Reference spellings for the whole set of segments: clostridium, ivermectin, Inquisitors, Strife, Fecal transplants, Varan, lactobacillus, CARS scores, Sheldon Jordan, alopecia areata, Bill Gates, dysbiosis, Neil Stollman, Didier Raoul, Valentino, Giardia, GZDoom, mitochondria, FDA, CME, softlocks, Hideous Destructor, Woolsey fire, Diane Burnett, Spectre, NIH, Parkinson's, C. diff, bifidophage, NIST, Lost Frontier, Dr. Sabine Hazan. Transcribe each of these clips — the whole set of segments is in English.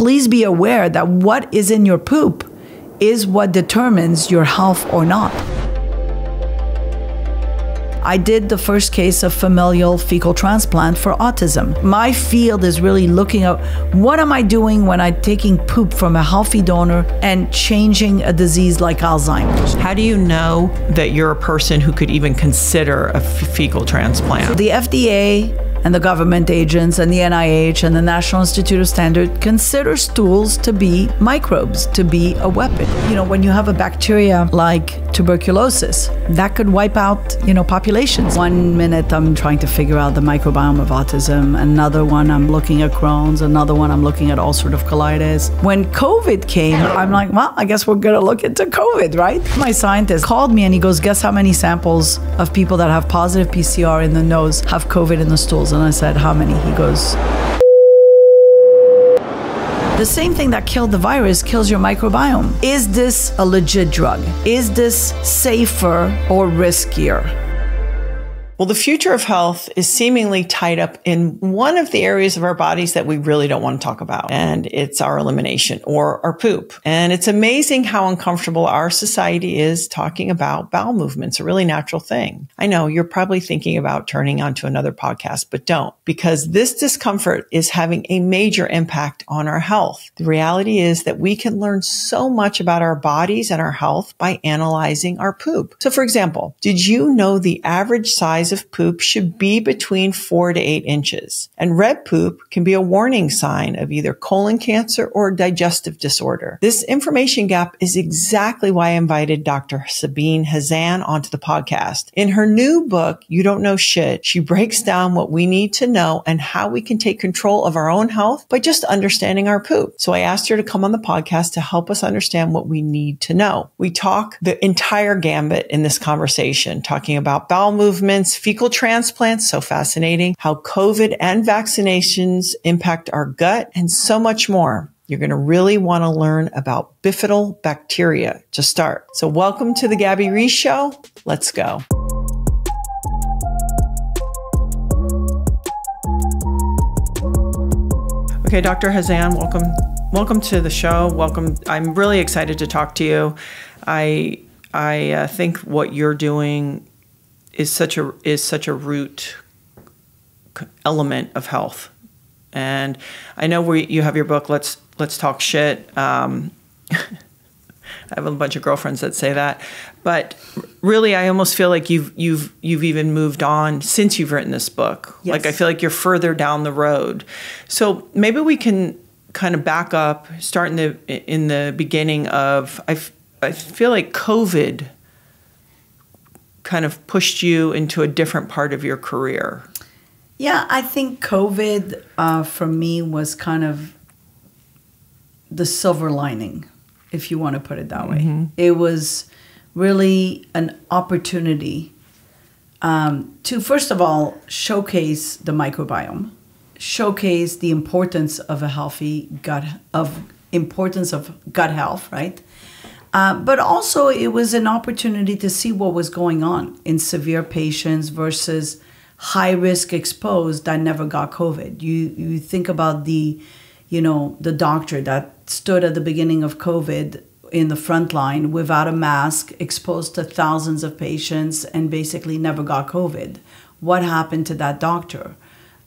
please be aware that what is in your poop is what determines your health or not. I did the first case of familial fecal transplant for autism. My field is really looking at what am I doing when I'm taking poop from a healthy donor and changing a disease like Alzheimer's. How do you know that you're a person who could even consider a fecal transplant? So the FDA and the government agents and the NIH and the National Institute of Standards consider stools to be microbes, to be a weapon. You know, when you have a bacteria like tuberculosis, that could wipe out, you know, populations. One minute I'm trying to figure out the microbiome of autism, another one I'm looking at Crohn's, another one I'm looking at ulcerative colitis. When COVID came, I'm like, well, I guess we're gonna look into COVID, right? My scientist called me and he goes, guess how many samples of people that have positive PCR in the nose have COVID in the stools? And I said, how many? He goes, the same thing that killed the virus kills your microbiome. Is this a legit drug? Is this safer or riskier? Well, the future of health is seemingly tied up in one of the areas of our bodies that we really don't want to talk about. And it's our elimination or our poop. And it's amazing how uncomfortable our society is talking about bowel movements, a really natural thing. I know you're probably thinking about turning onto another podcast, but don't, because this discomfort is having a major impact on our health. The reality is that we can learn so much about our bodies and our health by analyzing our poop. So for example, did you know the average size of poop should be between 4 to 8 inches. And red poop can be a warning sign of either colon cancer or digestive disorder. This information gap is exactly why I invited Dr. Sabine Hazan onto the podcast. In her new book, You Don't Know Shit, she breaks down what we need to know and how we can take control of our own health by just understanding our poop. So I asked her to come on the podcast to help us understand what we need to know. We talk the entire gambit in this conversation, talking about bowel movements, fecal transplants, so fascinating, how COVID and vaccinations impact our gut, and so much more. You're going to really want to learn about bifidobacteria to start. So welcome to the Gabby Reece Show. Let's go. Okay, Dr. Hazan, welcome. Welcome to the show. Welcome. I'm really excited to talk to you. I think what you're doing is such a root element of health, and I know you have your book. Let's Talk Shit. I have a bunch of girlfriends that say that, but really, I almost feel like you've even moved on since you've written this book. Yes. Like I feel like you're further down the road. So maybe we can kind of back up, start in the beginning of. I feel like COVID kind of pushed you into a different part of your career. Yeah, I think COVID for me was kind of the silver lining, if you want to put it that way. Mm-hmm. It was really an opportunity to, first of all, showcase the microbiome, showcase the importance of a healthy gut, health, right? But also it was an opportunity to see what was going on in severe patients versus high-risk exposed that never got COVID. You think about the, you know, the doctor that stood at the beginning of COVID in the front line without a mask, exposed to thousands of patients and basically never got COVID. What happened to that doctor?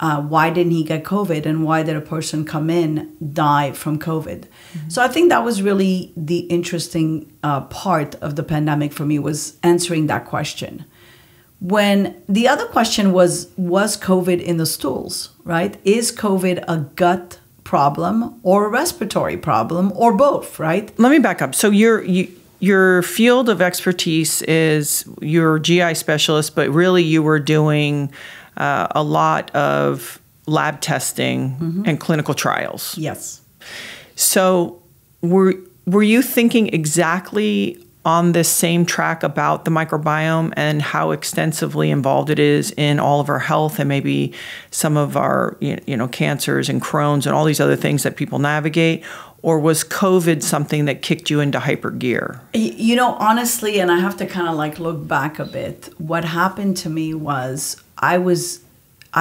Why didn't he get COVID? And why did a person come in, die from COVID? Mm-hmm. So I think that was really the interesting part of the pandemic for me, was answering that question. When the other question was COVID in the stools, right? Is COVID a gut problem or a respiratory problem or both, right? Let me back up. So your field of expertise is you're a GI specialist, but really you were doing a lot of lab testing. Mm-hmm. And clinical trials. Yes. So were you thinking exactly on this same track about the microbiome and how extensively involved it is in all of our health and maybe some of our, you know, cancers and Crohn's and all these other things that people navigate? Or was COVID something that kicked you into hyper gear? You know, honestly, and I have to kind of like look back a bit, what happened to me was I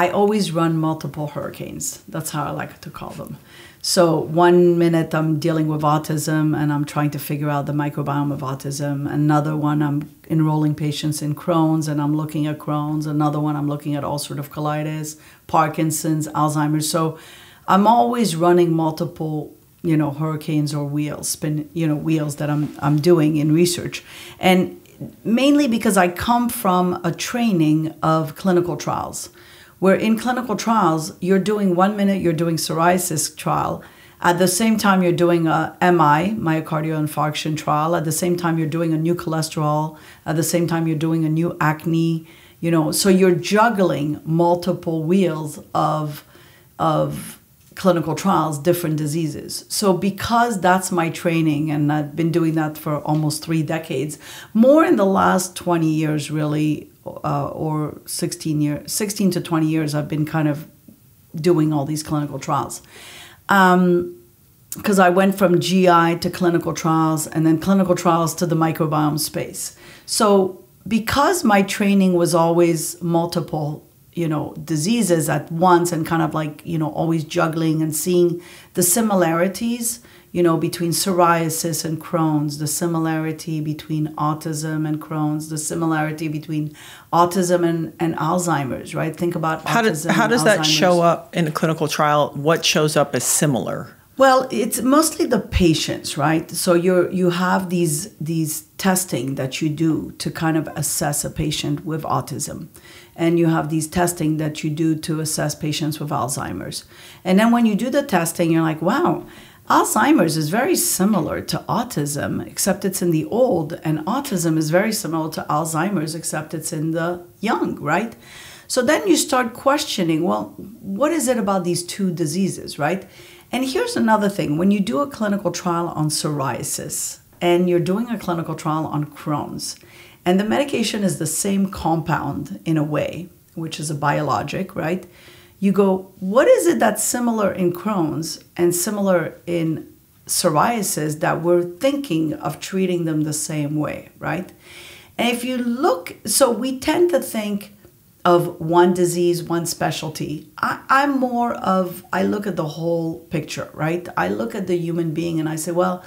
always run multiple hurricanes. That's how I like to call them. So 1 minute I'm dealing with autism and I'm trying to figure out the microbiome of autism. Another one I'm enrolling patients in Crohn's and I'm looking at Crohn's. Another one I'm looking at ulcerative colitis, Parkinson's, Alzheimer's. So I'm always running multiple, you know, hurricanes or wheels, wheels that I'm doing in research. And mainly because I come from a training of clinical trials, where in clinical trials, you're doing 1 minute, you're doing psoriasis trial. At the same time, you're doing a MI, myocardial infarction trial. At the same time, you're doing a new cholesterol. At the same time, you're doing a new acne, you know, so you're juggling multiple wheels of clinical trials, different diseases. So because that's my training, and I've been doing that for almost 3 decades, more in the last 20 years really, or 16 to 20 years, I've been kind of doing all these clinical trials. Because I went from GI to clinical trials and then clinical trials to the microbiome space. So because my training was always multiple, you know, diseases at once and kind of like, you know, always juggling and seeing the similarities, you know, between psoriasis and Crohn's, the similarity between autism and Crohn's, the similarity between autism and Alzheimer's, right? Think about autism. How does that show up in a clinical trial? What shows up as similar? Well, it's mostly the patients, right? So you have these testing that you do to kind of assess a patient with autism. And you have these testing that you do to assess patients with Alzheimer's. And then when you do the testing, you're like, wow, Alzheimer's is very similar to autism, except it's in the old. And autism is very similar to Alzheimer's, except it's in the young, right? So then you start questioning, well, what is it about these two diseases, right? And here's another thing. When you do a clinical trial on psoriasis and you're doing a clinical trial on Crohn's, and the medication is the same compound in a way, which is a biologic, right? You go, what is it that's similar in Crohn's and similar in psoriasis that we're thinking of treating them the same way, right? And if you look, so we tend to think of one disease, one specialty. I'm more of, I look at the whole picture, right? I look at the human being and I say, well,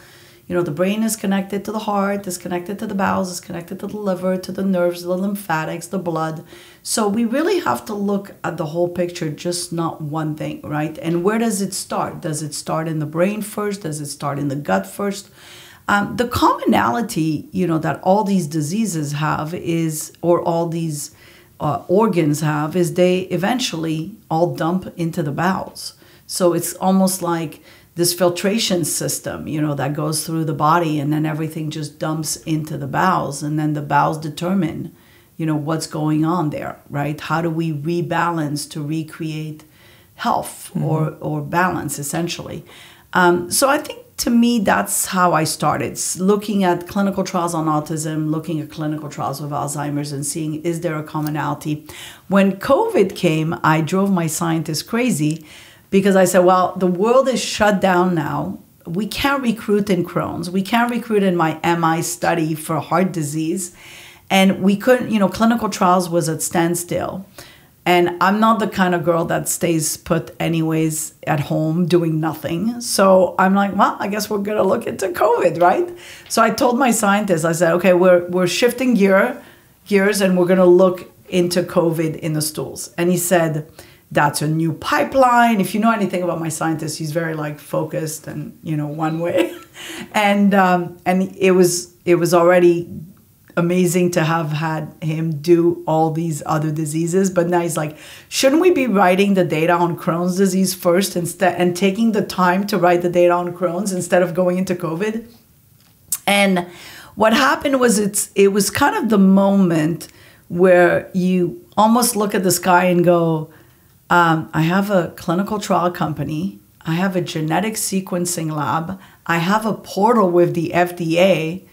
you know, the brain is connected to the heart, is connected to the bowels, is connected to the liver, to the nerves, the lymphatics, the blood. So we really have to look at the whole picture, just not one thing, right? And where does it start? Does it start in the brain first? Does it start in the gut first? The commonality, you know, that all these diseases have is, or all these organs have, is they eventually all dump into the bowels. So it's almost like this filtration system, you know, that goes through the body and then everything just dumps into the bowels, and then the bowels determine, you know, what's going on there, right? How do we rebalance to recreate health or balance, essentially? So I think to me, that's how I started, looking at clinical trials on autism, looking at clinical trials with Alzheimer's and seeing, is there a commonality? When COVID came, I drove my scientists crazy because I said, well, the world is shut down now. We can't recruit in Crohn's. We can't recruit in my MI study for heart disease. And we couldn't, you know, clinical trials was at standstill. And I'm not the kind of girl that stays put anyways at home doing nothing. So I'm like, well, I guess we're going to look into COVID, right? So I told my scientists, I said, okay, we're shifting gears and we're going to look into COVID in the stools. And he said, that's a new pipeline. If you know anything about my scientist, he's very like focused and, you know, one way. And it was already amazing to have had him do all these other diseases. But now he's like, shouldn't we be writing the data on Crohn's disease first instead, and taking the time to write the data on Crohn's instead of going into COVID? And what happened was it was kind of the moment where you almost look at the sky and go, I have a clinical trial company. I have a genetic sequencing lab. I have a portal with the FDA.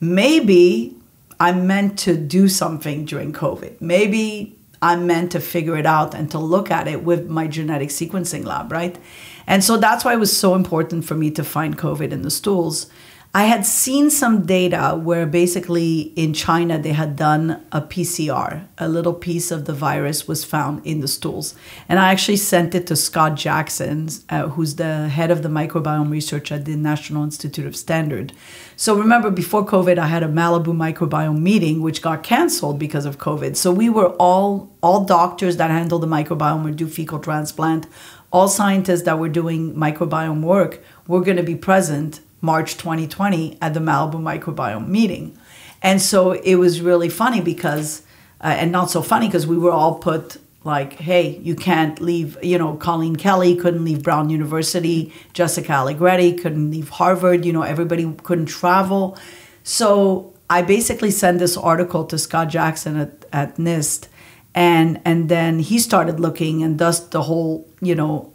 Maybe I'm meant to do something during COVID. Maybe I'm meant to figure it out and to look at it with my genetic sequencing lab, right? And so that's why it was so important for me to find COVID in the stools. I had seen some data where basically in China they had done a PCR. A little piece of the virus was found in the stools. And I actually sent it to Scott Jackson, who's the head of the microbiome research at the National Institute of Standards. So remember, before COVID, I had a Malibu microbiome meeting, which got canceled because of COVID. So we were all doctors that handle the microbiome or do fecal transplant, all scientists that were doing microbiome work were going to be present March 2020 at the Malibu microbiome meeting. And so it was really funny because, and not so funny because we were all put like, hey, you can't leave, you know, Colleen Kelly couldn't leave Brown University, Jessica Allegretti couldn't leave Harvard, you know, everybody couldn't travel. So I basically sent this article to Scott Jackson at NIST, and then he started looking, and thus the whole, you know,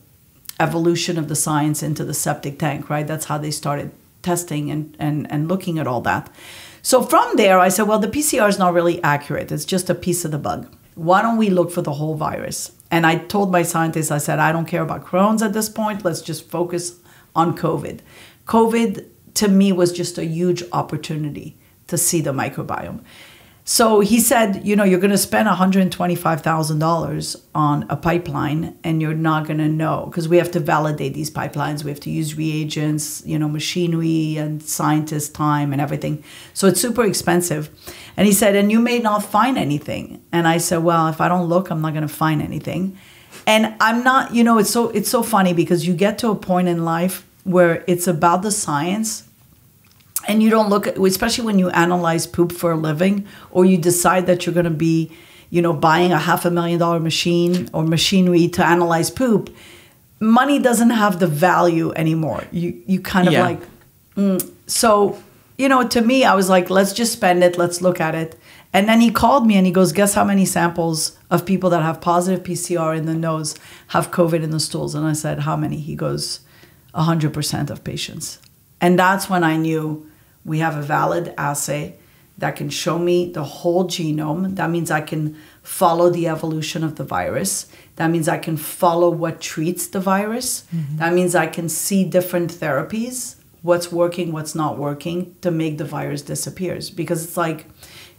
evolution of the science into the septic tank, right? That's how they started testing and looking at all that. So from there, I said, well, the PCR is not really accurate. It's just a piece of the bug. Why don't we look for the whole virus? And I told my scientists, I said, I don't care about Crohn's at this point. Let's just focus on COVID. COVID, to me, was just a huge opportunity to see the microbiome. So he said, you know, you're going to spend $125,000 on a pipeline and you're not going to know, because we have to validate these pipelines. We have to use reagents, you know, machinery and scientists' time and everything. So it's super expensive. And he said, and you may not find anything. And I said, well, if I don't look, I'm not going to find anything. And I'm not, you know, it's so funny because you get to a point in life where it's about the science. And you don't look at, especially when you analyze poop for a living, or you decide that you're going to be, you know, buying a $500,000 machine or machinery to analyze poop, money doesn't have the value anymore. You kind of like, so, you know, to me, I was like, let's just spend it. Let's look at it. And then he called me and he goes, guess how many samples of people that have positive PCR in the nose have COVID in the stools? And I said, how many? He goes, 100% of patients. And that's when I knew, we have a valid assay that can show me the whole genome. That means I can follow the evolution of the virus. That means I can follow what treats the virus. Mm-hmm. That means I can see different therapies, what's working, what's not working, to make the virus disappear. Because it's like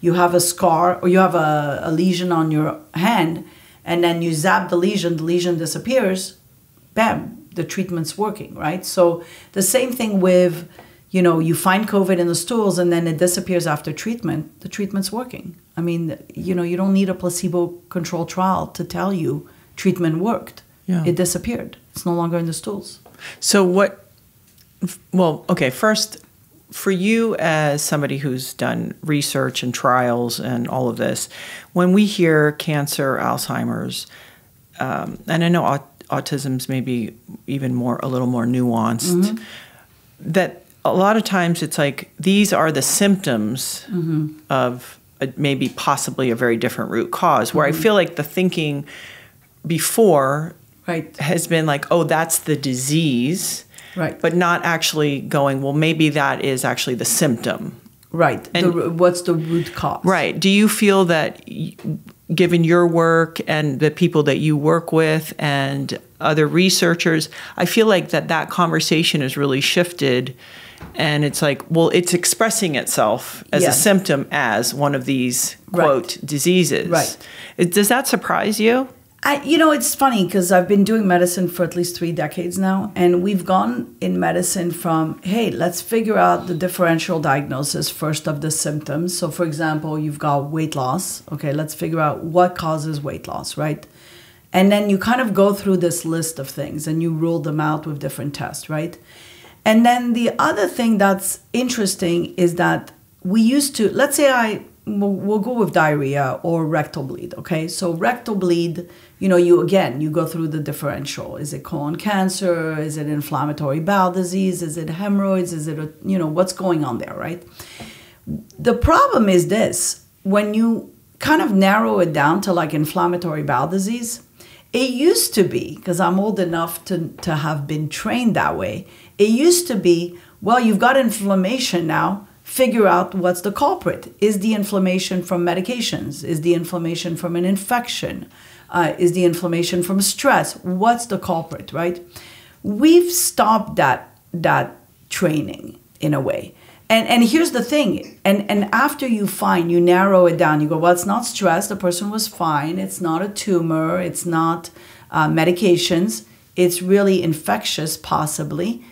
you have a scar or you have a lesion on your hand, and then you zap the lesion disappears, bam, the treatment's working, right? So the same thing with, you know, you find COVID in the stools and then it disappears after treatment, the treatment's working. I mean, you know, you don't need a placebo-controlled trial to tell you treatment worked. Yeah. It disappeared. It's no longer in the stools. So what, well, okay, first, for you as somebody who's done research and trials and all of this, when we hear cancer, Alzheimer's, and I know autism's maybe even more, a little more nuanced, mm-hmm. that a lot of times it's like, these are the symptoms mm-hmm. of maybe possibly a very different root cause, where mm-hmm. I feel like the thinking before right. has been like, oh, that's the disease, right. but not actually going, well, maybe that is actually the symptom. Right. And what's the root cause? Right. Do you feel that given your work and the people that you work with and other researchers, I feel like that conversation has really shifted. And it's like, well, it's expressing itself as yes. a symptom as one of these, quote, right. diseases. Right. Does that surprise you? You know, it's funny because I've been doing medicine for at least 3 decades now. And we've gone in medicine from, hey, let's figure out the differential diagnosis first of the symptoms. So, for example, you've got weight loss. Okay, let's figure out what causes weight loss, right? And then you kind of go through this list of things and you rule them out with different tests, right? And then the other thing that's interesting is that we used to, let's say we'll go with diarrhea or rectal bleed, okay? So rectal bleed, you know, you go through the differential. Is it colon cancer? Is it inflammatory bowel disease? Is it hemorrhoids? Is it, you know, what's going on there, right? The problem is this, when you kind of narrow it down to like inflammatory bowel disease, it used to be, because I'm old enough to have been trained that way, it used to be, well, you've got inflammation now, figure out what's the culprit. Is the inflammation from medications? Is the inflammation from an infection? Is the inflammation from stress? What's the culprit, right? We've stopped that training. in a way. And here's the thing, and after you find, you narrow it down, you go, well, it's not stress, the person was fine, it's not a tumor, it's not medications, it's really infectious possibly.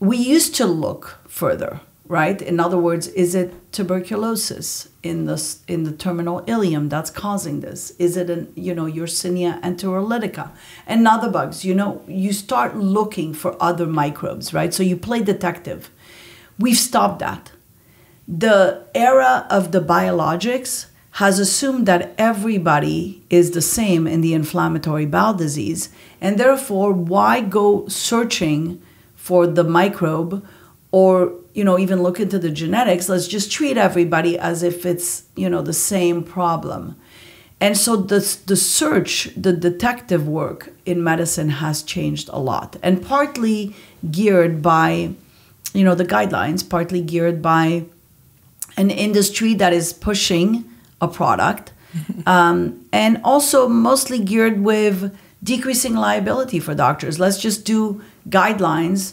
We used to look further, right? In other words, is it tuberculosis in the terminal ileum that's causing this? Is it Yersinia enterolytica and other bugs? You know, you start looking for other microbes, right? So you play detective. We've stopped that. The era of the biologics has assumed that everybody is the same in the inflammatory bowel disease, and therefore why go searching for the microbe or, you know, even look into the genetics? Let's just treat everybody as if it's, you know, the same problem. And so the search, the detective work in medicine has changed a lot, and partly geared by, you know, the guidelines, partly geared by an industry that is pushing a product, and also mostly geared with decreasing liability for doctors. Let's just do guidelines.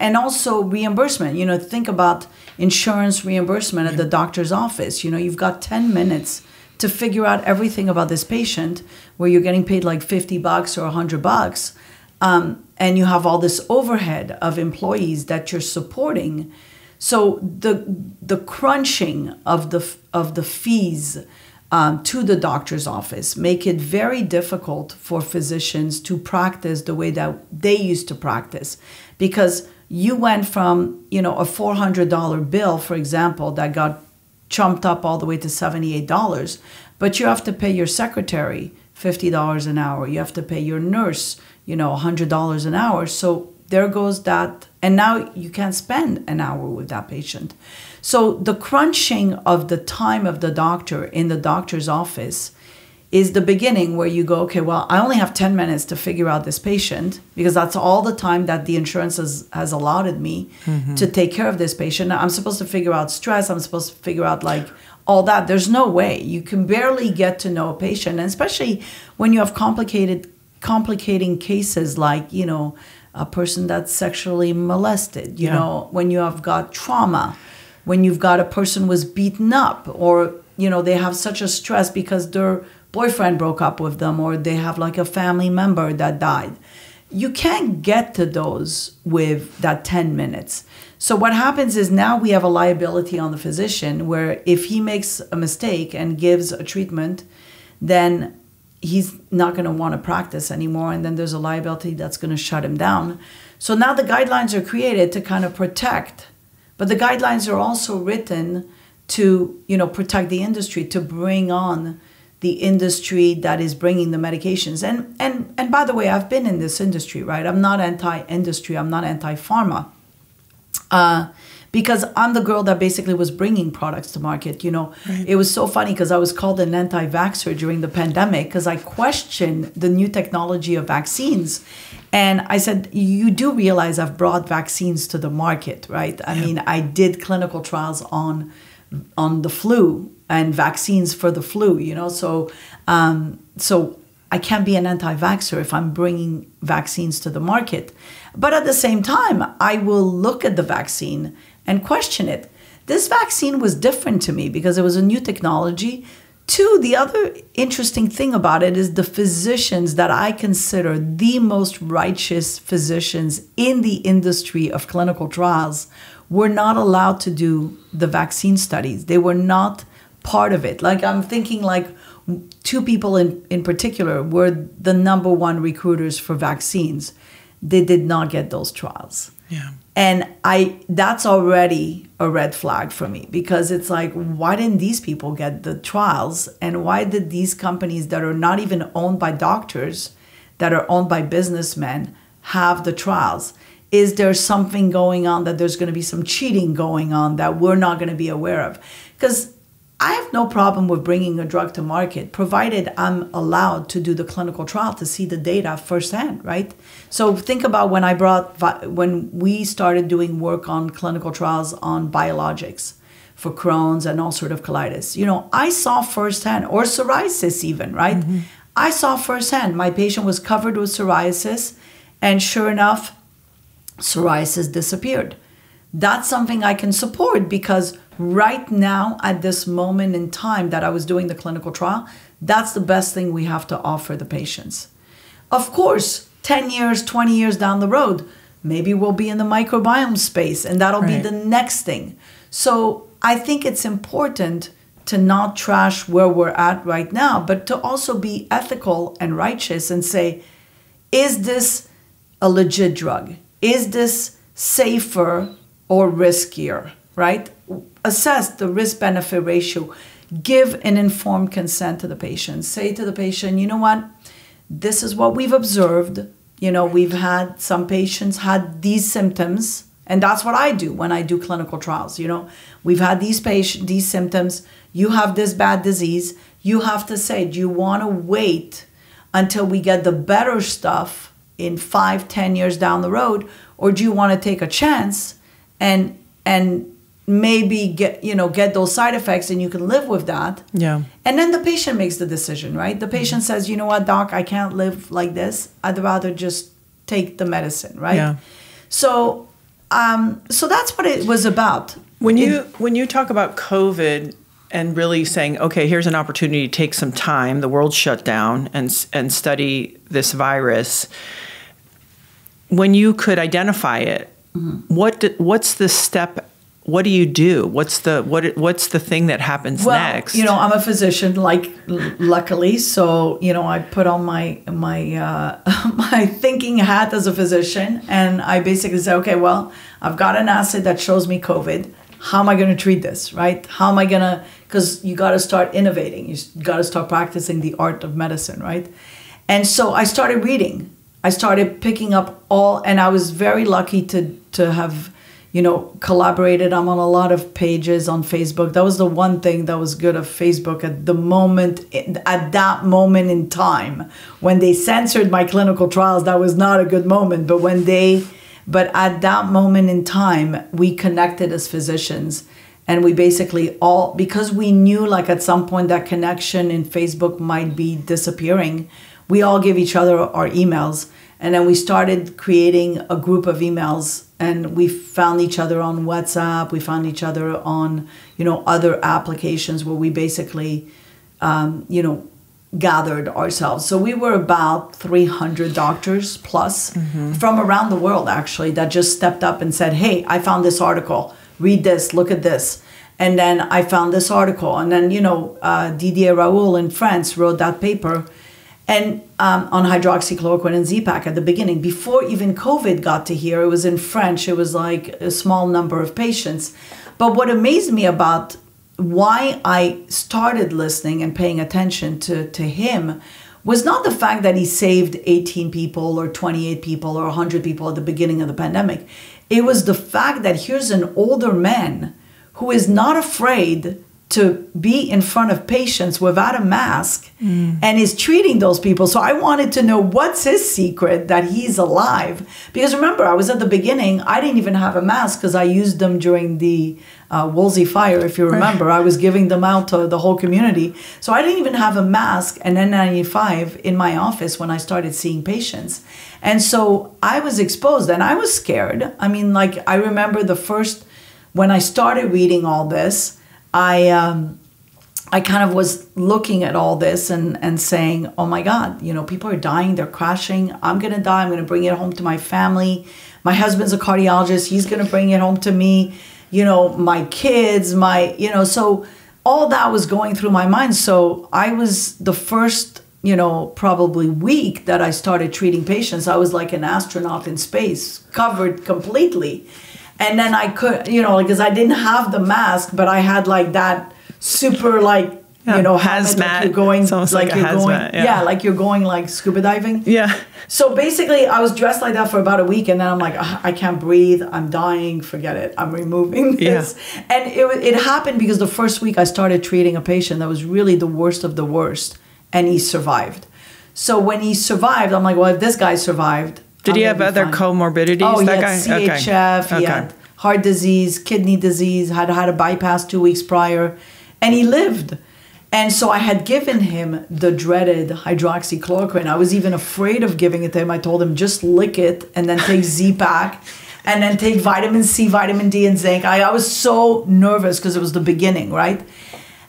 And also reimbursement. You know, think about insurance reimbursement at the doctor's office. You know, you've got 10 minutes to figure out everything about this patient, where you're getting paid like $50 or $100. And you have all this overhead of employees that you're supporting. So the crunching of the fees to the doctor's office make it very difficult for physicians to practice the way that they used to practice, because you went from, you know, a $400 bill, for example, that got chumped up all the way to $78, but you have to pay your secretary $50 an hour. You have to pay your nurse, you know, $100 an hour. So there goes that. And now you can't spend an hour with that patient. So the crunching of the time of the doctor in the doctor's office is the beginning, where you go, okay, well, I only have 10 minutes to figure out this patient, because that's all the time that the insurance has allotted me to take care of this patient. I'm supposed to figure out stress. I'm supposed to figure out like all that. There's no way. You can barely get to know a patient. And especially when you have complicating cases like, you know, a person that's sexually molested, you know, when you have got trauma, when you've got a person was beaten up, or, you know, they have such a stress because their boyfriend broke up with them, or they have like a family member that died. You can't get to those with that 10 minutes. So what happens is now we have a liability on the physician, where if he makes a mistake and gives a treatment, then he's not going to want to practice anymore. And then there's a liability that's going to shut him down. So now the guidelines are created to kind of protect, but the guidelines are also written to, you know, protect the industry, to bring on the industry that is bringing the medications. And by the way, I've been in this industry, right? I'm not anti-industry. I'm not anti-pharma, because I'm the girl that basically was bringing products to market. You know, It was so funny because I was called an anti-vaxxer during the pandemic because I questioned the new technology of vaccines. And I said, you do realize I've brought vaccines to the market, right? I mean, I did clinical trials on the flu and vaccines for the flu, you know? So I can't be an anti-vaxxer if I'm bringing vaccines to the market. But at the same time, I will look at the vaccine and question it. This vaccine was different to me because it was a new technology. Two, the other interesting thing about it is the physicians that I consider the most righteous physicians in the industry of clinical trials were not allowed to do the vaccine studies. They were not part of it. Like, I'm thinking like two people in particular were the #1 recruiters for vaccines. They did not get those trials. Yeah. And that's already a red flag for me, because it's like, why didn't these people get the trials? And why did these companies that are not even owned by doctors, that are owned by businessmen, have the trials? Is there something going on, that there's going to be some cheating going on that we're not going to be aware of? Because I have no problem with bringing a drug to market, provided I'm allowed to do the clinical trial to see the data firsthand, right? So think about when we started doing work on clinical trials on biologics for Crohn's and all sort of colitis. You know, I saw firsthand, or psoriasis even, right? I saw firsthand. My patient was covered with psoriasis, and sure enough, psoriasis disappeared. that's something I can support, because right now at this moment in time that I was doing the clinical trial, that's the best thing we have to offer the patients. Of course, 10 years, 20 years down the road, maybe we'll be in the microbiome space, and that'll be the next thing. So I think it's important to not trash where we're at right now, but to also be ethical and righteous and say, is this a legit drug? Is this safer or riskier, right? Assess the risk-benefit ratio. Give an informed consent to the patient. Say to the patient, you know what? This is what we've observed. You know, we've had some patients had these symptoms, and that's what I do when I do clinical trials. You know, we've had these patients, these symptoms. You have this bad disease. You have to say, do you want to wait until we get the better stuff in 5-10 years down the road, or do you want to take a chance and maybe get those side effects and you can live with that? Yeah. And then the patient makes the decision, right? The patient says, you know what, doc, I can't live like this. I'd rather just take the medicine, right? Yeah. So so that's what it was about. When you talk about COVID and really saying, okay, here's an opportunity to take some time, the world shut down, and study this virus, when you could identify it, what's the step? What do you do? What's the thing that happens next? You know, I'm a physician, luckily, so you know I put on my thinking hat as a physician, and I basically say, okay, well, I've got an assay that shows me COVID. How am I going to treat this, right? How am I going to? Because you got to start innovating. You got to start practicing the art of medicine, right? And so I started reading. I started picking up all, and I was very lucky to have, you know, collaborated. I'm on a lot of pages on Facebook. That was the one thing that was good of Facebook at the moment, at that moment in time. When they censored my clinical trials, that was not a good moment. But when they, but at that moment in time, we connected as physicians, and we basically all, because we knew like at some point that connection in Facebook might be disappearing, we all give each other our emails. And then we started creating a group of emails, and we found each other on WhatsApp. We found each other on, you know, other applications where we basically, you know, gathered ourselves. So we were about 300 doctors plus from around the world, actually, that just stepped up and said, hey, I found this article. Read this. Look at this. And then I found this article. And then, you know, Didier Raoul in France wrote that paper. And on hydroxychloroquine and Z-Pak at the beginning, before even COVID got to here, it was in French. It was like a small number of patients. But what amazed me about why I started listening and paying attention to him was not the fact that he saved 18 people or 28 people or 100 people at the beginning of the pandemic. It was the fact that here's an older man who is not afraid to be in front of patients without a mask and is treating those people. So I wanted to know what's his secret that he's alive. Because remember, I was at the beginning, I didn't even have a mask because I used them during the Woolsey fire, if you remember. I was giving them out to the whole community. So I didn't even have a mask and N95 in my office when I started seeing patients. And so I was exposed and I was scared. I mean, like I remember the first, when I started reading all this, I kind of was looking at all this and saying, oh my God, you know, people are dying, they're crashing, I'm going to die, I'm going to bring it home to my family. My husband's a cardiologist, he's going to bring it home to me, you know, my kids, my, you know, so all that was going through my mind. So I was the first, you know, probably week that I started treating patients, I was like an astronaut in space, covered completely. And then I could, you know, because I didn't have the mask, but I had like that super, like, you know, hazmat, like you're going, like you're going like scuba diving. Yeah. So basically I was dressed like that for about a week, and then I'm like, oh, I can't breathe. I'm dying. Forget it. I'm removing this. Yeah. And it happened because the first week I started treating a patient that was really the worst of the worst, and he survived. So when he survived, I'm like, well, if this guy survived, did he have other comorbidities? Oh, that he had CHF, he had heart disease, kidney disease, had had a bypass 2 weeks prior, and he lived. And so I had given him the dreaded hydroxychloroquine. I was even afraid of giving it to him. I told him, just lick it and then take Z-Pak. and then take vitamin C, vitamin D, and zinc. I was so nervous because it was the beginning, right?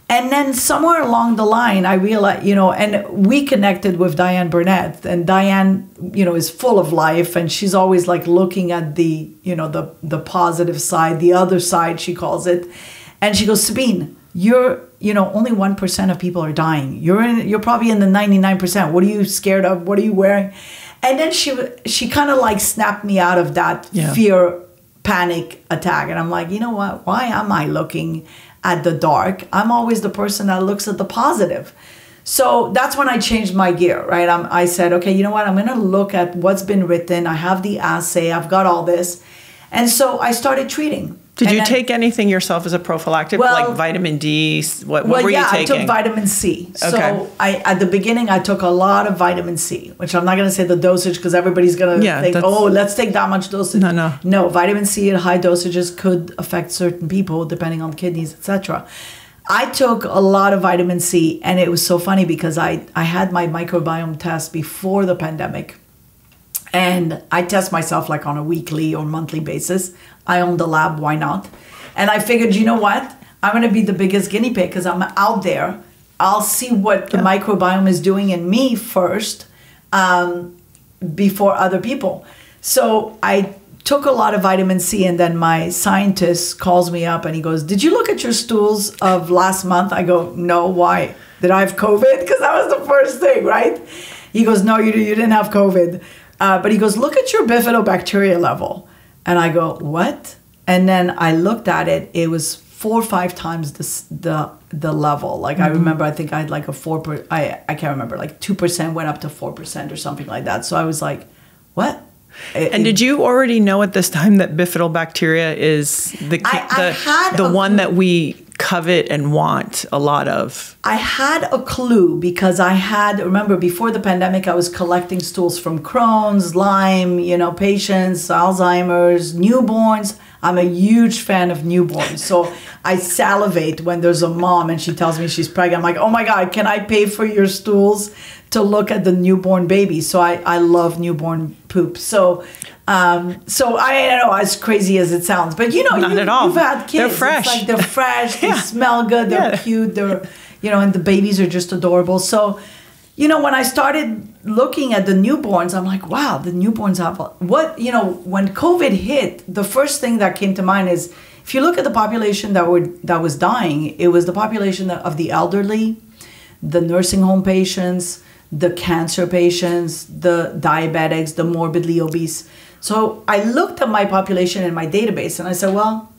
And then somewhere along the line, I realized, you know, and we connected with Diane Burnett, and Diane, you know, is full of life, and she's always like looking at the, you know, the positive side, the other side, she calls it. And she goes, Sabine, you're, you know, only 1% of people are dying. You're probably in the 99%. What are you scared of? What are you wearing? And then she kind of like snapped me out of that fear, panic attack. And I'm like, you know what? Why am I looking at the dark? I'm always the person that looks at the positive. So that's when I changed my gear, right? I said, okay, you know what? I'm going to look at what's been written. I have the assay. I've got all this. And so I started treating. Did you take anything yourself as a prophylactic, like vitamin D? What were you taking? I took vitamin C. Okay. So at the beginning, I took a lot of vitamin C, which I'm not going to say the dosage because everybody's going to think, oh, let's take that much dosage. No, no. No, vitamin C at high dosages could affect certain people depending on kidneys, etc. I took a lot of vitamin C, and it was so funny because I had my microbiome test before the pandemic. And I test myself like on a weekly or monthly basis. I own the lab, why not? And I figured, you know what? I'm going to be the biggest guinea pig because I'm out there. I'll see what the microbiome is doing in me first before other people. So I took a lot of vitamin C, and then my scientist calls me up and he goes, did you look at your stools of last month? I go, no, why? Did I have COVID? Because that was the first thing, right? He goes, no, you didn't have COVID. But he goes, look at your bifidobacteria level. And I go, what? And then I looked at it. It was 4 or 5 times the level. Like I remember, I think I had like a 4%. I can't remember. Like 2% went up to 4% or something like that. So I was like, what? And did you already know at this time that bifidobacteria is the one that we covet and want a lot of? I had a clue because I had, remember before the pandemic, I was collecting stools from Crohn's, Lyme, you know, patients, Alzheimer's, newborns. I'm a huge fan of newborns. So I salivate when there's a mom and she tells me she's pregnant. I'm like, oh my God, can I pay for your stools to look at the newborn baby? So I love newborn poop. So I don't know, as crazy as it sounds, but you know, you've had kids. They're fresh. It's like they're fresh, they smell good, they're cute, they're, you know, and the babies are just adorable. So, you know, when I started looking at the newborns, I'm like, wow, the newborns have, what, you know, when COVID hit, the first thing that came to mind is, if you look at the population that was dying, it was the population of the elderly, the nursing home patients, the cancer patients, the diabetics, the morbidly obese. So I looked at my population in my database and I said, well,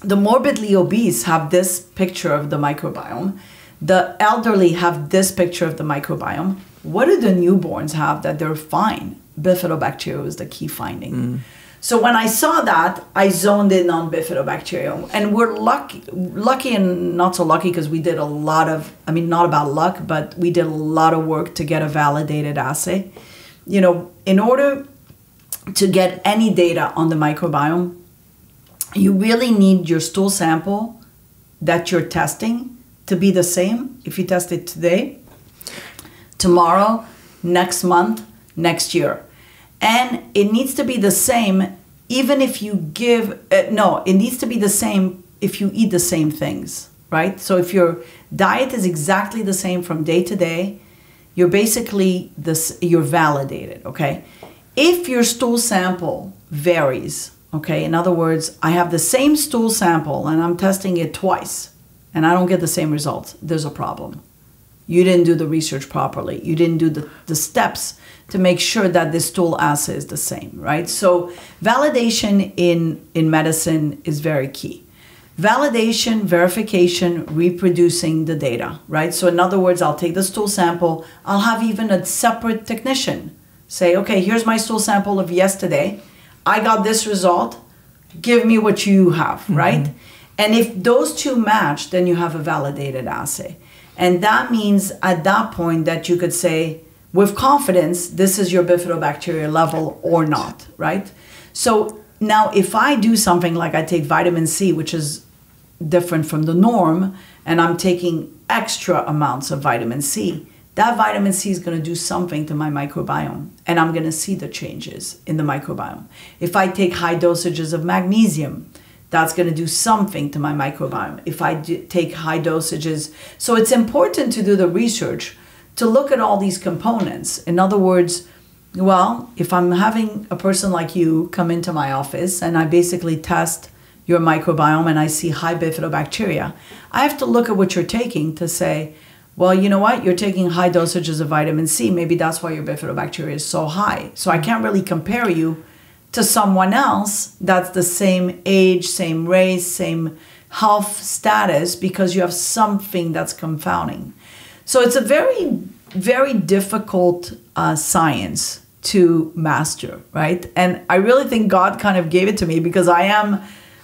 the morbidly obese have this picture of the microbiome. The elderly have this picture of the microbiome. What do the newborns have that they're fine? Bifidobacteria was the key finding. So when I saw that, I zoned in on bifidobacteria. And we're lucky and not so lucky because we did a lot of, I mean, not about luck, but we did a lot of work to get a validated assay. You know, in order to get any data on the microbiome, you really need your stool sample that you're testing to be the same. If you test it today, tomorrow, next month, next year. And it needs to be the same even if you give, it needs to be the same if you eat the same things, right? So if your diet is exactly the same from day to day, you're basically, you're validated, okay? If your stool sample varies, okay, in other words, I have the same stool sample and I'm testing it twice and I don't get the same results, there's a problem. You didn't do the research properly. You didn't do the steps to make sure that this stool assay is the same, right? So validation in medicine is very key. Validation, verification, reproducing the data, right? So in other words, I'll take the stool sample. I'll have even a separate technician say, okay, here's my stool sample of yesterday. I got this result. Give me what you have, right? And if those two match, then you have a validated assay. And that means at that point that you could say with confidence, this is your bifidobacteria level or not, right? So now if I do something like I take vitamin C, which is different from the norm, and I'm taking extra amounts of vitamin C, that vitamin C is going to do something to my microbiome, and I'm going to see the changes in the microbiome. If I take high dosages of magnesium, that's going to do something to my microbiome. If I take high dosages, so it's important to do the research to look at all these components. In other words, well, if I'm having a person like you come into my office and I basically test your microbiome and I see high bifidobacteria, I have to look at what you're taking to say, well, you know what? You're taking high dosages of vitamin C. Maybe that's why your bifidobacteria is so high. So I can't really compare you to someone else that's the same age, same race, same health status, because you have something that's confounding. So it's a very, very difficult science to master, right? And I really think God kind of gave it to me because I am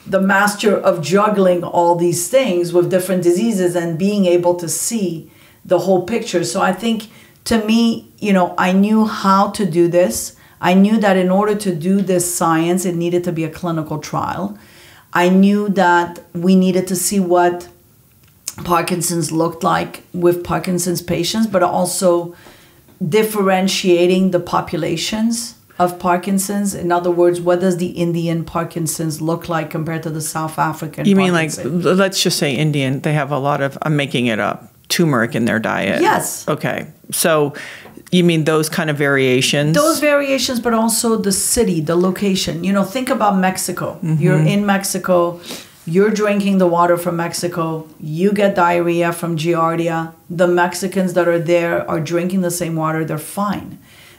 the master of juggling all these things with different diseases and being able to see the whole picture. So I think to me, you know, I knew how to do this. I knew that in order to do this science, it needed to be a clinical trial. I knew that we needed to see what Parkinson's looked like with Parkinson's patients, but also differentiating the populations of Parkinson's. In other words, what does the Indian Parkinson's look like compared to the South African Parkinson's? You mean like, let's just say Indian, they have a lot of, I'm making it up, turmeric in their diet. Yes. Okay. So you mean those kind of variations? Those variations, but also the city, the location. You know, think about Mexico. Mm-hmm. You're in Mexico. You're drinking the water from Mexico. You get diarrhea from Giardia. The Mexicans that are there are drinking the same water. They're fine.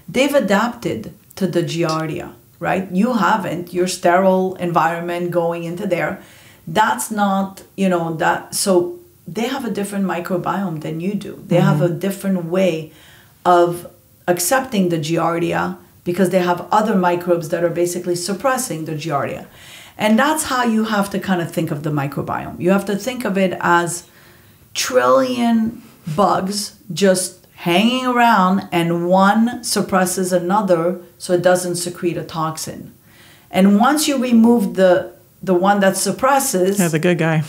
They've adapted to the Giardia, right? You haven't. Your sterile environment going into there. That's not, you know, that. So they have a different microbiome than you do. They mm-hmm. have a different way of accepting the Giardia because they have other microbes that are basically suppressing the Giardia. And that's how you have to kind of think of the microbiome. You have to think of it as trillion bugs just hanging around, and one suppresses another so it doesn't secrete a toxin. And once you remove the one that suppresses... Yeah, the good guy,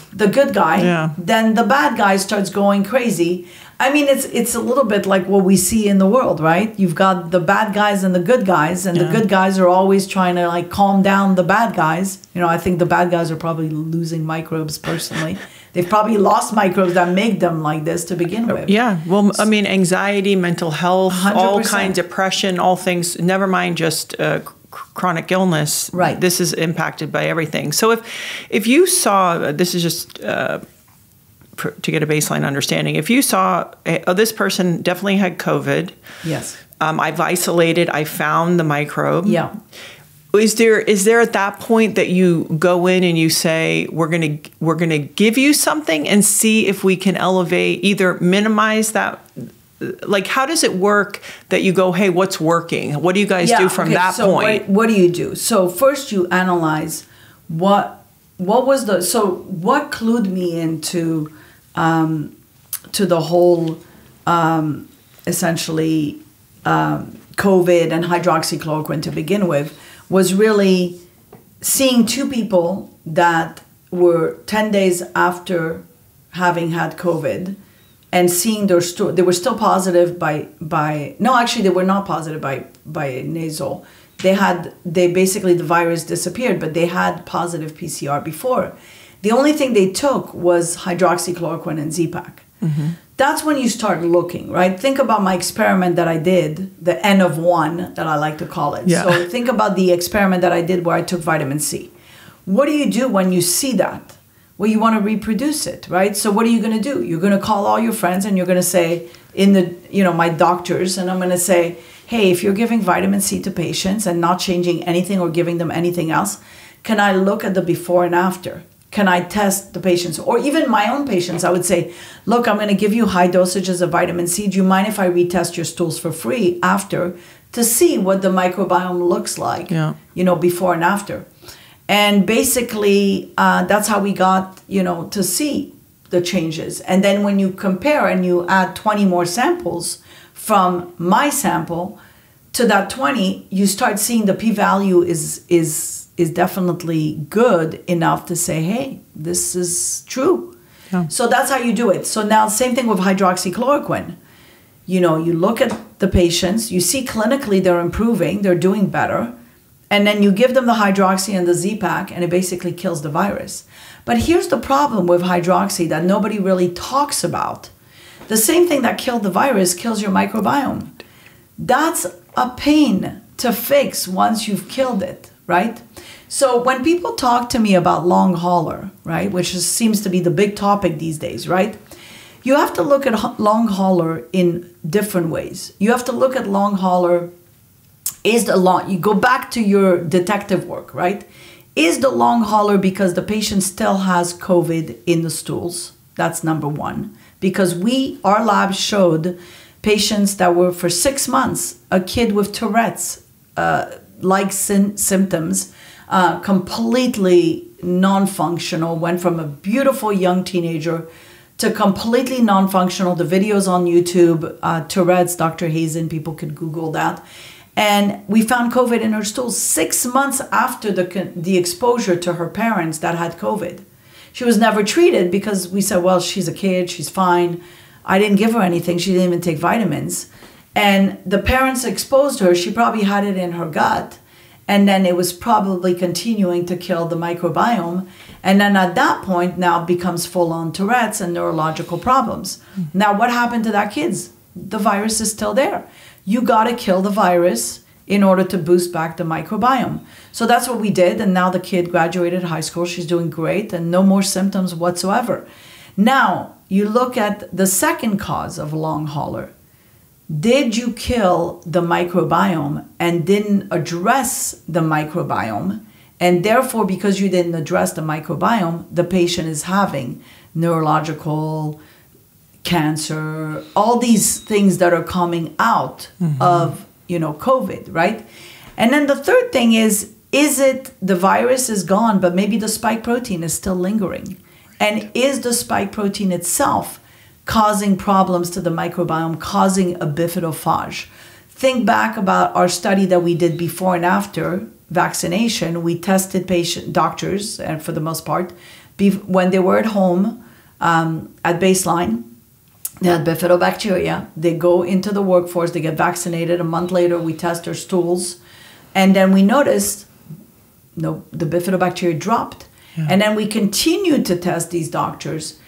yeah. Then the bad guy starts going crazy. I mean, it's a little bit like what we see in the world, right? You've got the bad guys and the good guys, and yeah. The good guys are always trying to like calm down the bad guys. You know, I think the bad guys are probably losing microbes personally. They've probably lost microbes that make them like this to begin with. Yeah. Well, I mean, anxiety, mental health, 100%. All kinds of depression, all things, never mind just chronic illness. Right. This is impacted by everything. So if you saw, this is just... to get a baseline understanding. If you saw, oh, this person definitely had COVID. Yes. I've isolated, I found the microbe. Yeah. Is there at that point that you go in and you say, we're going to give you something and see if we can elevate, either minimize that, like how does it work that you go, hey, what's working? What do you guys do from that point? What do you do? So first you analyze what clued me into to the whole essentially COVID and hydroxychloroquine to begin with was really seeing two people that were 10 days after having had COVID and seeing their story. They were still positive no, actually they were not positive by nasal. They basically, the virus disappeared, but they had positive PCR before. The only thing they took was hydroxychloroquine and Z-Pak. Mm-hmm. That's when you start looking, right? Think about my experiment that I did, the N of 1 that I like to call it. Yeah. So think about the experiment that I did where I took vitamin C. What do you do when you see that? Well, you want to reproduce it, right? So what are you going to do? You're going to call all your friends and you're going to say, my doctors, and I'm going to say, hey, if you're giving vitamin C to patients and not changing anything or giving them anything else, can I look at the before and after? Can I test the patients? Or even my own patients, I would say, look, I'm going to give you high dosages of vitamin C. Do you mind if I retest your stools for free after to see what the microbiome looks like, before and after? And basically, that's how we got, to see the changes. And then when you compare and you add 20 more samples, from my sample to that 20, you start seeing the p-value is definitely good enough to say, hey, this is true. Yeah. So that's how you do it. So now same thing with hydroxychloroquine. You know, you look at the patients, you see clinically they're improving, they're doing better, and then you give them the hydroxy and the Z-Pak, and it basically kills the virus. But here's the problem with hydroxy that nobody really talks about. The same thing that killed the virus kills your microbiome. That's a pain to fix once you've killed it, right? So when people talk to me about long hauler, right, which is, seems to be the big topic these days, right? You have to look at long hauler in different ways. You have to look at long hauler, you go back to your detective work, right? Is the long hauler because the patient still has COVID in the stools? That's number one. Because our lab showed patients that were for 6 months, a kid with Tourette's like symptoms, completely non-functional, went from a beautiful young teenager to completely non-functional. The video's on YouTube, Tourette's, Dr. Hazan, people could Google that. And we found COVID in her stool 6 months after the exposure to her parents that had COVID. She was never treated because we said, well, she's a kid, she's fine. I didn't give her anything. She didn't even take vitamins. And the parents exposed her. She probably had it in her gut. And then it was probably continuing to kill the microbiome. And then at that point, now becomes full-on Tourette's and neurological problems. Mm-hmm. Now, what happened to that kid? The virus is still there. You got to kill the virus in order to boost back the microbiome. So that's what we did. And now the kid graduated high school. She's doing great and no more symptoms whatsoever. Now, you look at the second cause of long hauler. Did you kill the microbiome and didn't address the microbiome? And therefore, because you didn't address the microbiome, the patient is having neurological cancer, all these things that are coming out of, you know, COVID, right? And then the third thing is it the virus is gone, but maybe the spike protein is still lingering? And is the spike protein itself causing problems to the microbiome, causing a bifidophage? Think back about our study that we did before and after vaccination. We tested doctors, and for the most part, when they were at home at baseline, they had bifidobacteria. They go into the workforce, they get vaccinated. A month later, we test their stools. And then we noticed the bifidobacteria dropped. Yeah. And then we continued to test these doctors,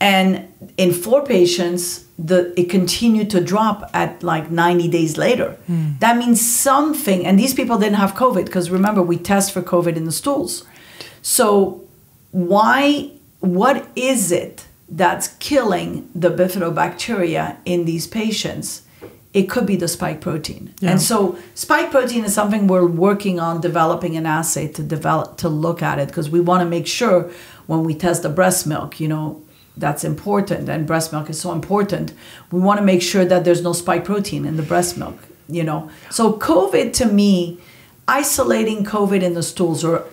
and in 4 patients, it continued to drop at like 90 days later. Mm. That means something, and these people didn't have COVID, because remember, we test for COVID in the stools. So what is it that's killing the bifidobacteria in these patients? It could be the spike protein. Yeah. And so spike protein is something we're working on developing an assay to look at it, because we want to make sure when we test the breast milk, you know, that's important, and breast milk is so important. We want to make sure that there's no spike protein in the breast milk, you know. So COVID, to me, isolating COVID in the stools or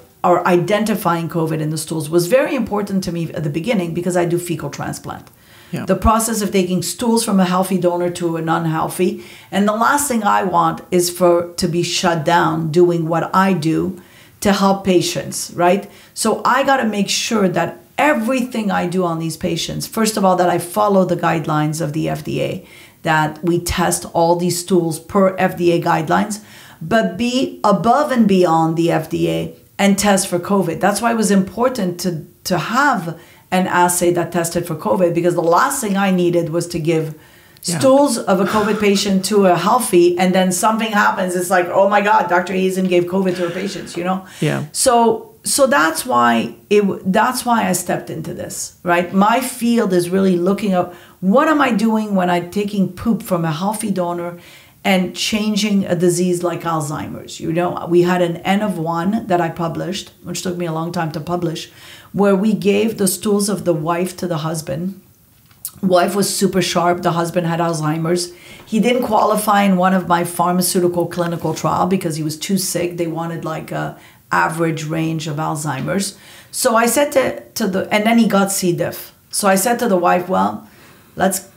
identifying COVID in the stools was very important to me at the beginning, because I do fecal transplant. Yeah. The process of taking stools from a healthy donor to an unhealthy. And the last thing I want is to be shut down doing what I do to help patients, right? So I got to make sure that everything I do on these patients, first of all, that I follow the guidelines of the FDA, that we test all these stools per FDA guidelines, but be above and beyond the FDA and test for COVID. That's why it was important to have an assay that tested for COVID, because the last thing I needed was to give stools of a COVID patient to a healthy, and then something happens. It's like, oh my God, Dr. Hazan gave COVID to her patients, you know? Yeah. So that's why I stepped into this, right? My field is really looking up, what am I doing when I'm taking poop from a healthy donor and changing a disease like Alzheimer's? You know, we had an N of 1 that I published, which took me a long time to publish, where we gave the stools of the wife to the husband. Wife was super sharp. The husband had Alzheimer's. He didn't qualify in one of my pharmaceutical clinical trial because he was too sick. They wanted like a average range of Alzheimer's. So I said and then he got C. diff. So I said to the wife, well, let's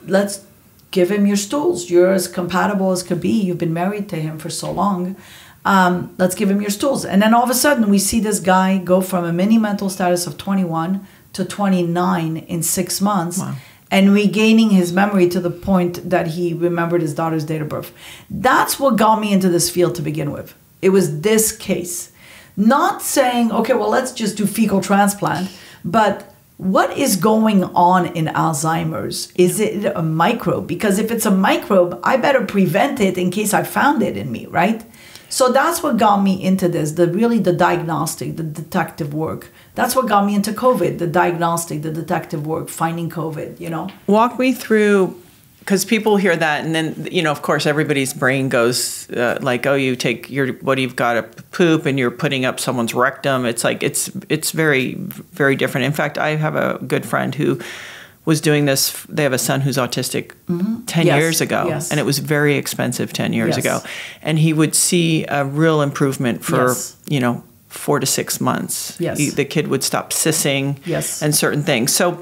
give him your stools. You're as compatible as could be. You've been married to him for so long. Let's give him your stools. And then all of a sudden, we see this guy go from a mini mental status of 21 to 29 in 6 months. Wow. and regaining his memory to the point that he remembered his daughter's date of birth. That's what got me into this field to begin with. It was this case. Not saying, okay, well, let's just do fecal transplant, but what is going on in Alzheimer's? Is it a microbe? Because if it's a microbe, I better prevent it in case I found it in me, right? So that's what got me into this, really the diagnostic, the detective work. That's what got me into COVID, the diagnostic, the detective work, finding COVID, you know? Walk me through, because people hear that and then, you know, of course, everybody's brain goes like, oh, you take your, what you've got a poop and you're putting up someone's rectum. It's like, it's very, very different. In fact, I have a good friend who was doing this. They have a son who's autistic 10 years ago. Yes. And it was very expensive 10 years ago. And he would see a real improvement for, you know, 4 to 6 months. The kid would stop sissing and certain things. So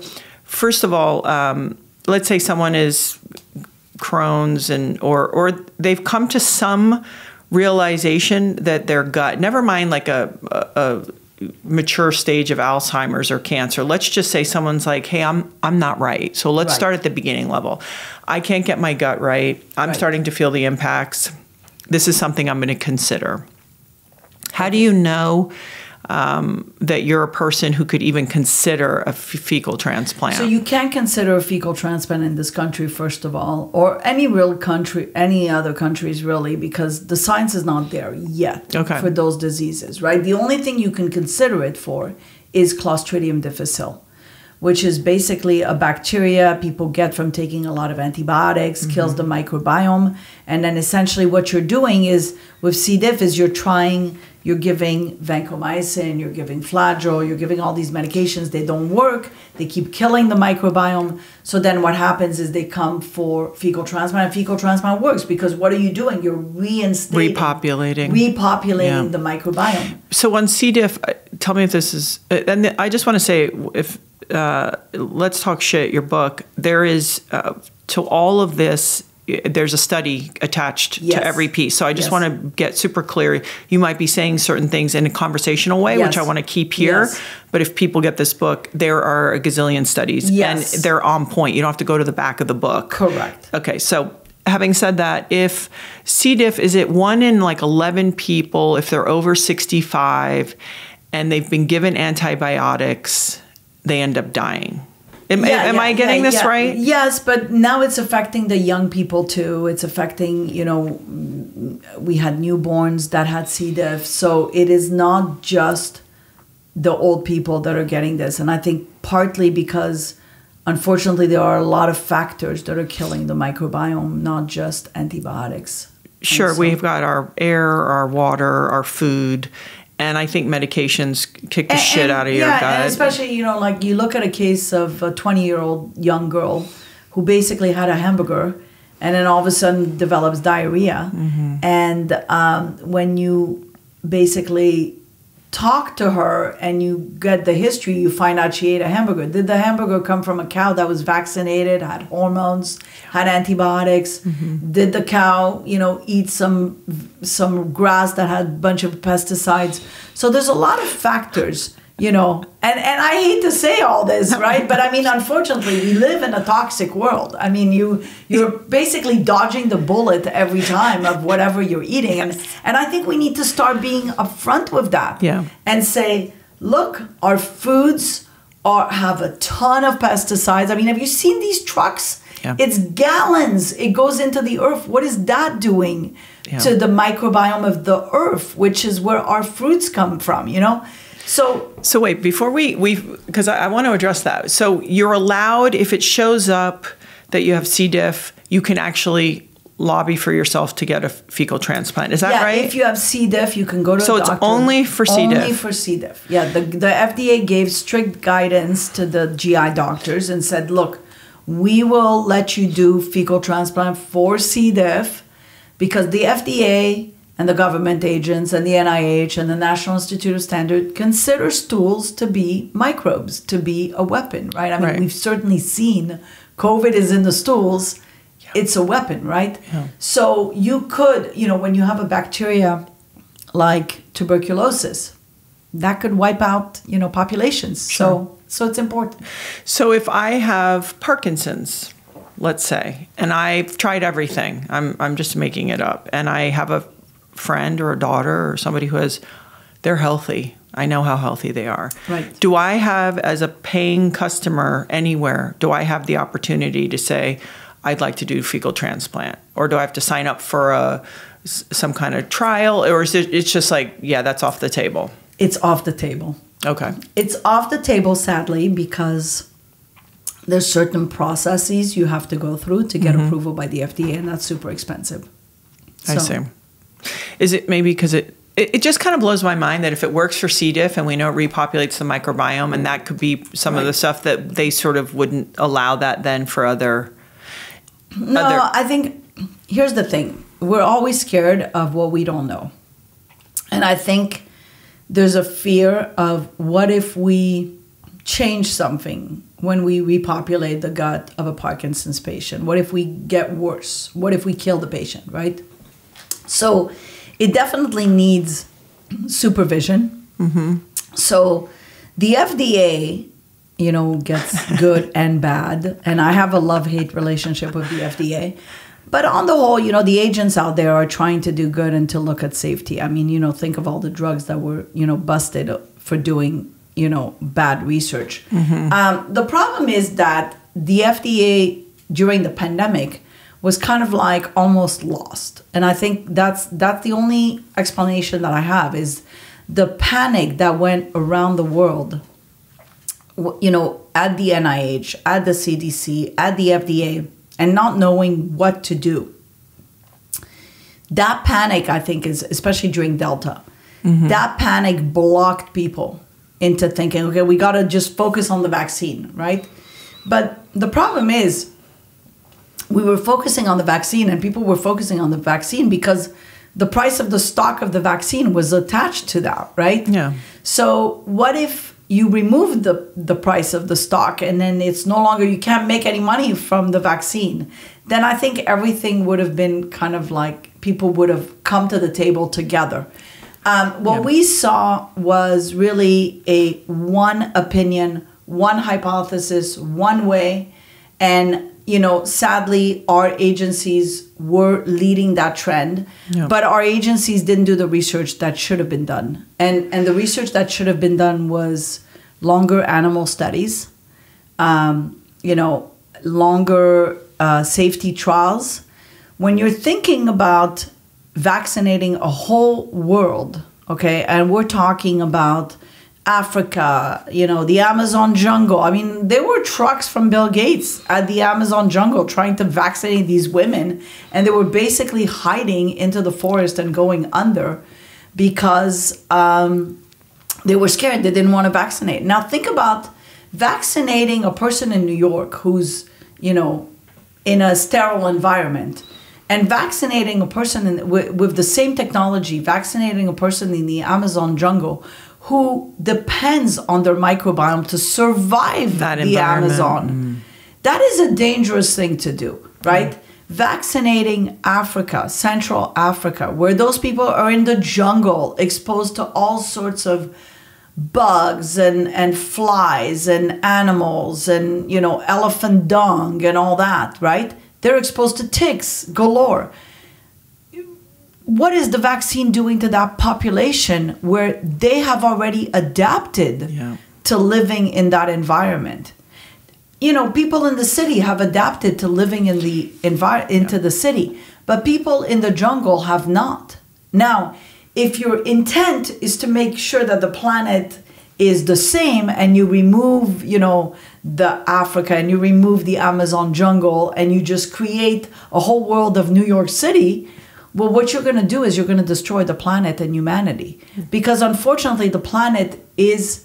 first of all, let's say someone is Crohn's and or they've come to some realization that their gut, never mind like a mature stage of Alzheimer's or cancer. Let's just say someone's like, hey, I'm not right. So let's start at the beginning level. I can't get my gut right. I'm starting to feel the impacts. This is something I'm going to consider. How do you know that you're a person who could even consider a fecal transplant? So you can't consider a fecal transplant in this country, first of all, or any real country, any other countries really, because the science is not there yet for those diseases, right? The only thing you can consider it for is Clostridium difficile, which is basically a bacteria people get from taking a lot of antibiotics, kills the microbiome. And then essentially what you're doing is with C. diff is you're giving vancomycin, you're giving Flagyl, you're giving all these medications. They don't work. They keep killing the microbiome. So then what happens is they come for fecal transplant. And fecal transplant works because what are you doing? You're reinstating. Repopulating the microbiome. So on C. diff, tell me if this is, and I just want to say, if Let's Talk Shit, your book, there is, to all of this, there's a study attached to every piece. So I just want to get super clear. You might be saying certain things in a conversational way, which I want to keep here. But if people get this book, there are a gazillion studies and they're on point. You don't have to go to the back of the book. Correct. Okay. So having said that, if C. diff, is it 1 in like 11 people, if they're over 65 and they've been given antibiotics, they end up dying? Am I getting this right? Yes, but now it's affecting the young people too. It's affecting, you know, we had newborns that had C. diff. So it is not just the old people that are getting this. And I think partly because, unfortunately, there are a lot of factors that are killing the microbiome, not just antibiotics. Sure, so we've got our air, our water, our food. And I think medications kick the shit out of your gut. Yeah, and especially, you know, like you look at a case of a 20-year-old young girl who basically had a hamburger and then all of a sudden develops diarrhea. And when you basically talk to her and you get the history, you find out she ate a hamburger. Did the hamburger come from a cow that was vaccinated, had hormones, had antibiotics? Did the cow, you know, eat some grass that had a bunch of pesticides? So there's a lot of factors, you know, and I hate to say all this, right? But I mean, unfortunately, we live in a toxic world. I mean, you're basically dodging the bullet every time of whatever you're eating. And I think we need to start being upfront with that and say, look, our foods have a ton of pesticides. I mean, have you seen these trucks? It's gallons. It goes into the earth. What is that doing to the microbiome of the earth, which is where our fruits come from, you know? So wait, before we because I want to address that. So you're allowed, if it shows up that you have C. diff, you can actually lobby for yourself to get a fecal transplant. Is that right? If you have C. diff, you can go to a doctor. So it's only for C. diff? Only for C. diff. Yeah, the FDA gave strict guidance to the GI doctors and said, look, we will let you do fecal transplant for C. diff because the FDA and the government agents and the NIH and the National Institute of Standards consider stools to be microbes, to be a weapon, right? I mean, we've certainly seen COVID is in the stools. It's a weapon, right? So you could, you know, when you have a bacteria like tuberculosis, that could wipe out, you know, populations. Sure. So it's important. So if I have Parkinson's, let's say, and I've tried everything, I'm just making it up, and I have a friend or a daughter or somebody who has, they're healthy. I know how healthy they are. Right. Do I have, as a paying customer anywhere, do I have the opportunity to say, I'd like to do fecal transplant? Or do I have to sign up for some kind of trial? Or is it, it's just like, yeah, that's off the table? It's off the table. Okay. It's off the table, sadly, because there's certain processes you have to go through to get approval by the FDA, and that's super expensive. So. I see. Is it maybe because it just kind of blows my mind that if it works for C. diff and we know it repopulates the microbiome, and that could be some of the stuff that they sort of wouldn't allow that then for other... I think, here's the thing. We're always scared of what we don't know. And I think there's a fear of what if we change something when we repopulate the gut of a Parkinson's patient? What if we get worse? What if we kill the patient, right? So it definitely needs supervision. So the FDA, you know, gets good and bad. And I have a love-hate relationship with the FDA. But on the whole, you know, the agents out there are trying to do good and to look at safety. I mean, you know, think of all the drugs that were, you know, busted for doing, you know, bad research. The problem is that the FDA during the pandemic was kind of like almost lost. And I think that's the only explanation that I have is the panic that went around the world, you know, at the NIH, at the CDC, at the FDA, and not knowing what to do. That panic, I think, is especially during Delta. That panic blocked people into thinking, okay, we got to just focus on the vaccine, right? But the problem is we were focusing on the vaccine, and people were focusing on the vaccine because the price of the stock of the vaccine was attached to that, right? Yeah. So what if you remove the price of the stock and then it's no longer, you can't make any money from the vaccine? Then I think everything would have been kind of like, people would have come to the table together. What we saw was really a one opinion, one hypothesis, one way. And, you know, sadly, our agencies were leading that trend, but our agencies didn't do the research that should have been done. And the research that should have been done was longer animal studies, you know, longer safety trials. When you're thinking about vaccinating a whole world, okay, and we're talking about Africa, you know, the Amazon jungle. I mean, there were trucks from Bill Gates at the Amazon jungle trying to vaccinate these women, and they were basically hiding into the forest and going under because they were scared. They didn't want to vaccinate. Now, think about vaccinating a person in New York who's, you know, in a sterile environment. And vaccinating a person with the same technology, vaccinating a person in the Amazon jungle who depends on their microbiome to survive the Amazon. That is a dangerous thing to do, right? Vaccinating Africa, Central Africa, where those people are in the jungle, exposed to all sorts of bugs and flies and animals and, you know, elephant dung and all that, right? They're exposed to ticks galore. What is the vaccine doing to that population where they have already adapted to living in that environment? You know, people in the city have adapted to living in the into the city, but people in the jungle have not. Now, if your intent is to make sure that the planet is the same, and you remove, you know, the Africa, and you remove the Amazon jungle, and you just create a whole world of New York City, well, what you're going to do is you're going to destroy the planet and humanity. Because unfortunately, the planet is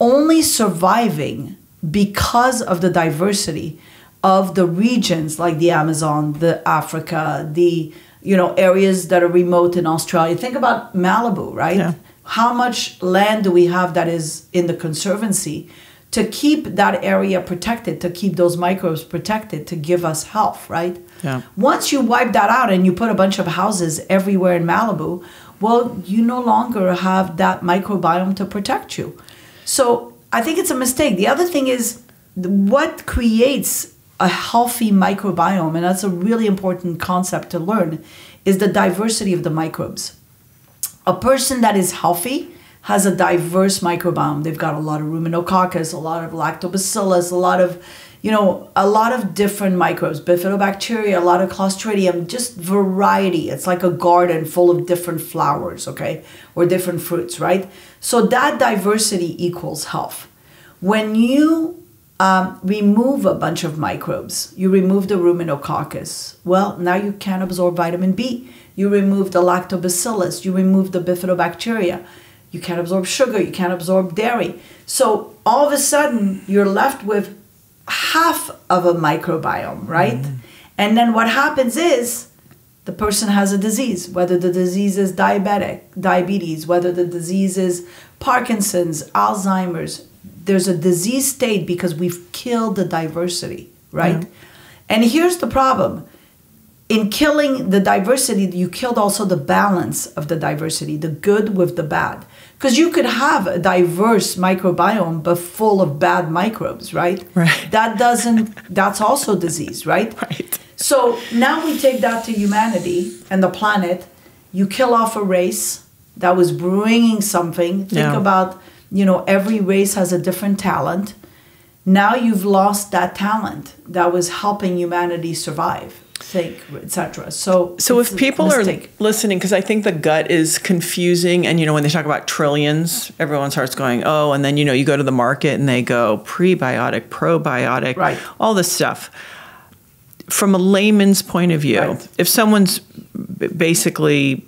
only surviving because of the diversity of the regions like the Amazon, the Africa, the, you know, areas that are remote in Australia. Think about Malibu, right? Yeah. How much land do we have that is in the conservancy to keep that area protected, to keep those microbes protected, to give us health, right? Yeah. Once you wipe that out and you put a bunch of houses everywhere in Malibu, well, you no longer have that microbiome to protect you. So I think it's a mistake. The other thing is what creates a healthy microbiome, and that's a really important concept to learn, is the diversity of the microbes. A person that is healthy has a diverse microbiome. They've got a lot of ruminococcus, a lot of lactobacillus, a lot of, you know, a lot of different microbes, bifidobacteria, a lot of clostridium, just variety. It's like a garden full of different flowers, okay, or different fruits, right? So that diversity equals health. When you remove a bunch of microbes, you remove the ruminococcus, well, now you can't absorb vitamin B. You remove the lactobacillus, you remove the bifidobacteria. You can't absorb sugar, you can't absorb dairy. So all of a sudden, you're left with half of a microbiome, right? Mm. And then what happens is the person has a disease, whether the disease is diabetes, whether the disease is Parkinson's, Alzheimer's. There's a disease state because we've killed the diversity, right? Yeah. And here's the problem. In killing the diversity, you killed also the balance of the diversity, the good with the bad. Because you could have a diverse microbiome, but full of bad microbes, right? Right. That doesn't, that's also disease, right? Right. So now we take that to humanity and the planet. You kill off a race that was bringing something. Think about, you know, every race has a different talent. Now you've lost that talent that was helping humanity survive. Etc. So if people are listening, because I think the gut is confusing, and you know when they talk about trillions, everyone starts going, oh, and then you know you go to the market and they go prebiotic, probiotic, right, all this stuff. From a layman's point of view, right, if someone's basically,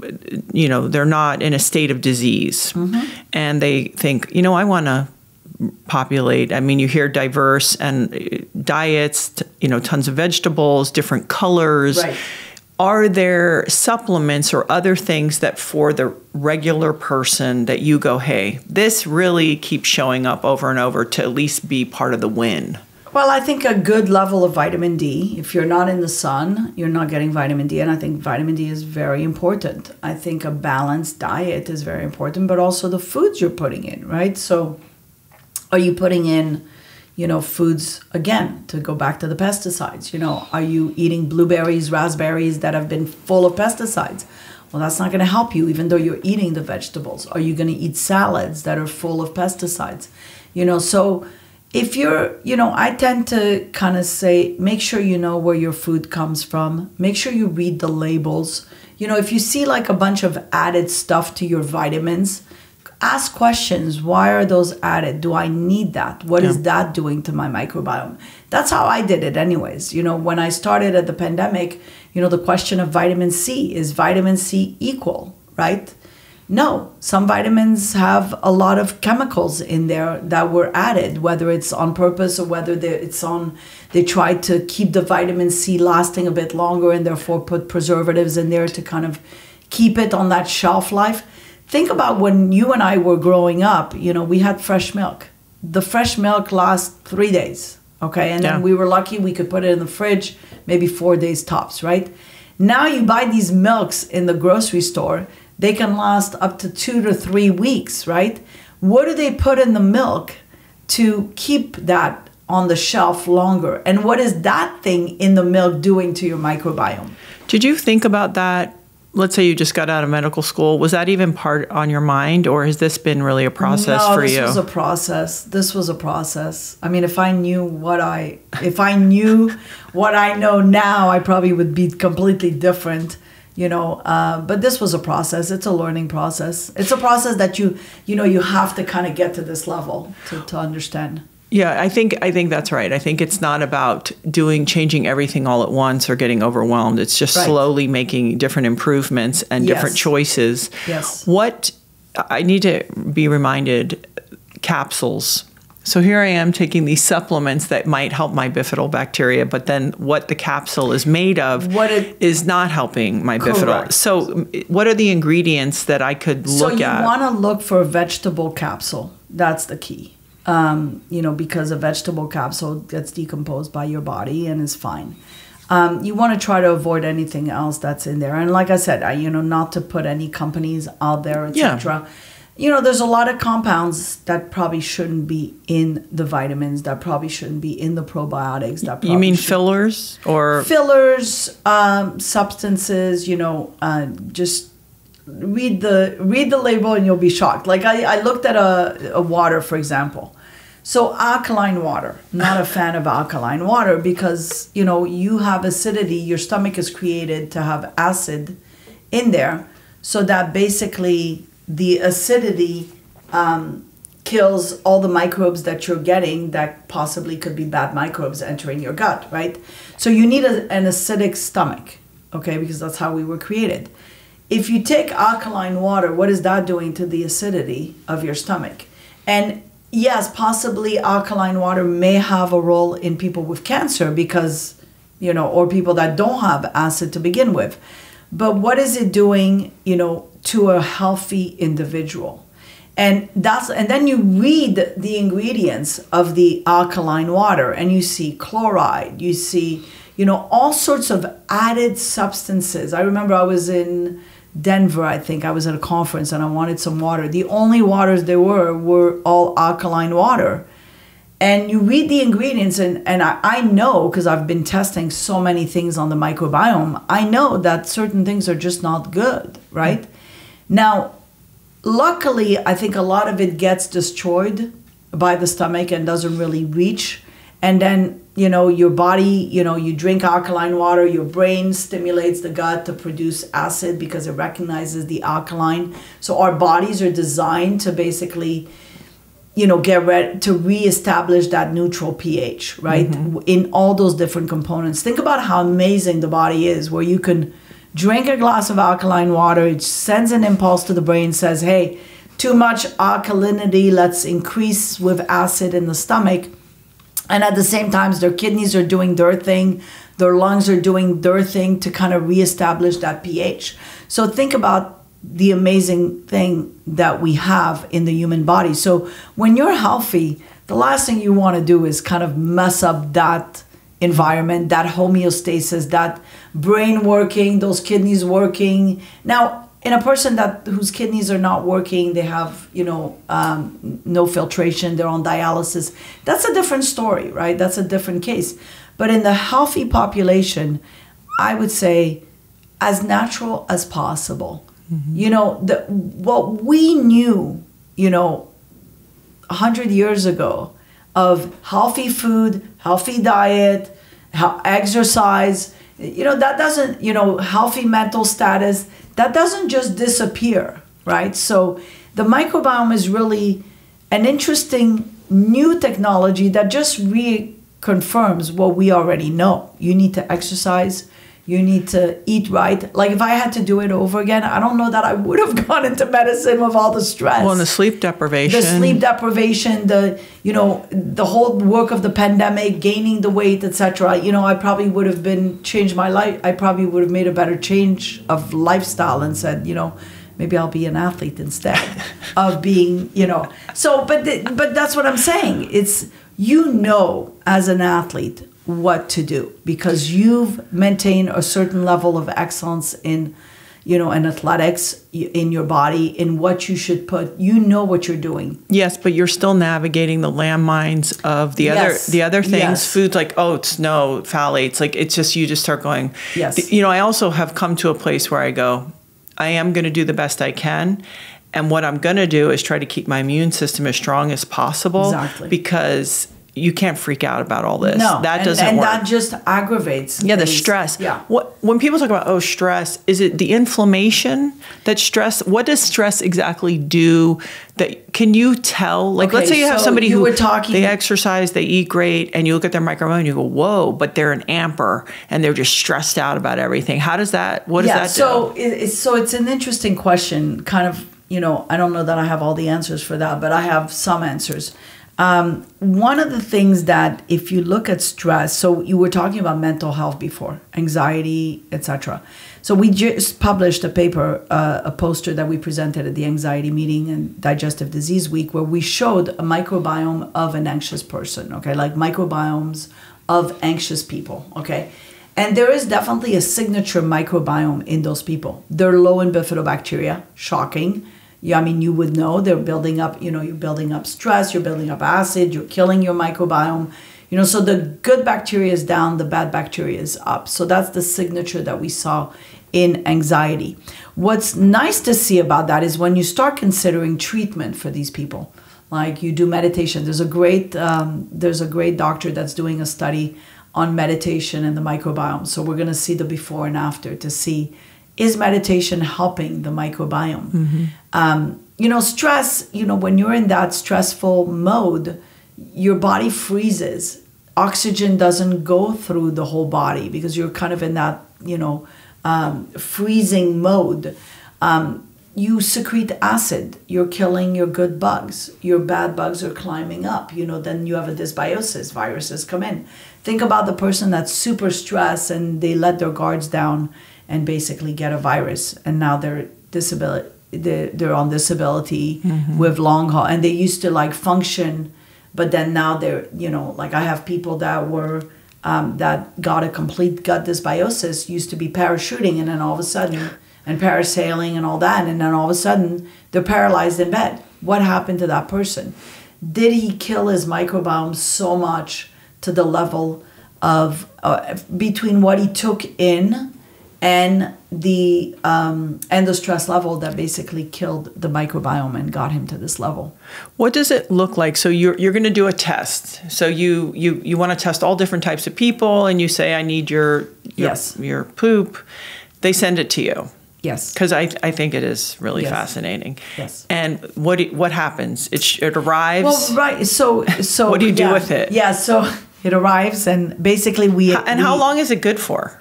you know, they're not in a state of disease, mm-hmm, and they think, you know, I want to populate. I mean, you hear diverse and diets, you know, tons of vegetables, different colors. Right. Are there supplements or other things that for the regular person that you go, hey, this really keeps showing up over and over to at least be part of the win? Well, I think a good level of vitamin D. If you're not in the sun, you're not getting vitamin D. And I think vitamin D is very important. I think a balanced diet is very important, but also the foods you're putting in, right? So are you putting in, you know, foods, again, to go back to the pesticides? You know, are you eating blueberries, raspberries that have been full of pesticides? Well, that's not going to help you, even though you're eating the vegetables. Are you going to eat salads that are full of pesticides? You know, so if you're, you know, I tend to kind of say, make sure you know where your food comes from. Make sure you read the labels. You know, if you see like a bunch of added stuff to your vitamins, ask questions. Why are those added? Do I need that? What is that doing to my microbiome? That's how I did it anyways. You know, when I started at the pandemic, you know, the question of vitamin C, is vitamin C equal, right? No, some vitamins have a lot of chemicals in there that were added, whether it's on purpose or whether they tried to keep the vitamin C lasting a bit longer and therefore put preservatives in there to kind of keep it on that shelf life. Think about when you and I were growing up, you know, we had fresh milk. The fresh milk lasts 3 days, okay? And then we were lucky we could put it in the fridge, maybe 4 days tops, right? Now you buy these milks in the grocery store, they can last up to 2 to 3 weeks, right? What do they put in the milk to keep that on the shelf longer? And what is that thing in the milk doing to your microbiome? Did you think about that? Let's say you just got out of medical school. Was that even part on your mind, or has this been really a process for you? No, this was a process. This was a process. I mean, if I knew what I know now, I probably would be completely different, you know. But this was a process. It's a learning process. It's a process that you know, you have to kind of get to this level to understand. Yeah, I think that's right. I think it's not about changing everything all at once or getting overwhelmed. It's just slowly making different improvements and different choices. Yes. What I need to be reminded, capsules. So here I am taking these supplements that might help my bifidobacteria, but then what the capsule is made of is not helping my bifidobacteria. So what are the ingredients that I could look at? So you want to look for a vegetable capsule. That's the key. You know, because a vegetable capsule gets decomposed by your body and is fine. You want to try to avoid anything else that's in there. And like I said, you know, not to put any companies out there, etc. Yeah. You know, there's a lot of compounds that probably shouldn't be in the vitamins, that probably shouldn't be in the probiotics. That probably you mean fillers or fillers, substances? You know, just read the label and you'll be shocked. Like I looked at a water, for example. So alkaline water, not a fan of alkaline water because, you know, you have acidity. Your stomach is created to have acid in there, so that basically the acidity kills all the microbes that you're getting that possibly could be bad microbes entering your gut, right? So you need an acidic stomach, okay, because that's how we were created. If you take alkaline water, what is that doing to the acidity of your stomach? And yes, possibly alkaline water may have a role in people with cancer because, you know, or people that don't have acid to begin with. But what is it doing, you know, to a healthy individual? And that's, and then you read the ingredients of the alkaline water and you see chloride, you see, you know, all sorts of added substances. I remember I was in Denver, I think I was at a conference and I wanted some water. The only waters there were all alkaline water. And you read the ingredients, and I know, because I've been testing so many things on the microbiome, I know that certain things are just not good, right? Now, luckily, I think a lot of it gets destroyed by the stomach and doesn't really reach. And then, you know, your body, you know, you drink alkaline water, your brain stimulates the gut to produce acid because it recognizes the alkaline. So our bodies are designed to basically, you know, get ready to reestablish that neutral pH, right? Mm-hmm. In all those different components. Think about how amazing the body is, where you can drink a glass of alkaline water. It sends an impulse to the brain, says, hey, too much alkalinity, let's increase with acid in the stomach. And at the same time, their kidneys are doing their thing. Their lungs are doing their thing to kind of reestablish that pH. So think about the amazing thing that we have in the human body. So when you're healthy, the last thing you want to do is kind of mess up that environment, that homeostasis, that brain working, those kidneys working. Now, in a person whose kidneys are not working, they have, you know, no filtration, they're on dialysis, that's a different story, right? That's a different case. But in the healthy population, I would say as natural as possible. Mm-hmm. You know, what we knew, you know, 100 years ago of healthy food, healthy diet, exercise, you know, that doesn't, you know, healthy mental status, that doesn't just disappear, right? So the microbiome is really an interesting new technology that just reconfirms what we already know. You need to exercise. You need to eat right. Like if I had to do it over again, I don't know that I would have gone into medicine with all the stress. Well, and the sleep deprivation. The sleep deprivation, the, you know, the whole work of the pandemic, gaining the weight, etc. You know, I probably would have changed my life. I probably would have made a better change of lifestyle and said, you know, maybe I'll be an athlete instead of being, you know. So, but that's what I'm saying. It's, you know, as an athlete, what to do because you've maintained a certain level of excellence in, you know, in athletics, in your body, in what you should put, you know what you're doing. Yes, but you're still navigating the landmines of the other things, foods like oats, no, phthalates, like it's just, you just start going. Yes. You know, I also have come to a place where I go, I am going to do the best I can. And what I'm going to do is try to keep my immune system as strong as possible. Exactly. Because you can't freak out about all this. No, that doesn't work. And that just aggravates. Yeah, things. The stress. Yeah. When people talk about, oh, stress, is it the inflammation that stress? What does stress exactly do? That can you tell? Like, okay, let's say you have somebody who they exercise, they eat great, and you look at their microbiome, and you go, whoa, but they're an amper, and they're just stressed out about everything. How does that? What does that do? So it's an interesting question. Kind of, you know, I don't know that I have all the answers for that, but I have some answers. One of the things that if you look at stress, so you were talking about mental health before, anxiety, etc. So we just published a paper, a poster that we presented at the anxiety meeting and digestive disease week, where we showed a microbiome of an anxious person, okay, like microbiomes of anxious people, okay. And there is definitely a signature microbiome in those people. They're low in bifidobacteria, shocking. Yeah, I mean, you would know they're building up, you know, you're building up stress, you're building up acid, you're killing your microbiome. You know, so the good bacteria is down, the bad bacteria is up. So that's the signature that we saw in anxiety. What's nice to see about that is when you start considering treatment for these people, like you do meditation. There's a great doctor that's doing a study on meditation and the microbiome. So we're going to see the before and after to see, is meditation helping the microbiome? Mm-hmm. You know, stress, you know, when you're in that stressful mode, your body freezes. Oxygen doesn't go through the whole body because you're kind of in that, you know, freezing mode. You secrete acid. You're killing your good bugs. Your bad bugs are climbing up. You know, then you have a dysbiosis. Viruses come in. Think about the person that's super stressed and they let their guards down and basically get a virus. And now they're on disability mm-hmm. with long haul. And they used to like function. But then now they're, you know, like I have people that were, that got a complete gut dysbiosis, used to be parachuting and then all of a sudden, and parasailing and all that. And then all of a sudden they're paralyzed in bed. What happened to that person? Did he kill his microbiome so much to the level of, between what he took in and the stress level that basically killed the microbiome and got him to this level. What does it look like? So you're going to do a test. So you want to test all different types of people, and you say, I need your poop. They send it to you. Yes. Because I think it is really fascinating. Yes. And what happens? It arrives. Well, right. So what do you do with it? Yeah. So it arrives, and basically how long is it good for?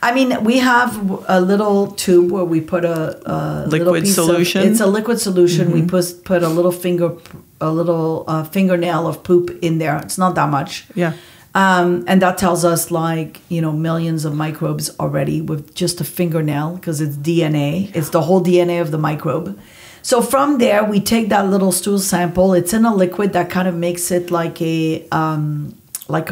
I mean, we have a little tube where we put a liquid little piece solution. It's a liquid solution. Mm-hmm. We put a little fingernail of poop in there. It's not that much. Yeah. And that tells us, like, you know, millions of microbes already with just a fingernail, because it's DNA. It's the whole DNA of the microbe. So from there, we take that little stool sample. It's in a liquid that kind of makes it like a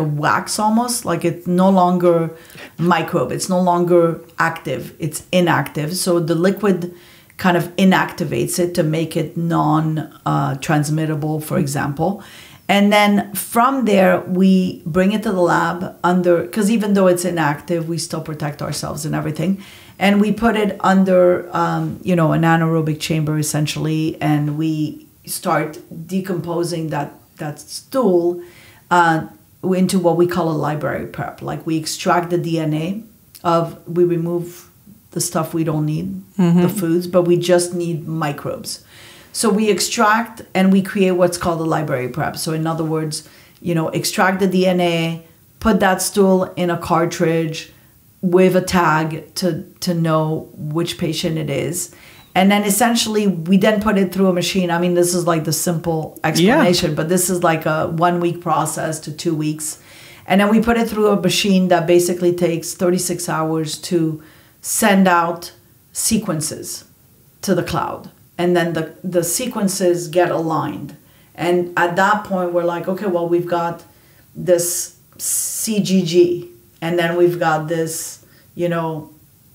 wax almost, like it's no longer microbe. It's no longer active. It's inactive. So the liquid kind of inactivates it to make it non-transmittable, for example. And then from there, we bring it to the lab under, because even though it's inactive, we still protect ourselves and everything. And we put it under, you know, an anaerobic chamber essentially, and we start decomposing that stool into what we call a library prep. Like we extract the DNA we remove the stuff we don't need, mm-hmm. the foods, but we just need microbes. So we extract and we create what's called a library prep. So in other words, you know, extract the DNA, put that stool in a cartridge with a tag to know which patient it is. And then essentially we then put it through a machine. I mean, this is like the simple explanation, but this is like a 1 week process to 2 weeks. And then we put it through a machine that basically takes 36 hours to send out sequences to the cloud. And then the sequences get aligned. And at that point, we're like, okay, well, we've got this CGG, and then we've got this, you know,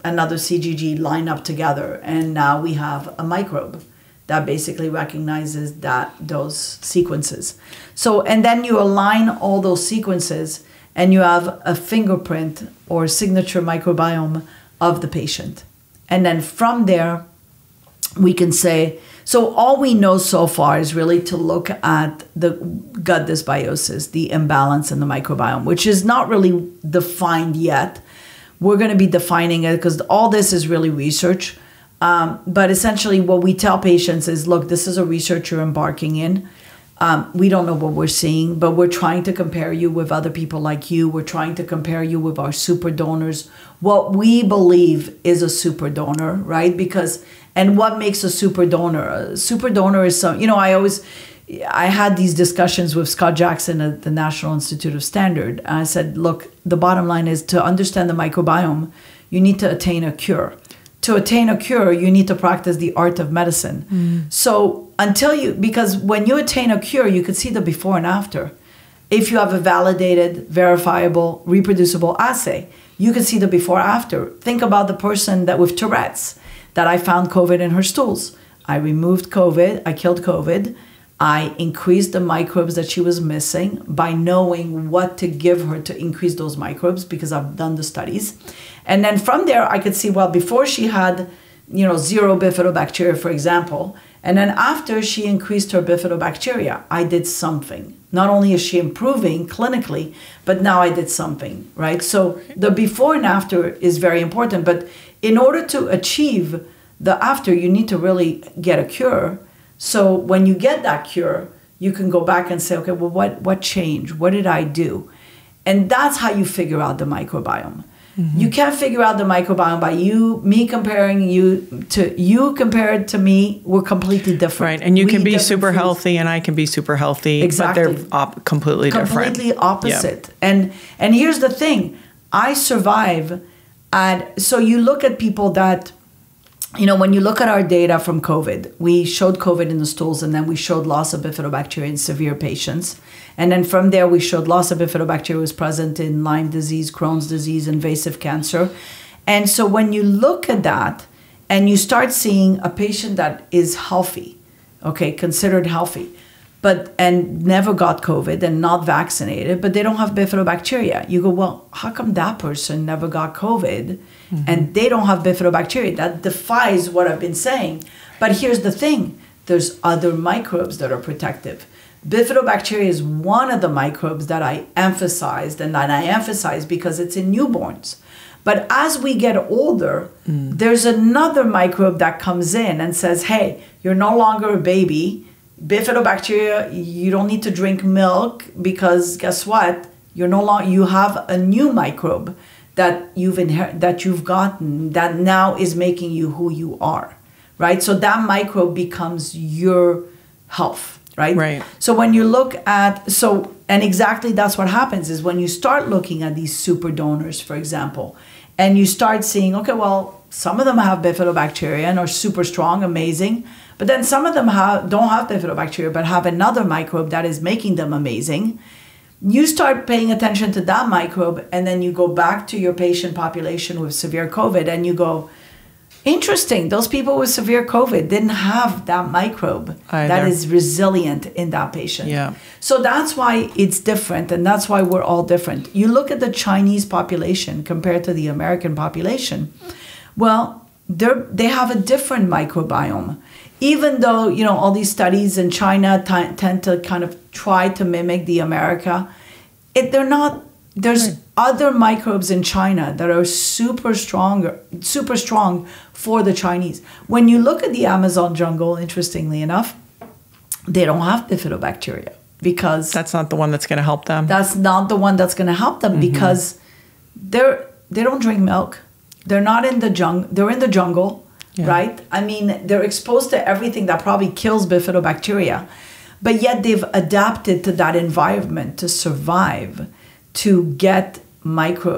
another CGG line up together, and now we have a microbe that basically recognizes those sequences. So, and then you align all those sequences and you have a fingerprint or signature microbiome of the patient. And then from there, we can say, so all we know so far is really to look at the gut dysbiosis, the imbalance in the microbiome, which is not really defined yet. We're going to be defining it because all this is really research. But essentially what we tell patients is, look, this is a research you're embarking in. We don't know what we're seeing, but we're trying to compare you with other people like you. We're trying to compare you with our super donors. What we believe is a super donor, right? Because, and what makes a super donor? A super donor is some, you know, I had these discussions with Scott Jackson at the National Institute of Standards. I said, look, the bottom line is to understand the microbiome, you need to attain a cure. To attain a cure, you need to practice the art of medicine. Mm. So because when you attain a cure, you could see the before and after. if you have a validated, verifiable, reproducible assay. You can see the before after. Think about the person that with Tourette's that I found COVID in her stools. I removed COVID, I killed COVID. I increased the microbes that she was missing by knowing what to give her to increase those microbes because I've done the studies. And then from there, I could see, well, before she had, you know, zero bifidobacteria, for example, and then after she increased her bifidobacteria, I did something. Not only is she improving clinically, but now I did something, right? So the before and after is very important. But in order to achieve the after, you need to really get a cure. So when you get that cure, you can go back and say, okay, well, what changed? What did I do? And that's how you figure out the microbiome. Mm-hmm. You can't figure out the microbiome by me comparing you to you compared to me. We're completely different. Right, and you can be super healthy and I can be super healthy. Exactly. But they're completely different. Completely opposite. Yeah. And here's the thing. I survive at, so you look at people that, you know, when you look at our data from COVID, we showed COVID in the stools and then we showed loss of bifidobacteria in severe patients. And then from there, we showed loss of bifidobacteria was present in Lyme disease, Crohn's disease, invasive cancer. And so when you look at that and you start seeing a patient that is healthy, okay, considered healthy, but and never got COVID and not vaccinated, but they don't have bifidobacteria. You go, well, how come that person never got COVID? Mm-hmm. And they don't have bifidobacteria. That defies what I've been saying. But here's the thing. There's other microbes that are protective. Bifidobacteria is one of the microbes that I emphasized and that I emphasize because it's in newborns. But as we get older, there's another microbe that comes in and says, hey, you're no longer a baby. Bifidobacteria, you don't need to drink milk because guess what? You're no longer, you have a new microbe that you've inherited, that you've gotten, that now is making you who you are, right? So that microbe becomes your health, right? Right. So when you look at, so, and exactly that's what happens is when you start looking at these super donors, for example, and you start seeing, okay, well, some of them have bifidobacteria and are super strong, amazing, but then some of them don't have bifidobacteria, but have another microbe that is making them amazing. You start paying attention to that microbe and then you go back to your patient population with severe COVID and you go, interesting, those people with severe COVID didn't have that microbe that is resilient in that patient. Yeah. So that's why it's different and that's why we're all different. You look at the Chinese population compared to the American population, well, they have a different microbiome. Even though, you know, all these studies in China tend to kind of try to mimic the America, they're not, there's other microbes in China that are super strong for the Chinese. When you look at the Amazon jungle, interestingly enough, they don't have bifidobacteria because... That's not the one that's going to help them. That's not the one that's going to help them because they don't drink milk. They're not in the jungle. They're in the jungle. Yeah. Right? I mean, they're exposed to everything that probably kills bifidobacteria, but yet they've adapted to that environment to survive, to get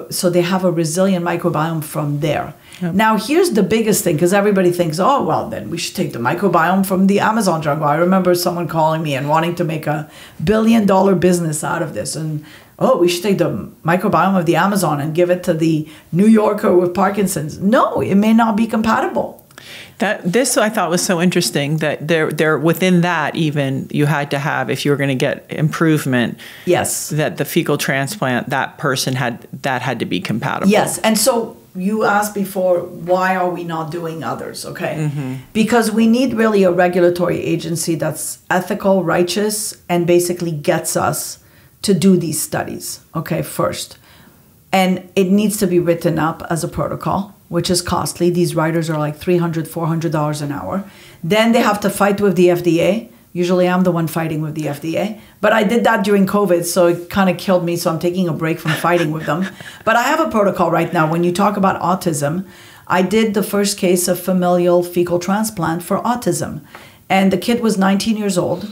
so they have a resilient microbiome from there. Yep. Now, here's the biggest thing, because everybody thinks, oh, well, then we should take the microbiome from the Amazon jungle. I remember someone calling me and wanting to make a billion-dollar business out of this, and oh, we should take the microbiome of the Amazon and give it to the New Yorker with Parkinson's. No, it may not be compatible. This I thought was so interesting that there within that even you had to have, if you were going to get improvement, yes, that the fecal transplant, that person had to be compatible. Yes, and so you asked before, why are we not doing others, okay? Because we need really a regulatory agency that's ethical, righteous, and basically gets us to do these studies, okay, first. And it needs to be written up as a protocol, which is costly. These writers are like $300, $400 an hour. Then they have to fight with the FDA. Usually I'm the one fighting with the FDA, but I did that during COVID, so it kind of killed me, so I'm taking a break from fighting with them. But I have a protocol right now. When you talk about autism, I did the first case of familial fecal transplant for autism. And the kid was 19 years old.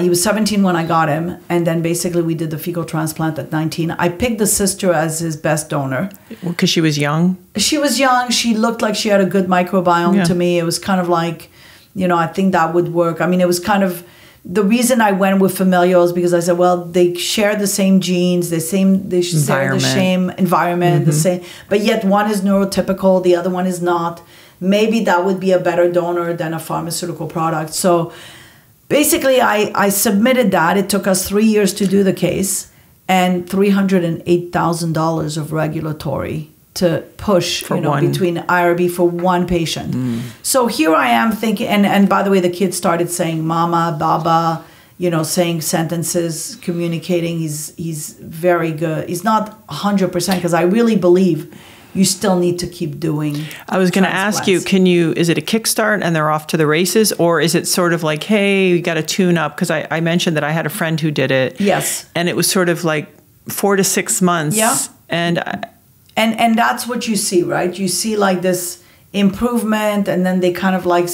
He was 17 when I got him, and then basically we did the fecal transplant at 19. I picked the sister as his best donor. Because she was young? She was young. She looked like she had a good microbiome to me. It was kind of like, you know, I think that would work. I mean, it was kind of, The reason I went with familial is because I said, well, they share the same genes, they share the same environment, mm-hmm. the same, but yet one is neurotypical, the other one is not. Maybe that would be a better donor than a pharmaceutical product. So basically, I submitted that. It took us 3 years to do the case and $308,000 of regulatory to push between IRB for one patient. Mm. So here I am thinking, and by the way, the kid started saying mama, baba, saying sentences, communicating. He's very good. He's not 100% because I really believe you still need to keep doing. I was going to ask you, is it a kickstart and they're off to the races, or is it sort of like, hey, you got to tune up? Because I mentioned that I had a friend who did it. Yes. And it was sort of like 4 to 6 months. Yeah. And that's what you see, right? You see like this improvement, and then they kind of like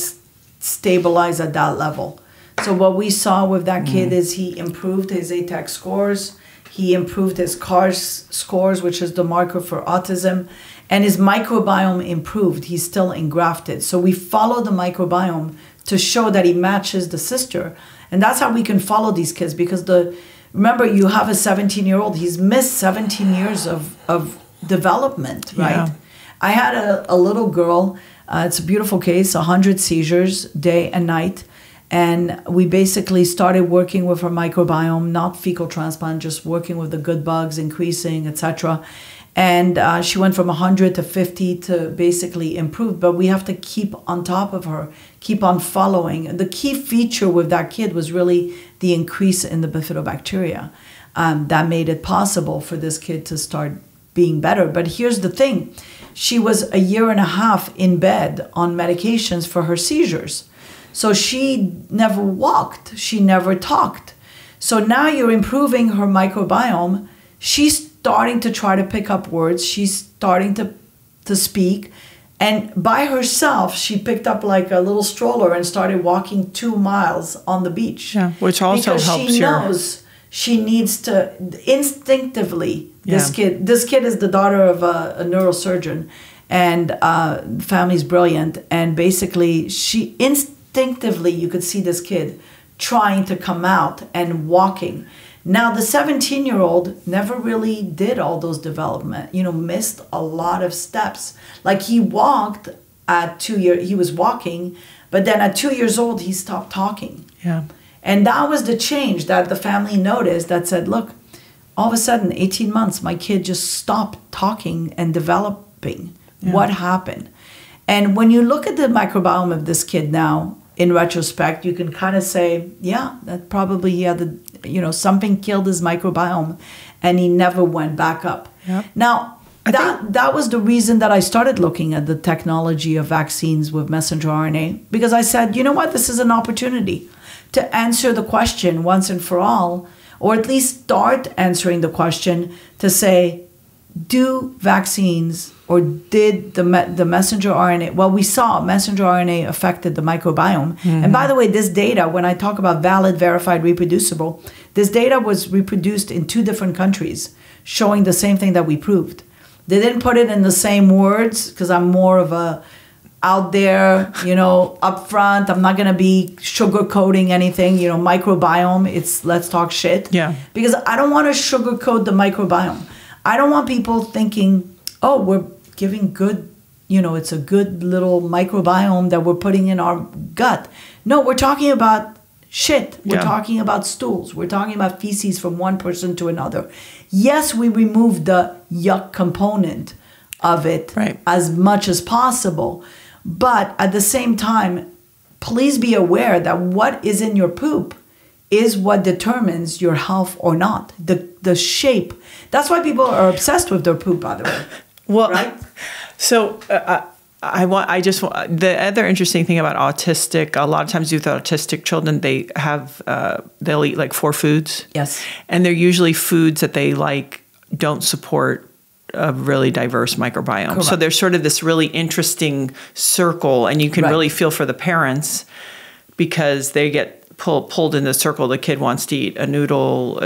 stabilize at that level. So what we saw with that kid is he improved his ATAC scores. He improved his CARS scores, which is the marker for autism. And his microbiome improved. He's still engrafted. So we follow the microbiome to show that he matches the sister. And that's how we can follow these kids, because remember, you have a 17-year-old. He's missed 17 years of development, right? Yeah. I had a little girl, it's a beautiful case, 100 seizures day and night. And we basically started working with her microbiome, not fecal transplant, just working with the good bugs, increasing, etc. And she went from 100 to 50 to basically improve. But we have to keep on top of her, keep on following. The key feature with that kid was really the increase in the bifidobacteria that made it possible for this kid to start being better. But here's the thing. She was a year and a half in bed on medications for her seizures. So she never walked. She never talked. So now you're improving her microbiome. She's starting to try to pick up words. She's starting to speak. And by herself, she picked up like a little stroller and started walking 2 miles on the beach. Yeah, which also helps you. Because she knows she needs to instinctively. This kid is the daughter of a neurosurgeon, and family's brilliant. And basically, she instinctively, you could see this kid trying to come out and walking. Now, the 17-year-old never really did all those development. Missed a lot of steps. Like he walked at 2 years, he was walking, but then at 2 years old, he stopped talking. Yeah. And that was the change that the family noticed that said, look, all of a sudden, 18 months, my kid just stopped talking and developing. Yeah. What happened? And when you look at the microbiome of this kid now, in retrospect, you can kind of say, yeah, that probably he had something killed his microbiome and he never went back up. Yep. Now, that was the reason that I started looking at the technology of vaccines with messenger RNA, because I said, you know what, this is an opportunity to answer the question once and for all, or at least start answering the question to say, do vaccines or did the messenger RNA, well, we saw messenger RNA affected the microbiome. Mm-hmm. And by the way, this data, when I talk about valid, verified, reproducible, this data was reproduced in 2 different countries showing the same thing that we proved. They didn't put it in the same words because I'm more of a out there, upfront. I'm not going to be sugarcoating anything, microbiome. It's Let's Talk Shit. Yeah. Because I don't want to sugarcoat the microbiome. I don't want people thinking, oh, we're giving good, it's a good little microbiome that we're putting in our gut. No, we're talking about shit. We're talking about stools. We're talking about feces from one person to another. Yes, we remove the yuck component of it as much as possible. But at the same time, please be aware that what is in your poop is what determines your health or not. The shape. That's why people are obsessed with their poop, by the way. Well, right? So the other interesting thing about autistic, a lot of times with autistic children, they have, they'll eat like 4 foods. Yes. And they're usually foods that they like don't support a really diverse microbiome. Correct. So there's sort of this really interesting circle, and you can really feel for the parents because they get pulled in the circle. The kid wants to eat a noodle,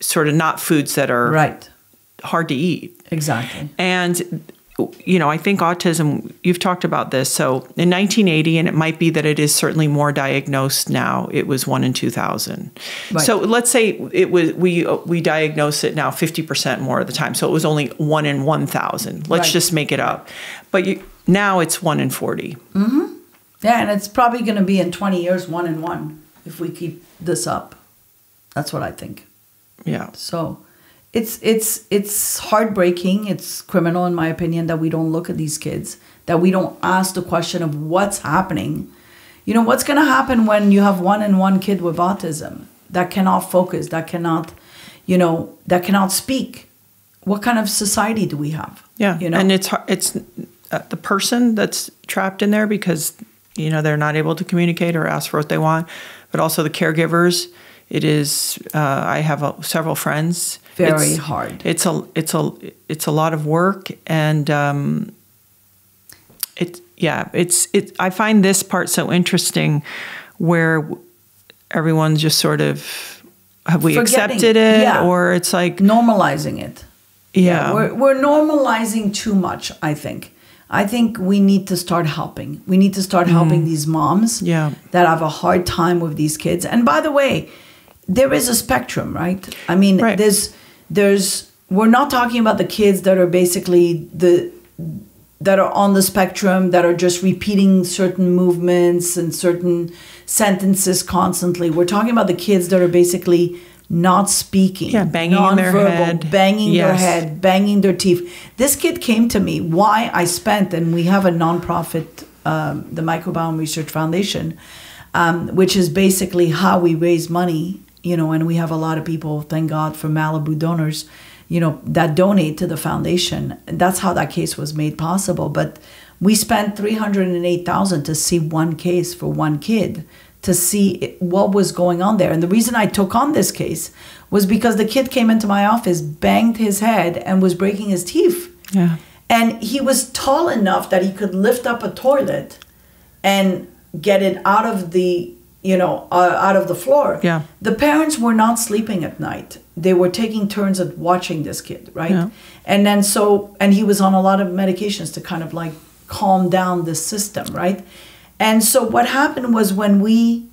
sort of not foods that are hard to eat. Exactly. And you know, I think autism, you've talked about this. So in 1980, and it might be that it is certainly more diagnosed now, it was 1 in 2,000. Right. So let's say it was, we diagnose it now 50% more of the time. So it was only 1 in 1,000. Let's just make it up. But now it's 1 in 40. Mm-hmm. Yeah, and it's probably going to be in 20 years, 1 in 1, if we keep this up. That's what I think. Yeah. So it's heartbreaking. It's criminal, in my opinion, that we don't look at these kids, that we don't ask the question of what's happening. You know, what's going to happen when you have 1 in 1 kid with autism that cannot focus, that cannot, you know, that cannot speak? What kind of society do we have? Yeah. You know, and it's the person that's trapped in there because, you know, they're not able to communicate or ask for what they want, but also the caregivers. It is. I have several friends. Very hard. It's a lot of work, and I find this part so interesting, where everyone's just sort of accepted it, or it's like normalizing it. Yeah, we're normalizing too much, I think. I think we need to start helping. We need to start helping these moms that have a hard time with these kids. And by the way, there is a spectrum, right? I mean, there's we're not talking about the kids that are basically that are on the spectrum, that are just repeating certain movements and certain sentences constantly. We're talking about the kids that are basically not speaking, banging their head, banging their teeth. This kid came to me. Why I spent, and we have a nonprofit, the Microbiome Research Foundation, which is basically how we raise money, you know, and we have a lot of people, thank God for Malibu donors, you know, that donate to the foundation. That's how that case was made possible. But we spent $308,000 to see one case for one kid, to see what was going on there. And the reason I took on this case was because the kid came into my office, banged his head, and was breaking his teeth. Yeah. And he was tall enough that he could lift up a toilet and get it out of the, you know, out of the floor. Yeah. The parents were not sleeping at night. They were taking turns at watching this kid, right? Yeah. And then and he was on a lot of medications to kind of like calm down the system, right? And so what happened was, when we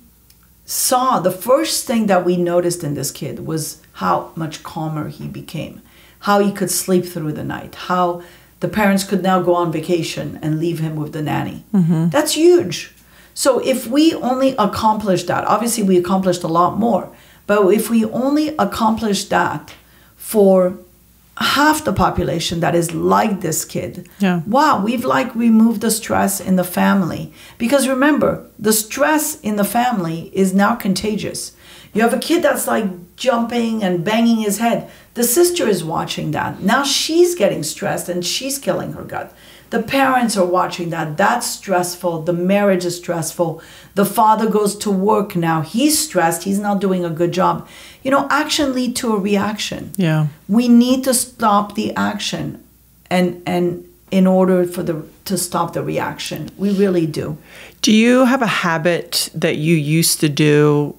saw, the first thing that we noticed in this kid was how much calmer he became, how he could sleep through the night, how the parents could now go on vacation and leave him with the nanny. Mm-hmm. That's huge. So if we only accomplished that, obviously we accomplished a lot more, but if we only accomplished that for half the population that is like this kid, wow, we've like removed the stress in the family. Because remember, the stress in the family is now contagious. You have a kid that's like jumping and banging his head. The sister is watching that. Now she's getting stressed and she's killing her gut. The parents are watching that. That's stressful. The marriage is stressful. The father goes to work now. He's stressed. He's not doing a good job. You know, action leads to a reaction. Yeah. We need to stop the action, and in order to stop the reaction, we really do. Do you have a habit that you used to do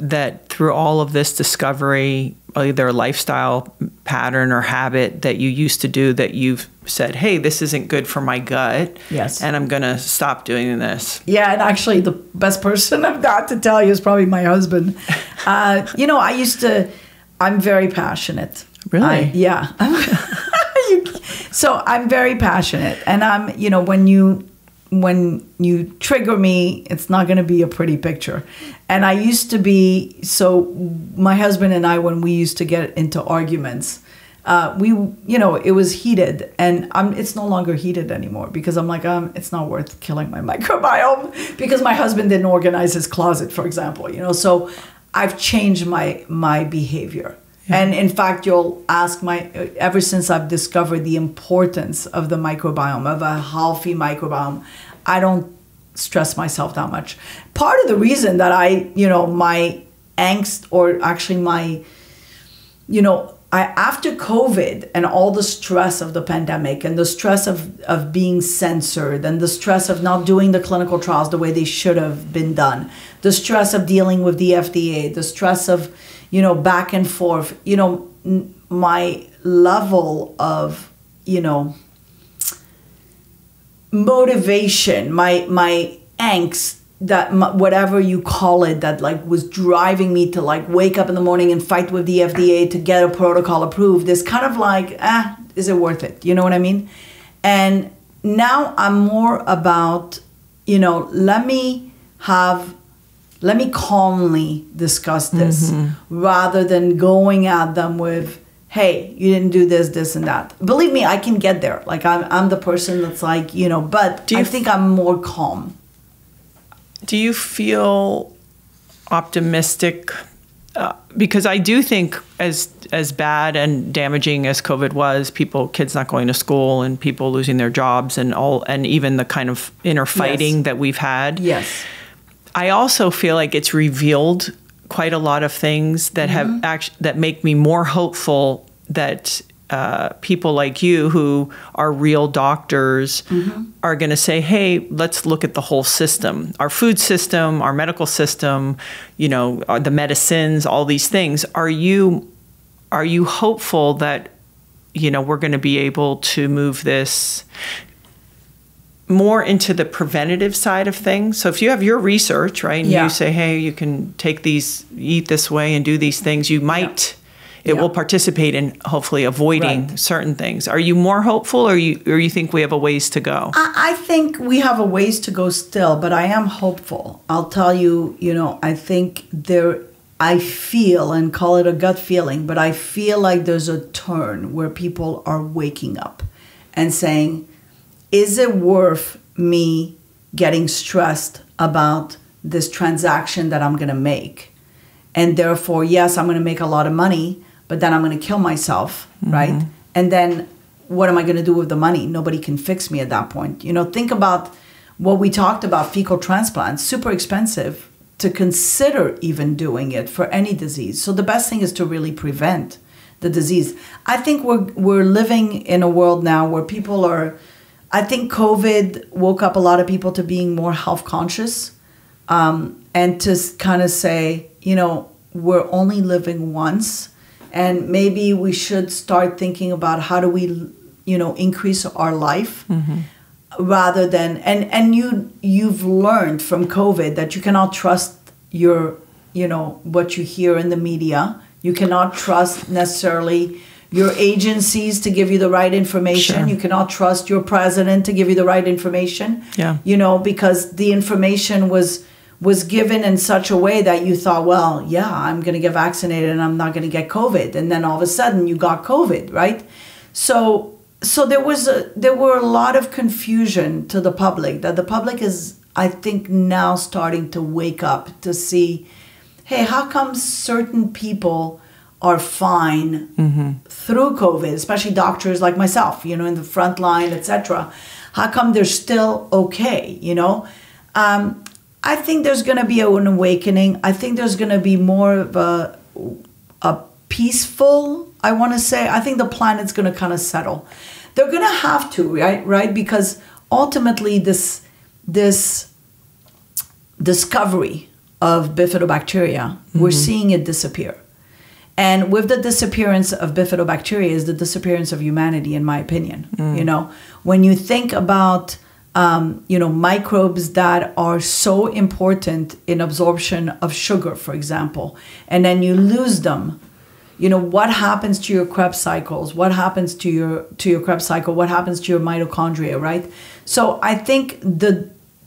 that through all of this discovery, either a lifestyle pattern or habit that you used to do that you've said, hey, this isn't good for my gut, and I'm going to stop doing this? Yeah, and actually the best person I've got to tell you is probably my husband. You know, I'm very passionate. Really? Yeah. So I'm very passionate, and I'm, you know, when you trigger me, it's not going to be a pretty picture. And I used to be, so my husband and I, when we used to get into arguments, you know, it was heated, and it's no longer heated anymore, because I'm like, it's not worth killing my microbiome, because my husband didn't organize his closet, for example, you know. So I've changed my behavior. And in fact, you'll ask ever since I've discovered the importance of the microbiome, of a healthy microbiome, I don't stress myself that much. Part of the reason that you know, my angst, or actually you know, after COVID and all the stress of the pandemic and the stress of being censored and the stress of not doing the clinical trials the way they should have been done, the stress of dealing with the FDA, the stress of, you know, back and forth, you know, my level of, you know, motivation, my angst, that whatever you call it, that like was driving me to like wake up in the morning and fight with the FDA to get a protocol approved, is kind of like, is it worth it? You know what I mean? And now I'm more about, you know, let me calmly discuss this, mm-hmm. rather than going at them with, hey, you didn't do this, this, and that. Believe me, I can get there. Like I'm the person that's like, you know, but do you think I'm more calm. Do you feel optimistic? Because I do think as bad and damaging as COVID was, kids not going to school and people losing their jobs and all, and even the kind of inner fighting yes. that we've had. Yes. I also feel like it's revealed quite a lot of things that mm-hmm. have that make me more hopeful that people like you who are real doctors mm-hmm. are going to say, hey, let's look at the whole system, our food system, our medical system, you know, the medicines, all these things. Are you hopeful that, you know, we're going to be able to move this more into the preventative side of things? So if you have your research, right, and yeah. you say, hey, you can take these, eat this way and do these things, you might... Yeah. It yeah. will participate in hopefully avoiding right. certain things. Are you more hopeful, or you think we have a ways to go? I think we have a ways to go still, but I am hopeful. I'll tell you, you know, I think I feel, and call it a gut feeling, but I feel like there's a turn where people are waking up and saying, is it worth me getting stressed about this transaction that I'm going to make? And therefore, yes, I'm going to make a lot of money, but then I'm going to kill myself, mm-hmm. right? And then what am I going to do with the money? Nobody can fix me at that point. You know, think about what we talked about, fecal transplants, super expensive to consider even doing it for any disease. So the best thing is to really prevent the disease. I think we're living in a world now where people are, I think COVID woke up a lot of people to being more health conscious and to kind of say, you know, we're only living once. And maybe we should start thinking about how do we, you know, increase our life mm-hmm. rather than, and you've learned from COVID that you cannot trust your, you know, what you hear in the media. You cannot trust necessarily your agencies to give you the right information. Sure. You cannot trust your president to give you the right information, yeah. you know, because the information was given in such a way that you thought, well, yeah, I'm going to get vaccinated and I'm not going to get COVID. And then all of a sudden you got COVID, right? So there were a lot of confusion to the public, that the public is, I think, now starting to wake up to see, hey, how come certain people are fine mm-hmm. through COVID, especially doctors like myself, you know, in the front line, etc. How come they're still okay, you know? I think there's going to be an awakening. I think there's going to be more of a peaceful, I want to say. I think the planet's going to kind of settle. They're going to have to, right? Because ultimately this discovery of bifidobacteria, mm-hmm. we're seeing it disappear. And with the disappearance of bifidobacteria is the disappearance of humanity, in my opinion. Mm. You know, when you think about... you know, microbes that are so important in absorption of sugar, for example, and then you lose them. You know, what happens to your Krebs cycles? What happens to your Krebs cycle? What happens to your mitochondria, right? So I think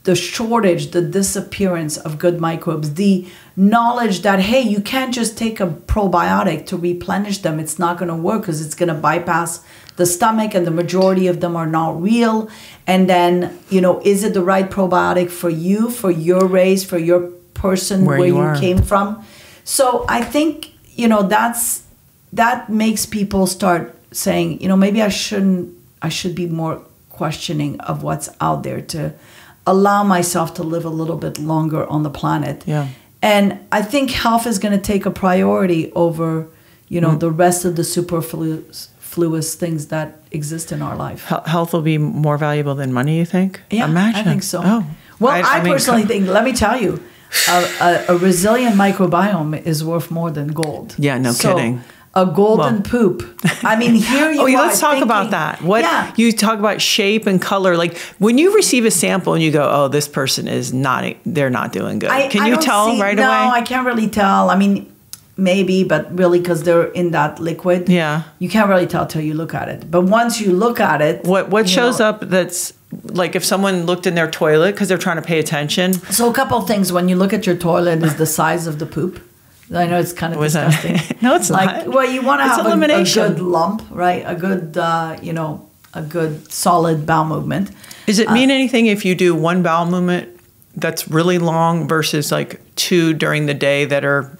the shortage, the disappearance of good microbes, the knowledge that, hey, you can't just take a probiotic to replenish them. It's not going to work because it's going to bypass the stomach and the majority of them are not real. And then, you know, is it the right probiotic for you, for your race, for your person, where you came from? So I think, you know, that makes people start saying, you know, maybe I should be more questioning of what's out there to allow myself to live a little bit longer on the planet. Yeah. And I think health is going to take a priority over, you know, mm-hmm. the rest of the superfluous things that exist in our life. Health will be more valuable than money, you think? Yeah, imagine. I think so. Oh. Well, I mean, personally think, let me tell you, a resilient microbiome is worth more than gold. Yeah, no kidding. A golden poop. I mean, here you are. Let's talk about that. You talk about shape and color. Like when you receive a sample and you go, oh, this person is not, they're not doing good. Can you tell right away? No, I can't really tell. I mean, maybe, but really because they're in that liquid. Yeah. You can't really tell till you look at it. But once you look at it. What shows up that's like if someone looked in their toilet because they're trying to pay attention? So a couple of things. When you look at your toilet is the size of the poop. I know it's kind of disgusting. No, it's like, not. Well, you want to have a good lump, right? A good, a good solid bowel movement. Does it mean anything if you do one bowel movement that's really long versus like two during the day that are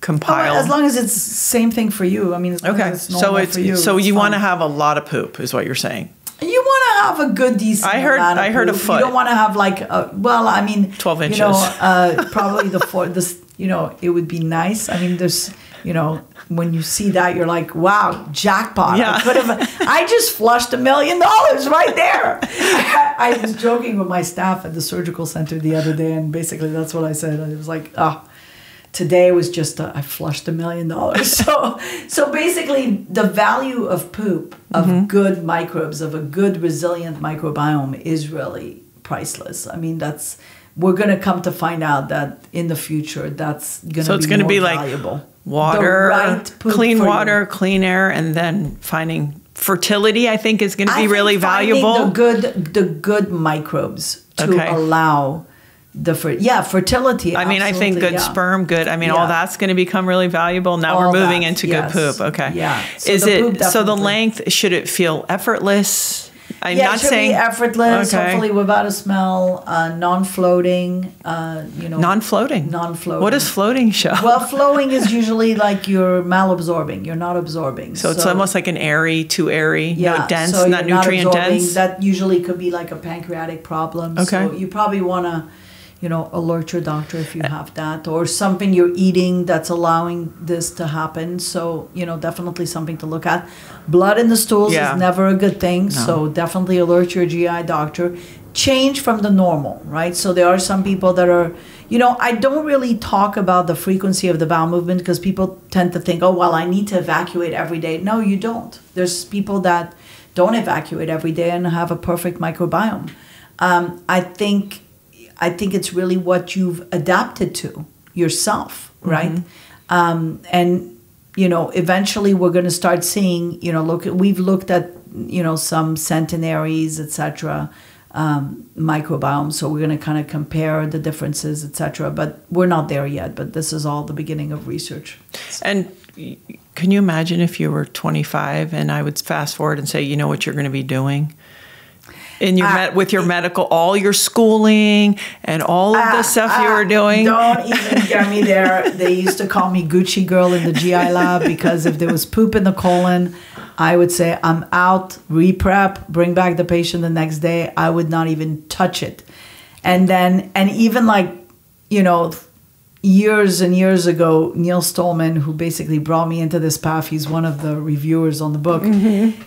compiled? Oh, as long as it's same thing for you. I mean, as long as it's normal for you. So you want to have a lot of poop is what you're saying. You want to have a good, decent amount of poop. A foot. You don't want to have like, 12 inches. Probably the four, it would be nice. I mean, there's, when you see that, you're like, wow, jackpot. Yeah. I just flushed $1 million right there. I was joking with my staff at the surgical center the other day. And basically that's what I said. I was like, today was just, I flushed $1 million. So basically the value of poop, of good microbes, of a good resilient microbiome is really priceless. I mean, we're going to come to find out that in the future, that's going to be valuable. Like water, clean water, clean air, and then finding fertility, I think, is going to be really valuable. The good microbes to allow fertility. I mean, I think good sperm, all that's going to become really valuable. Now we're moving into good poop. Okay. Yeah. So the length, should it feel effortless? It should be effortless, hopefully without a smell, non-floating, Non-floating? Non-floating. What does floating show? Well, flowing is usually like you're malabsorbing. You're not absorbing. So it's almost like an airy, too airy, no dense, so not nutrient dense. That usually could be like a pancreatic problem. Okay. So you probably want to, alert your doctor if you have that or something you're eating that's allowing this to happen. So, definitely something to look at. Blood in the stools is never a good thing. No. So definitely alert your GI doctor. Change from the normal, right? So there are some people that are, I don't really talk about the frequency of the bowel movement because people tend to think, I need to evacuate every day. No, you don't. There's people that don't evacuate every day and have a perfect microbiome. I think it's really what you've adapted to yourself, right? Eventually we're going to start seeing, we've looked at, some centenaries, etc., microbiomes. So we're going to kind of compare the differences, etc. But we're not there yet. But this is all the beginning of research. And can you imagine if you were 25 and I would fast forward and say, you know what you're going to be doing? And all your schooling and all of the stuff you were doing. Don't even get me there. They used to call me Gucci Girl in the GI lab because if there was poop in the colon, I would say, I'm out, re-prep, bring back the patient the next day. I would not even touch it. And even like, years and years ago, Neil Stollman, who basically brought me into this path, he's one of the reviewers on the book.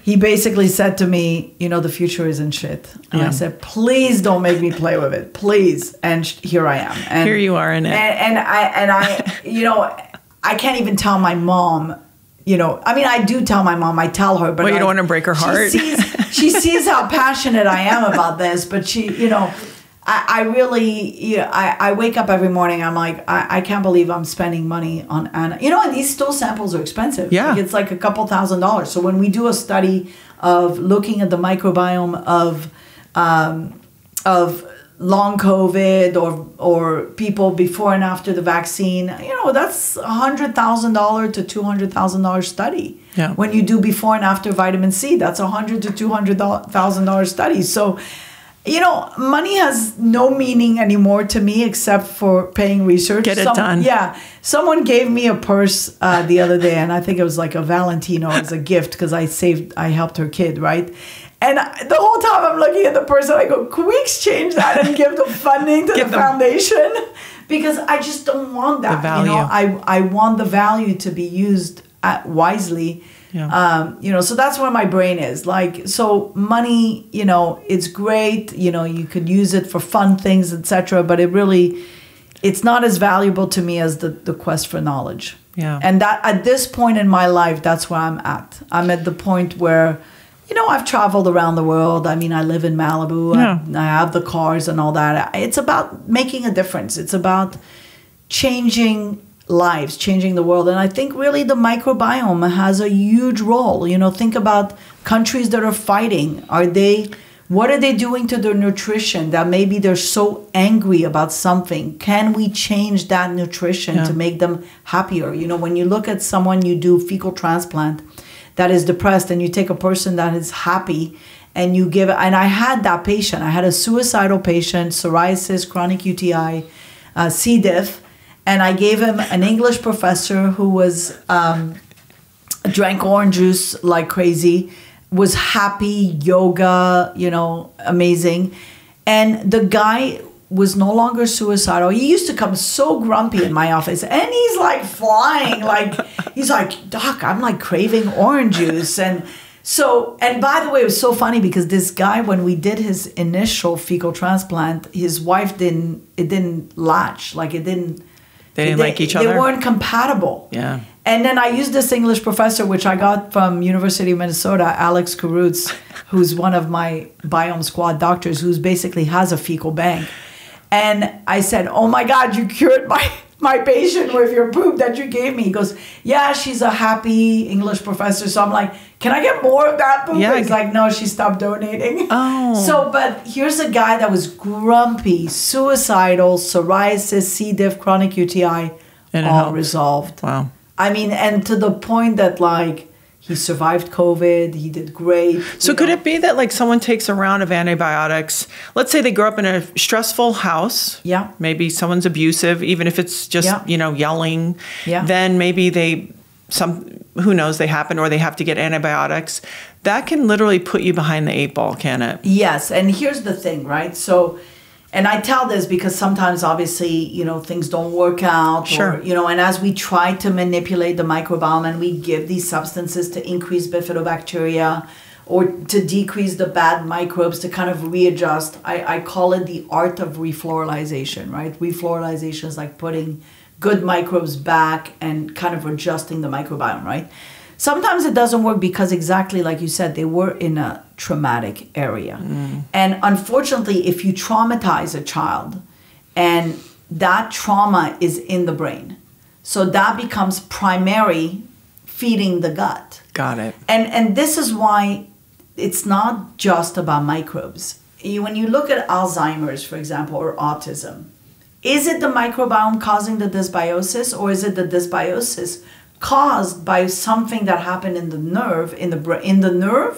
He basically said to me, the future isn't shit. And I said, please don't make me play with it, please. And here I am. And, here you are in it. And I, I can't even tell my mom, I mean, I do tell my mom, I tell her, but you don't want to break her heart. She sees how passionate I am about this, but she, I wake up every morning, I'm like, I can't believe I'm spending money on Anna. And these stool samples are expensive. Yeah. It's like a couple $1,000s. So when we do a study of looking at the microbiome of long COVID or people before and after the vaccine, that's $100,000 to $200,000 study. Yeah. When you do before and after vitamin C, that's $100,000 to $200,000 study. So money has no meaning anymore to me except for paying research. Get it done. Yeah. Someone gave me a purse the other day, and I think it was like a Valentino as a gift because I helped her kid, right? And the whole time I'm looking at the purse, and I go, can we exchange that and give the funding to the foundation? Because I just don't want that. The value. I want the value to be used wisely. Yeah. So that's where my brain is like, so money, it's great, you could use it for fun things, etc. But it really, it's not as valuable to me as the quest for knowledge. Yeah. And that at this point in my life, that's where I'm at. I'm at the point where, you know, I've traveled around the world. I mean, I live in Malibu. Yeah. I have the cars and all that. It's about making a difference. It's about changing lives, changing the world. And I think really the microbiome has a huge role. You know, think about countries that are fighting. Are they... what are they doing to their nutrition that maybe they're so angry about something? Can we change that nutrition to make them happier? You know, when you look at someone, you do fecal transplant that is depressed, and you take a person that is happy and you give it. And I had that patient. I had a suicidal patient, psoriasis, chronic UTI, C. diff. And I gave him an English professor who was drank orange juice like crazy, was happy, yoga, you know, amazing. And the guy was no longer suicidal. He used to come so grumpy in my office, and he's like flying, like he's like, "Doc, I'm like craving orange juice." And so, and by the way, it was so funny because this guy, when we did his initial fecal transplant, his wife didn't, it didn't latch, like it didn't, they didn't like each other. They weren't compatible. Yeah. And then I used this English professor, which I got from University of Minnesota, Alex Khoruts, who's one of my biome squad doctors, who's basically has a fecal bank. And I said, "Oh my God, you cured my patient with your poop that you gave me." He goes, "Yeah, she's a happy English professor." So I'm like, "Can I get more of that poop?" Yeah, he's like, "No, she stopped donating." Oh. So, but here's a guy that was grumpy, suicidal, psoriasis, C. diff, chronic UTI, and all resolved. Wow. I mean, and to the point that, like, he survived COVID, he did great. So could it be that, like, someone takes a round of antibiotics? Let's say they grew up in a stressful house. Yeah. Maybe someone's abusive, even if it's just, you know, yelling. Yeah. Then maybe they, who knows, they happen, or they have to get antibiotics. That can literally put you behind the eight ball, can it? Yes. And here's the thing, right? So... and I tell this because sometimes, obviously, you know, things don't work out. Sure. Or, you know, and as we try to manipulate the microbiome and we give these substances to increase bifidobacteria or to decrease the bad microbes to kind of readjust, I call it the art of refloralization, right? Refloralization is like putting good microbes back and kind of adjusting the microbiome, right? Sometimes it doesn't work because exactly like you said, they were in a traumatic area. Mm. And unfortunately, if you traumatize a child and that trauma is in the brain, so that becomes primary feeding the gut. Got it. And this is why it's not just about microbes. When you look at Alzheimer's, for example, or autism, is it the microbiome causing the dysbiosis, or is it the dysbiosis caused by something that happened in the nerve, in the nerve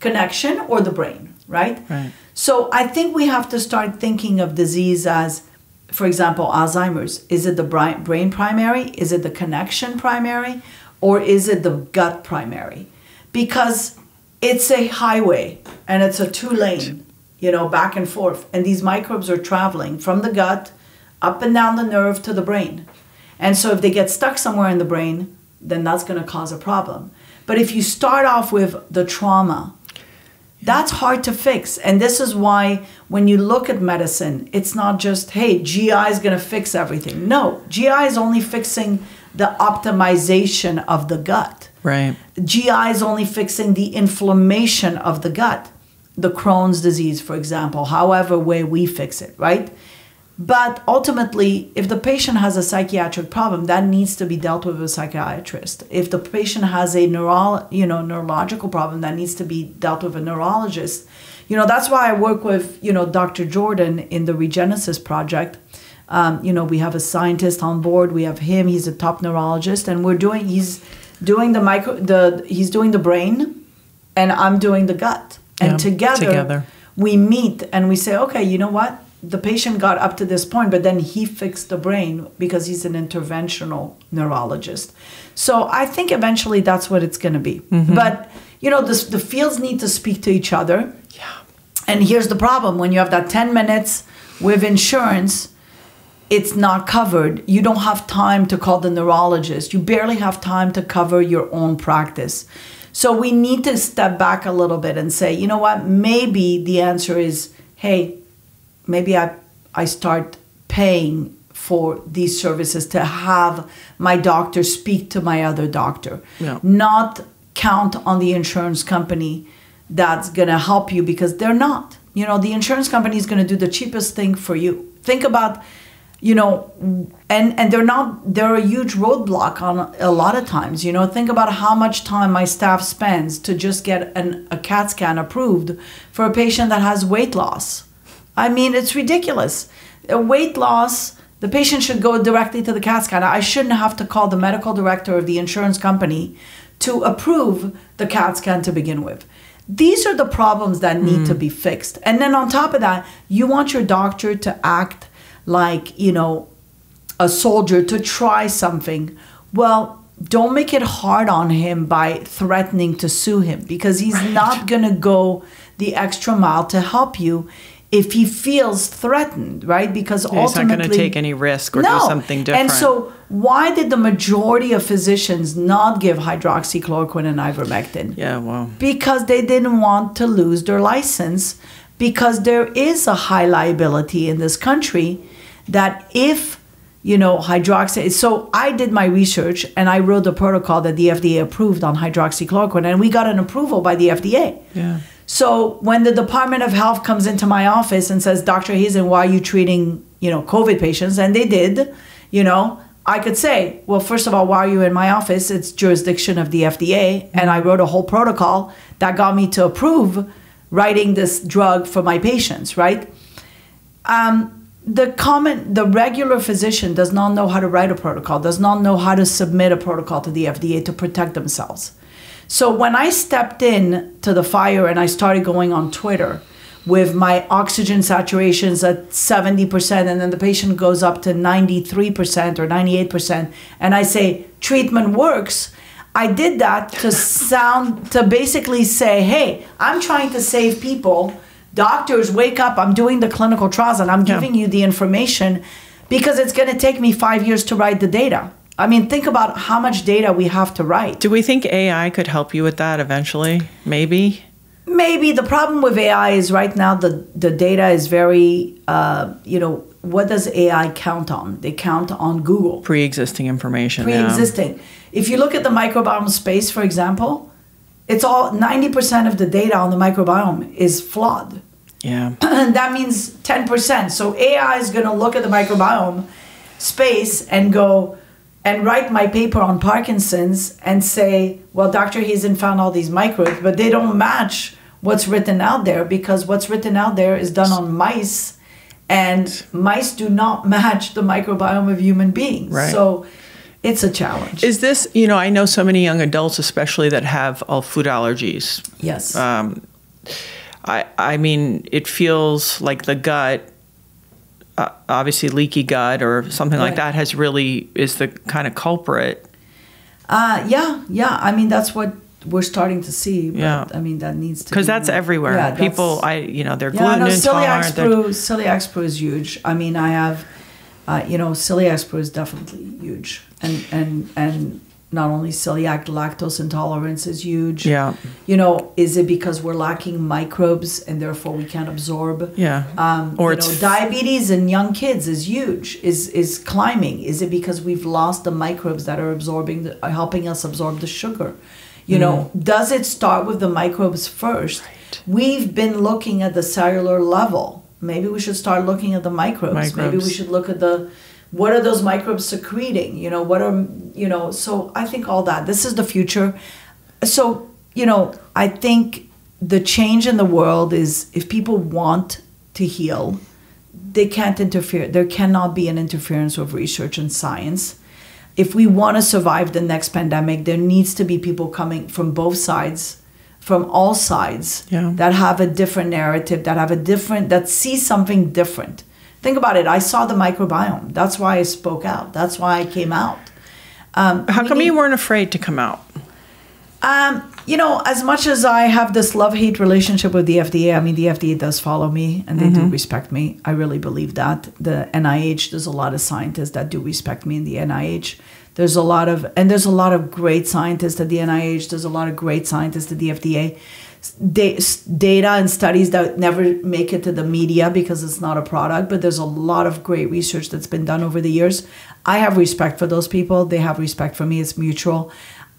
connection or the brain, right? Right. So I think we have to start thinking of disease as, for example, Alzheimer's. Is it the brain primary? Is it the connection primary? Or is it the gut primary? Because it's a highway and it's a two-lane, you know, back and forth. And these microbes are traveling from the gut up and down the nerve to the brain. And so if they get stuck somewhere in the brain, then that's going to cause a problem. But if you start off with the trauma, that's hard to fix. And this is why when you look at medicine, it's not just, hey, GI is going to fix everything. No, GI is only fixing the optimization of the gut. Right. GI is only fixing the inflammation of the gut, the Crohn's disease, for example, however way we fix it, right? But ultimately, if the patient has a psychiatric problem, that needs to be dealt with a psychiatrist. If the patient has a neurological problem, that needs to be dealt with a neurologist. You know, that's why I work with, you know, Dr. Jordan in the Regenesis Project. You know, we have a scientist on board. We have him. He's a top neurologist, and he's doing the brain, and I'm doing the gut. And together we meet and we say, okay, you know what? The patient got up to this point, but then he fixed the brain because he's an interventional neurologist. So I think eventually that's what it's going to be. Mm-hmm. But, you know, the fields need to speak to each other. Yeah. And here's the problem. When you have that 10 minutes with insurance, it's not covered. You don't have time to call the neurologist. You barely have time to cover your own practice. So we need to step back a little bit and say, you know what, maybe the answer is, hey, maybe I start paying for these services to have my doctor speak to my other doctor, not count on the insurance company that's going to help you, because they're not. You know, the insurance company is going to do the cheapest thing for you. Think about, you know, and they're a huge roadblock on a lot of times. You know, think about how much time my staff spends to just get a CAT scan approved for a patient that has weight loss. I mean, it's ridiculous. Weight loss, the patient should go directly to the CAT scan. I shouldn't have to call the medical director of the insurance company to approve the CAT scan to begin with. These are the problems that need to be fixed. And then on top of that, you want your doctor to act like, you know, a soldier to try something. Well, don't make it hard on him by threatening to sue him, because he's not going to go the extra mile to help you if he feels threatened, right? Because ultimately, he's not going to take any risk or do something different. And so why did the majority of physicians not give hydroxychloroquine and ivermectin? Yeah, well, because they didn't want to lose their license, because there is a high liability in this country that if, you know, hydroxy. So I did my research and I wrote the protocol that the FDA approved on hydroxychloroquine, and we got an approval by the FDA. Yeah. So when the Department of Health comes into my office and says, Dr. Hazan, why are you treating, you know, COVID patients? And they did, you know, I could say, well, first of all, why are you in my office? It's jurisdiction of the FDA. And I wrote a whole protocol that got me to approve writing this drug for my patients, right? The regular physician does not know how to write a protocol, does not know how to submit a protocol to the FDA to protect themselves. So when I stepped in to the fire and I started going on Twitter with my oxygen saturations at 70%, and then the patient goes up to 93% or 98%, and I say, treatment works, I did that to basically say, hey, I'm trying to save people. Doctors, wake up. I'm doing the clinical trials and I'm giving you the information, because it's going to take me 5 years to write the data. I mean, think about how much data we have to write. Do we think AI could help you with that eventually? Maybe? Maybe. The problem with AI is right now the data is very, you know, what does AI count on? They count on Google. Pre-existing information. Pre-existing. Yeah. If you look at the microbiome space, for example, it's all 90% of the data on the microbiome is flawed. Yeah. That means 10%. So AI is going to look at the microbiome space and go, and write my paper on Parkinson's and say, well, Dr. Hazan found all these microbes, but they don't match what's written out there, because what's written out there is done on mice, and mice do not match the microbiome of human beings. Right. So it's a challenge. Is this, you know, I know so many young adults, especially that have all food allergies. Yes. I mean, it feels like the gut, obviously leaky gut or something like that has really is the kind of culprit. Yeah. I mean, that's what we're starting to see. But, I mean, that needs to be. Because that's everywhere. Yeah, people, you know, they're gluten intolerant. Celiac sprue is huge. I mean, I have, you know, celiac sprue is definitely huge. And not only celiac, lactose intolerance is huge. Yeah. You know, is it because we're lacking microbes and therefore we can't absorb? Yeah. Or you know, diabetes in young kids is huge, is climbing. Is it because we've lost the microbes that are absorbing, are helping us absorb the sugar? You know, does it start with the microbes first? Right. We've been looking at the cellular level. Maybe we should start looking at the microbes. Maybe we should look at the... What are those microbes secreting? You know, what are, you know, so I think all that, this is the future. So, you know, I think the change in the world is if people want to heal, they can't interfere. There cannot be an interference of research and science. If we want to survive the next pandemic, there needs to be people coming from both sides, from all sides, that have a different narrative, that have a different, that see something different. Think about it. I saw the microbiome. That's why I spoke out. That's why I came out. How come you weren't afraid to come out? You know, as much as I have this love-hate relationship with the FDA, I mean, the FDA does follow me and they do respect me. I really believe that. The NIH, there's a lot of scientists that do respect me in the NIH. There's a lot of great scientists at the NIH. There's a lot of great scientists at the FDA. Data and studies that never make it to the media because it's not a product, but there's a lot of great research that's been done over the years. I have respect for those people. They have respect for me. It's mutual.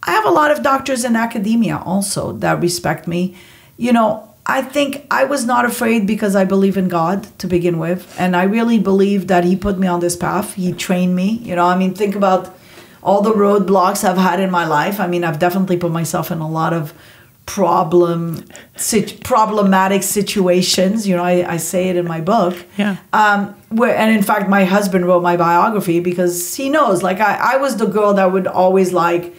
I have a lot of doctors in academia also that respect me. You know, I think I was not afraid because I believe in God to begin with. And I really believe that he put me on this path. He trained me. You know, I mean, think about all the roadblocks I've had in my life. I mean, I've definitely put myself in a lot of problematic situations. You know, I say it in my book. Yeah. And in fact, my husband wrote my biography because he knows, like, I was the girl that would always, like,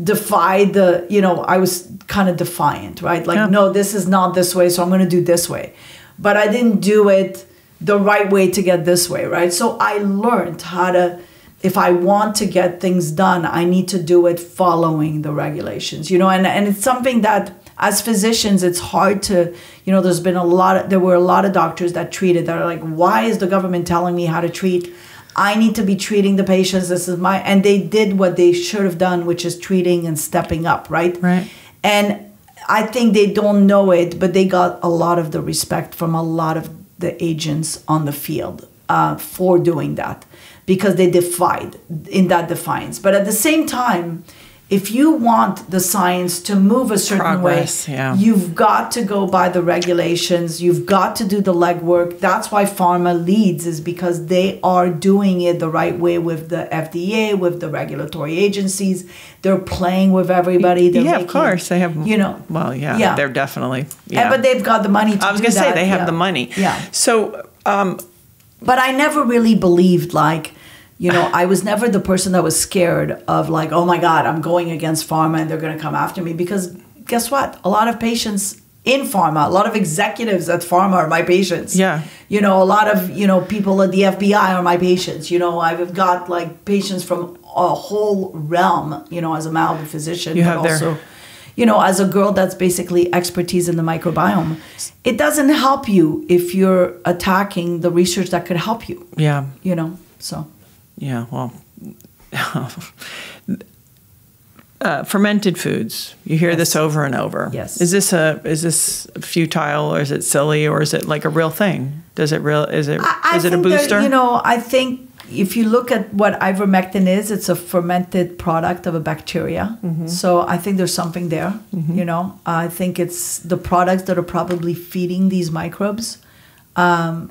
defy the, you know, I was kind of defiant, right? Like, yeah. No, this is not this way, so I'm going to do this way. But I didn't do it the right way to get this way, right? So I learned how to, if I want to get things done, I need to do it following the regulations, you know, and it's something that as physicians, it's hard to, you know, there were a lot of doctors that treated that are like, why is the government telling me how to treat? I need to be treating the patients. This is my, and they did what they should have done, which is treating and stepping up. Right. Right. And I think they don't know it, but they got a lot of the respect from a lot of the agents on the field for doing that, because they defied in that defiance. But at the same time, if you want the science to move a certain way, yeah. You've got to go by the regulations. You've got to do the legwork. That's why pharma leads, is because they are doing it the right way with the FDA, with the regulatory agencies. They're playing with everybody. They're making, of course. They have, you know. Well, yeah, yeah. They're definitely. Yeah. But they've got the money to do that. I was going to say, they have the money. Yeah. So, but I never really believed, like, you know, I was never the person that was scared of, like, oh, my God, I'm going against pharma and they're going to come after me. Because guess what? A lot of patients in pharma, a lot of executives at pharma are my patients. Yeah. You know, a lot of, you know, people at the FBI are my patients. You know, I've got, like, patients from a whole realm, you know, as a Malibu physician. You have also, you know, as a girl that's basically expertise in the microbiome. It doesn't help you if you're attacking the research that could help you. Yeah. You know, so. Yeah, well, fermented foods. You hear this over and over. Yes. Is this futile, or is it silly, or is it like a real thing? Is it a booster? That, you know, I think if you look at what ivermectin is, it's a fermented product of a bacteria. Mm-hmm. So I think there's something there. Mm-hmm. You know, I think it's the products that are probably feeding these microbes. But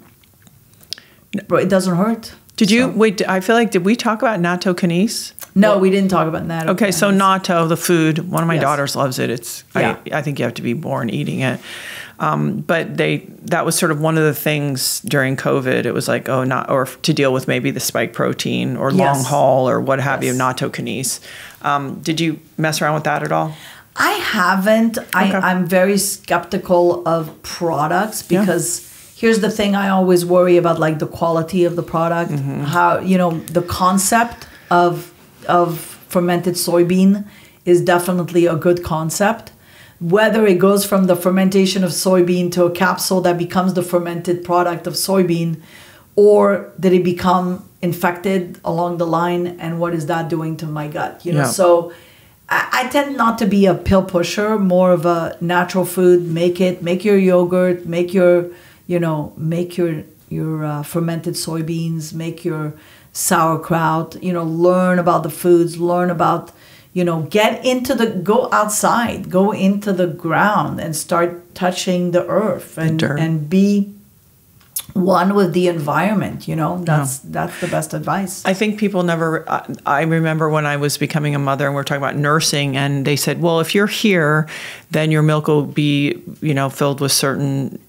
it doesn't hurt. Wait, I feel like, did we talk about nattokinase? No, we didn't talk about that. Okay, so natto, the food, one of my daughters loves it. It's, yeah. I think you have to be born eating it. But that was sort of one of the things during COVID. It was like, or to deal with maybe the spike protein or long haul or what have you, nattokinase. Did you mess around with that at all? I haven't. Okay. I'm very skeptical of products because... Yeah. Here's the thing, I always worry about, like, the quality of the product, how, you know, the concept of fermented soybean is definitely a good concept. Whether it goes from the fermentation of soybean to a capsule that becomes the fermented product of soybean, or did it become infected along the line, and what is that doing to my gut? You know, so... I tend not to be a pill pusher, more of a natural food, make your yogurt, make your... You know, make your fermented soybeans, make your sauerkraut, you know, learn about the foods, learn about, you know, go outside, go into the ground and start touching the earth and be one with the environment, you know. That's the best advice. I think people never, I remember when I was becoming a mother and we were talking about nursing, and they said, well, if you're here, then your milk will be, you know, filled with certain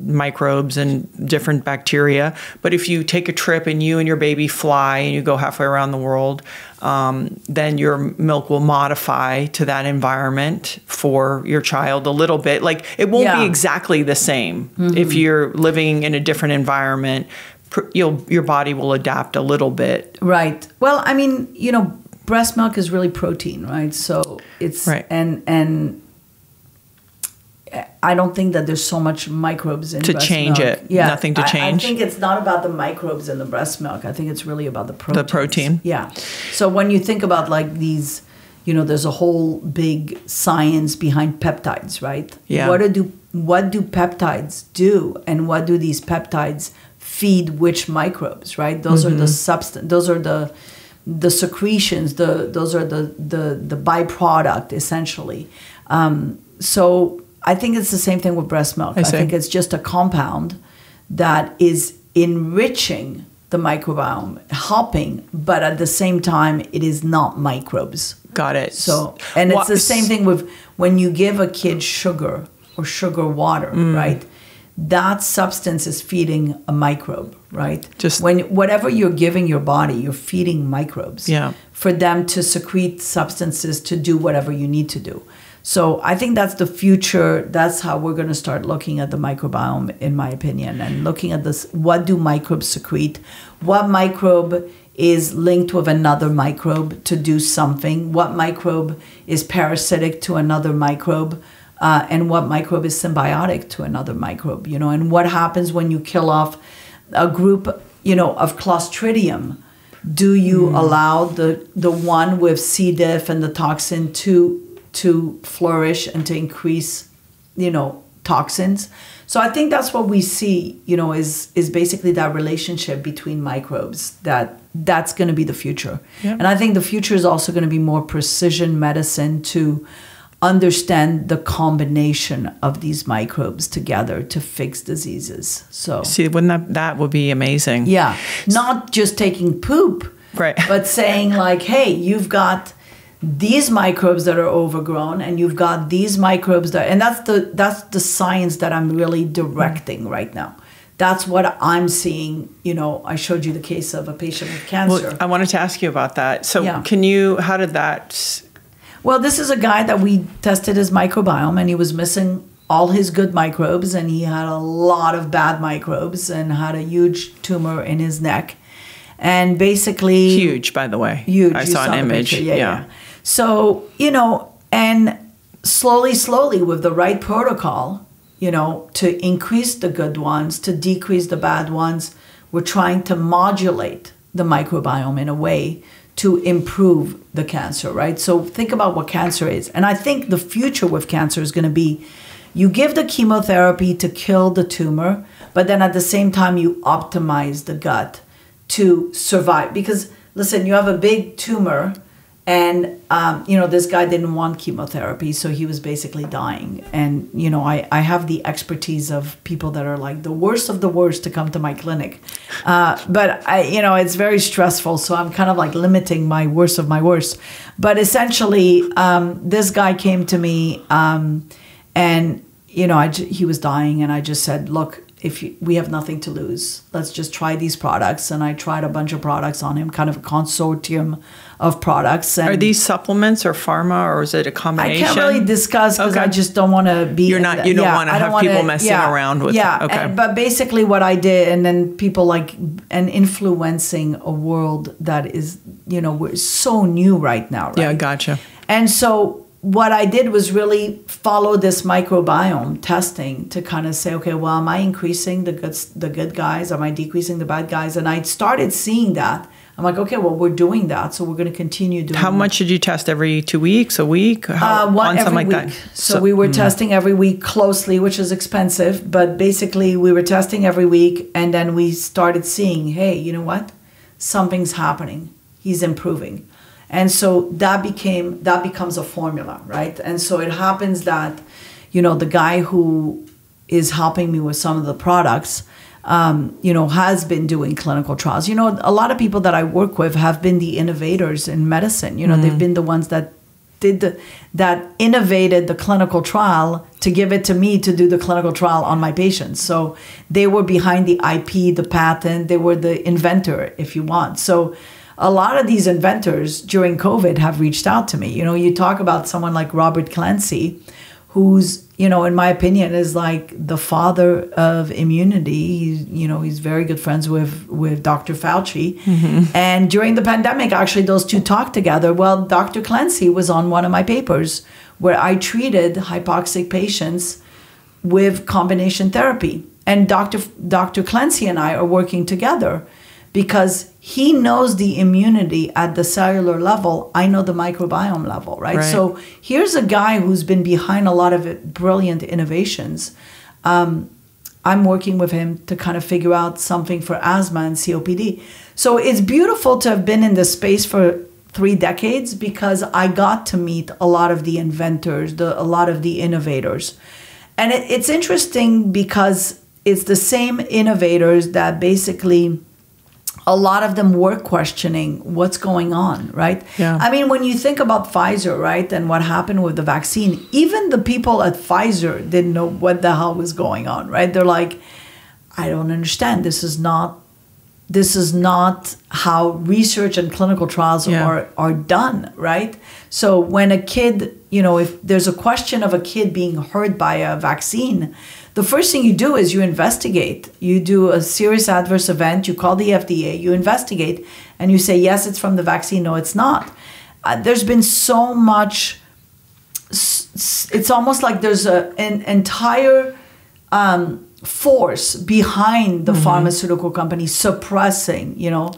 microbes and different bacteria. But if you take a trip and you and your baby fly and you go halfway around the world, then your milk will modify to that environment for your child a little bit. Like, it won't be exactly the same. If you're living in a different environment, your body will adapt a little bit. Right. Well, I mean, you know, breast milk is really protein, right? So it's, and I don't think that there's so much microbes in breast milk. To change it. Yeah. Nothing to change. I think it's not about the microbes in the breast milk. I think it's really about the protein. The protein. Yeah. So when you think about like these, you know, there's a whole big science behind peptides, right? Yeah. What do peptides do, and what do these peptides feed which microbes, right? Those mm-hmm. are the substance. Those are the secretions. Those are the byproduct essentially. So I think it's the same thing with breast milk. I think it's just a compound that is enriching the microbiome, helping, but at the same time, it is not microbes. Got it. So, and it's the same thing with when you give a kid sugar or sugar water, right? That substance is feeding a microbe, right? Just when whatever you're giving your body, you're feeding microbes for them to secrete substances to do whatever you need to do. So I think that's the future. That's how we're going to start looking at the microbiome, in my opinion, and looking at this. What do microbes secrete? What microbe is linked with another microbe to do something? What microbe is parasitic to another microbe? And what microbe is symbiotic to another microbe? You know, and what happens when you kill off a group, you know, of Clostridium? Do you allow the one with C. diff and the toxin to flourish and to increase, you know, toxins? So I think that's what we see, you know, is basically that relationship between microbes, that's going to be the future. Yeah. And I think the future is also going to be more precision medicine to understand the combination of these microbes together to fix diseases. So see, wouldn't that would be amazing. Yeah. Not just taking poop, right? But saying like, hey, you've got these microbes that are overgrown, and you've got these microbes that, and that's the science that I'm really directing right now. That's what I'm seeing. You know, I showed you the case of a patient with cancer. Well, I wanted to ask you about that. So how did that? Well, this is a guy that we tested his microbiome, and he was missing all his good microbes, and he had a lot of bad microbes and had a huge tumor in his neck. And basically... Huge, by the way. Huge. I saw an image. Yeah. So, you know, and slowly with the right protocol, you know, to increase the good ones, to decrease the bad ones, we're trying to modulate the microbiome in a way to improve the cancer, right? So think about what cancer is. And I think the future with cancer is going to be you give the chemotherapy to kill the tumor, but then at the same time you optimize the gut to survive. Because listen, you have a big tumor, and you know, this guy didn't want chemotherapy, so he was basically dying. And you know, I have the expertise of people that are like the worst of the worst to come to my clinic, but I, you know, it's very stressful, so I'm kind of like limiting my worst of my worst. But essentially, this guy came to me, and you know, he was dying, and I just said, look, we have nothing to lose, let's just try these products. And I tried a bunch of products on him, kind of a consortium of products. And are these supplements or pharma, or is it a combination? I can't really discuss because I just don't want to be... You don't want to have people messing around with it. Okay. But basically what I did, and then people like, and influencing a world that is, you know, we're so new right now, right? Yeah, gotcha. And so... what I did was really follow this microbiome testing to kind of say, okay, well, am I increasing the good guys? Am I decreasing the bad guys? And I started seeing that. I'm like, okay, well, we're doing that, so we're going to continue doing that. How much did you test? Every 2 weeks, a week? Every week. So we were testing every week closely, which is expensive. But basically, we were testing every week, and then we started seeing, hey, you know what? Something's happening. He's improving. And so that becomes a formula, right? And so it happens that, you know, the guy who is helping me with some of the products, you know, has been doing clinical trials. You know, a lot of people that I work with have been the innovators in medicine. You know, they've been the ones that innovated the clinical trial to give it to me to do the clinical trial on my patients. So they were behind the IP, the patent. They were the inventor, if you want. So a lot of these inventors during COVID have reached out to me. You know, you talk about someone like Robert Clancy, who's, you know, in my opinion, is like the father of immunity. He's, you know, he's very good friends with Dr. Fauci. Mm-hmm. And during the pandemic, actually, those two talked together. Well, Dr. Clancy was on one of my papers where I treated hypoxic patients with combination therapy. And Dr. Clancy and I are working together because he knows the immunity at the cellular level. I know the microbiome level, right? So here's a guy who's been behind a lot of brilliant innovations. I'm working with him to kind of figure out something for asthma and COPD. So it's beautiful to have been in this space for 3 decades because I got to meet a lot of the inventors, a lot of the innovators. And it's interesting because it's the same innovators that basically... a lot of them were questioning what's going on, right? Yeah. I mean, when you think about Pfizer, right, and what happened with the vaccine, even the people at Pfizer didn't know what the hell was going on, right? They're like, I don't understand. This is not how research and clinical trials are done, right? So when a kid, you know, if there's a question of a kid being hurt by a vaccine, the first thing you do is you investigate. You do a serious adverse event, you call the FDA, you investigate, and you say, yes, it's from the vaccine, no, it's not. There's been so much, it's almost like there's an entire force behind the pharmaceutical company suppressing, you know.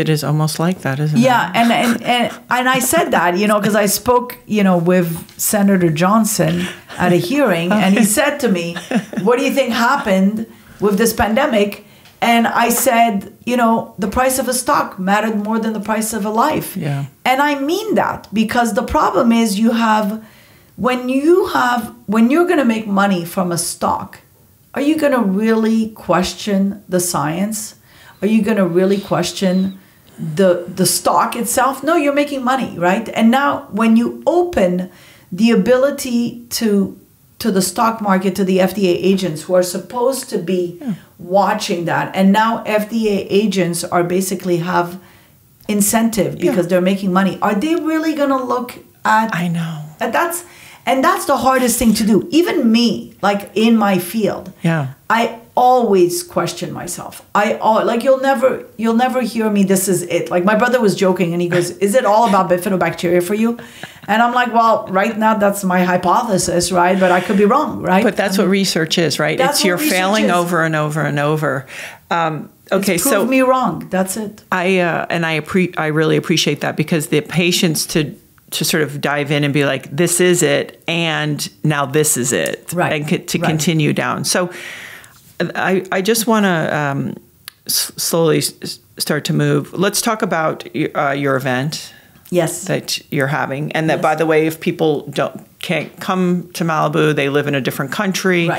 It is almost like that, isn't it? Yeah, and I said that, you know, because I spoke, you know, with Senator Johnson at a hearing, and he said to me, what do you think happened with this pandemic? And I said, you know, the price of a stock mattered more than the price of a life. Yeah. And I mean that, because the problem is when you're going to make money from a stock, are you going to really question the science? Are you going to really question the stock itself? No, you're making money, right? And now when you open the ability to the stock market, to the FDA agents who are supposed to be watching that. And now FDA agents are basically have incentive because they're making money. Are they really going to look at... I know. And that's the hardest thing to do. Even me, like in my field, I always question myself. Like you'll never hear me, this is it. Like my brother was joking and he goes, is it all about bifidobacteria for you? And I'm like, well, right now that's my hypothesis, right? But I could be wrong, right? But that's what research is, right? It's you're failing over and over and over. Okay, it's prove me wrong. That's it. I really appreciate that, because the patience to sort of dive in and be like, this is it, and now this is it, and to continue down. So I just want to slowly start to move. Let's talk about your event that you're having. And that, by the way, if people can't come to Malibu, they live in a different country,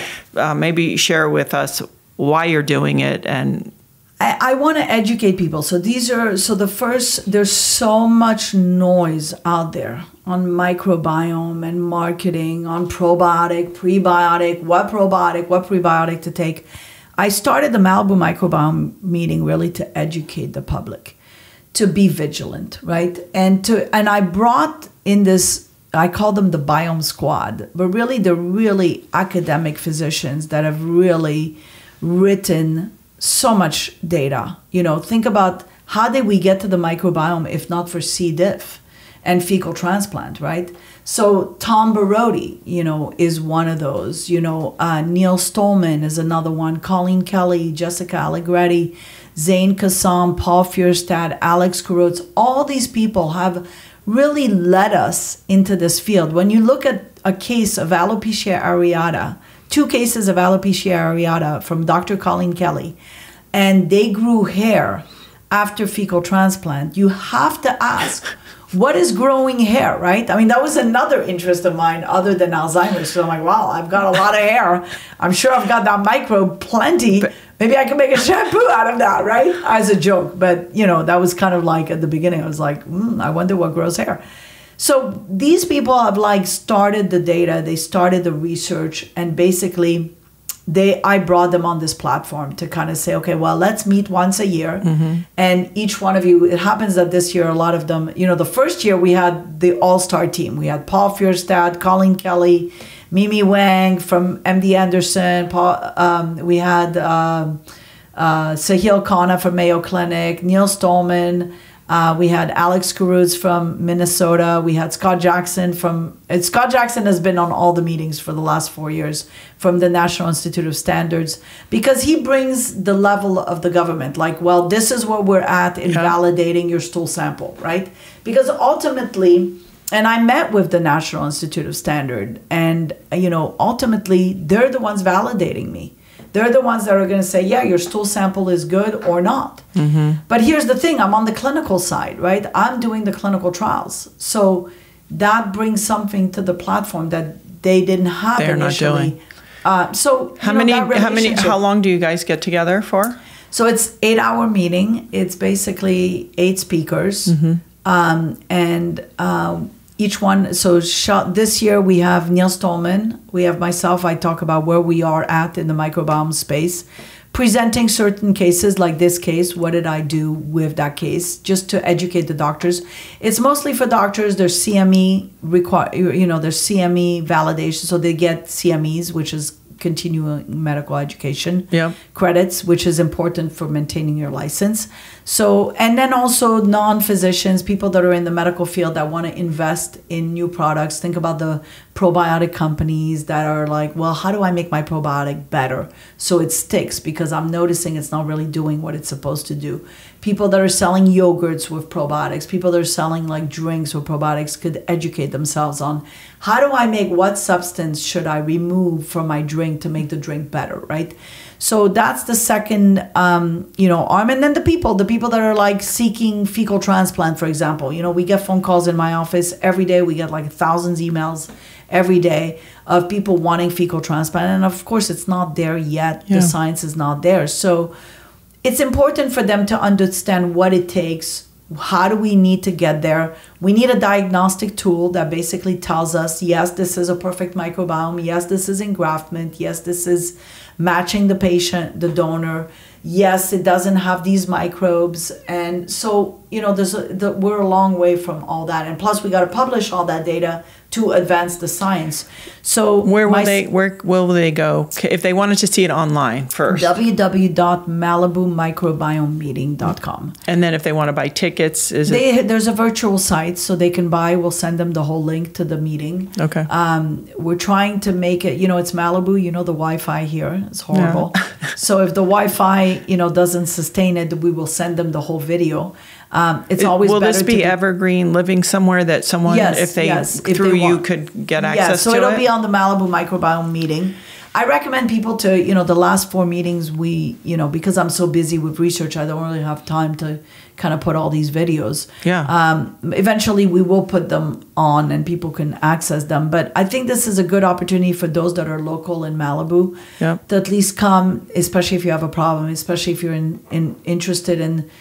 maybe share with us why you're doing it. And I want to educate people. So there's so much noise out there on microbiome and marketing, on probiotic, prebiotic, what prebiotic to take. I started the Malibu microbiome meeting really to educate the public, to be vigilant, right? And I brought in this, I call them the biome squad, but really they're really academic physicians that have really written so much data. You know, think about how did we get to the microbiome if not for C. diff and fecal transplant, right? So Tom Barodi, you know, is one of those. You know, Neil Stollman is another one. Colleen Kelly, Jessica Allegretti, Zain Kassam, Paul Fierstad, Alex Khoruts. All these people have really led us into this field. When you look at a case of alopecia areata, 2 cases of alopecia areata from Dr. Colleen Kelly, and they grew hair after fecal transplant, you have to ask, what is growing hair, right? I mean, that was another interest of mine other than Alzheimer's. So I'm like, wow, I've got a lot of hair. I'm sure I've got that microbe plenty. Maybe I can make a shampoo out of that, right? As a joke. But, you know, that was kind of like at the beginning, I was like, I wonder what grows hair. So these people have like started the data, they started the research, and basically I brought them on this platform to kind of say, okay, well, let's meet once a year. And each one of you, it happens that this year, a lot of them, you know, the first year we had the all-star team. We had Paul Fierstad, Colleen Kelly, Mimi Wang from MD Anderson. We had Sahil Khanna from Mayo Clinic, Neil Stollman, We had Alex Khoruts from Minnesota. We had Scott Jackson from... Scott Jackson has been on all the meetings for the last 4 years from the National Institute of Standards, because he brings the level of the government. Like, well, this is where we're at in validating your stool sample, right? Because ultimately... And I met with the National Institute of Standards, and, you know, ultimately, they're the ones validating me. They're the ones that are going to say, yeah, your stool sample is good or not. Mm-hmm. But here's the thing. I'm on the clinical side, right? I'm doing the clinical trials. So that brings something to the platform that they didn't have initially. They're not doing. So how long do you guys get together for? So it's 8-hour meeting. It's basically 8 speakers. Mm-hmm. Each one, so this year we have Neil Stollman, we have myself, I talk about where we are at in the microbiome space, presenting certain cases like this case, what did I do with that case, just to educate the doctors. It's mostly for doctors, there's CME, there's CME validation, so they get CMEs, which is continuing medical education credits, which is important for maintaining your license. So, and then also non-physicians, people that are in the medical field that want to invest in new products. Think about the probiotic companies that are like, well, how do I make my probiotic better so it sticks? Because I'm noticing it's not really doing what it's supposed to do. People that are selling yogurts with probiotics, people that are selling like drinks with probiotics could educate themselves on how do I make, what substance should I remove from my drink to make the drink better, right? So that's the second, arm. And then the people that are like seeking fecal transplant, for example, you know, we get phone calls in my office every day. We get like thousands of emails every day of people wanting fecal transplant. And of course it's not there yet. Yeah. The science is not there. So it's important for them to understand what it takes. How do we need to get there? We need a diagnostic tool that basically tells us, yes, this is a perfect microbiome. Yes, this is engraftment. Yes, this is matching the patient, the donor. Yes, it doesn't have these microbes. And so, you know, we're a long way from all that. And plus, we got to publish all that data to advance the science. So where will they go if they wanted to see it online first? www.malibumicrobiomemeeting.com. And then if they want to buy tickets, there's a virtual site so they can buy. We'll send them the whole link to the meeting. Okay. We're trying to make it. You know, it's Malibu. You know, the Wi-Fi here is horrible. No. So if the Wi-Fi, you know, doesn't sustain it, we will send them the whole video. Will this be evergreen, living somewhere that someone, if they could get access to it? So it'll be on the Malibu Microbiome Meeting. I recommend people to, you know, the last 4 meetings we, you know, because I'm so busy with research, I don't really have time to kind of put all these videos. Yeah. Eventually we will put them on and people can access them. But I think this is a good opportunity for those that are local in Malibu to at least come, especially if you have a problem, especially if you're interested in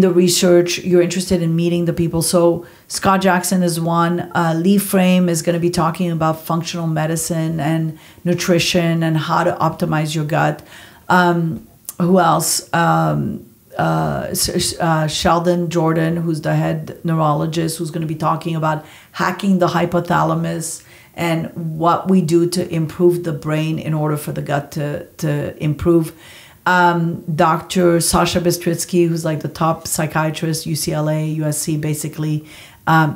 the research, you're interested in meeting the people. So Scott Jackson is one. Lee Frame is going to be talking about functional medicine and nutrition and how to optimize your gut. Who else? Sheldon Jordan, who's the head neurologist, who's going to be talking about hacking the hypothalamus and what we do to improve the brain in order for the gut to improve. Dr. Sasha Bistritsky, who's like the top psychiatrist, UCLA, USC, basically,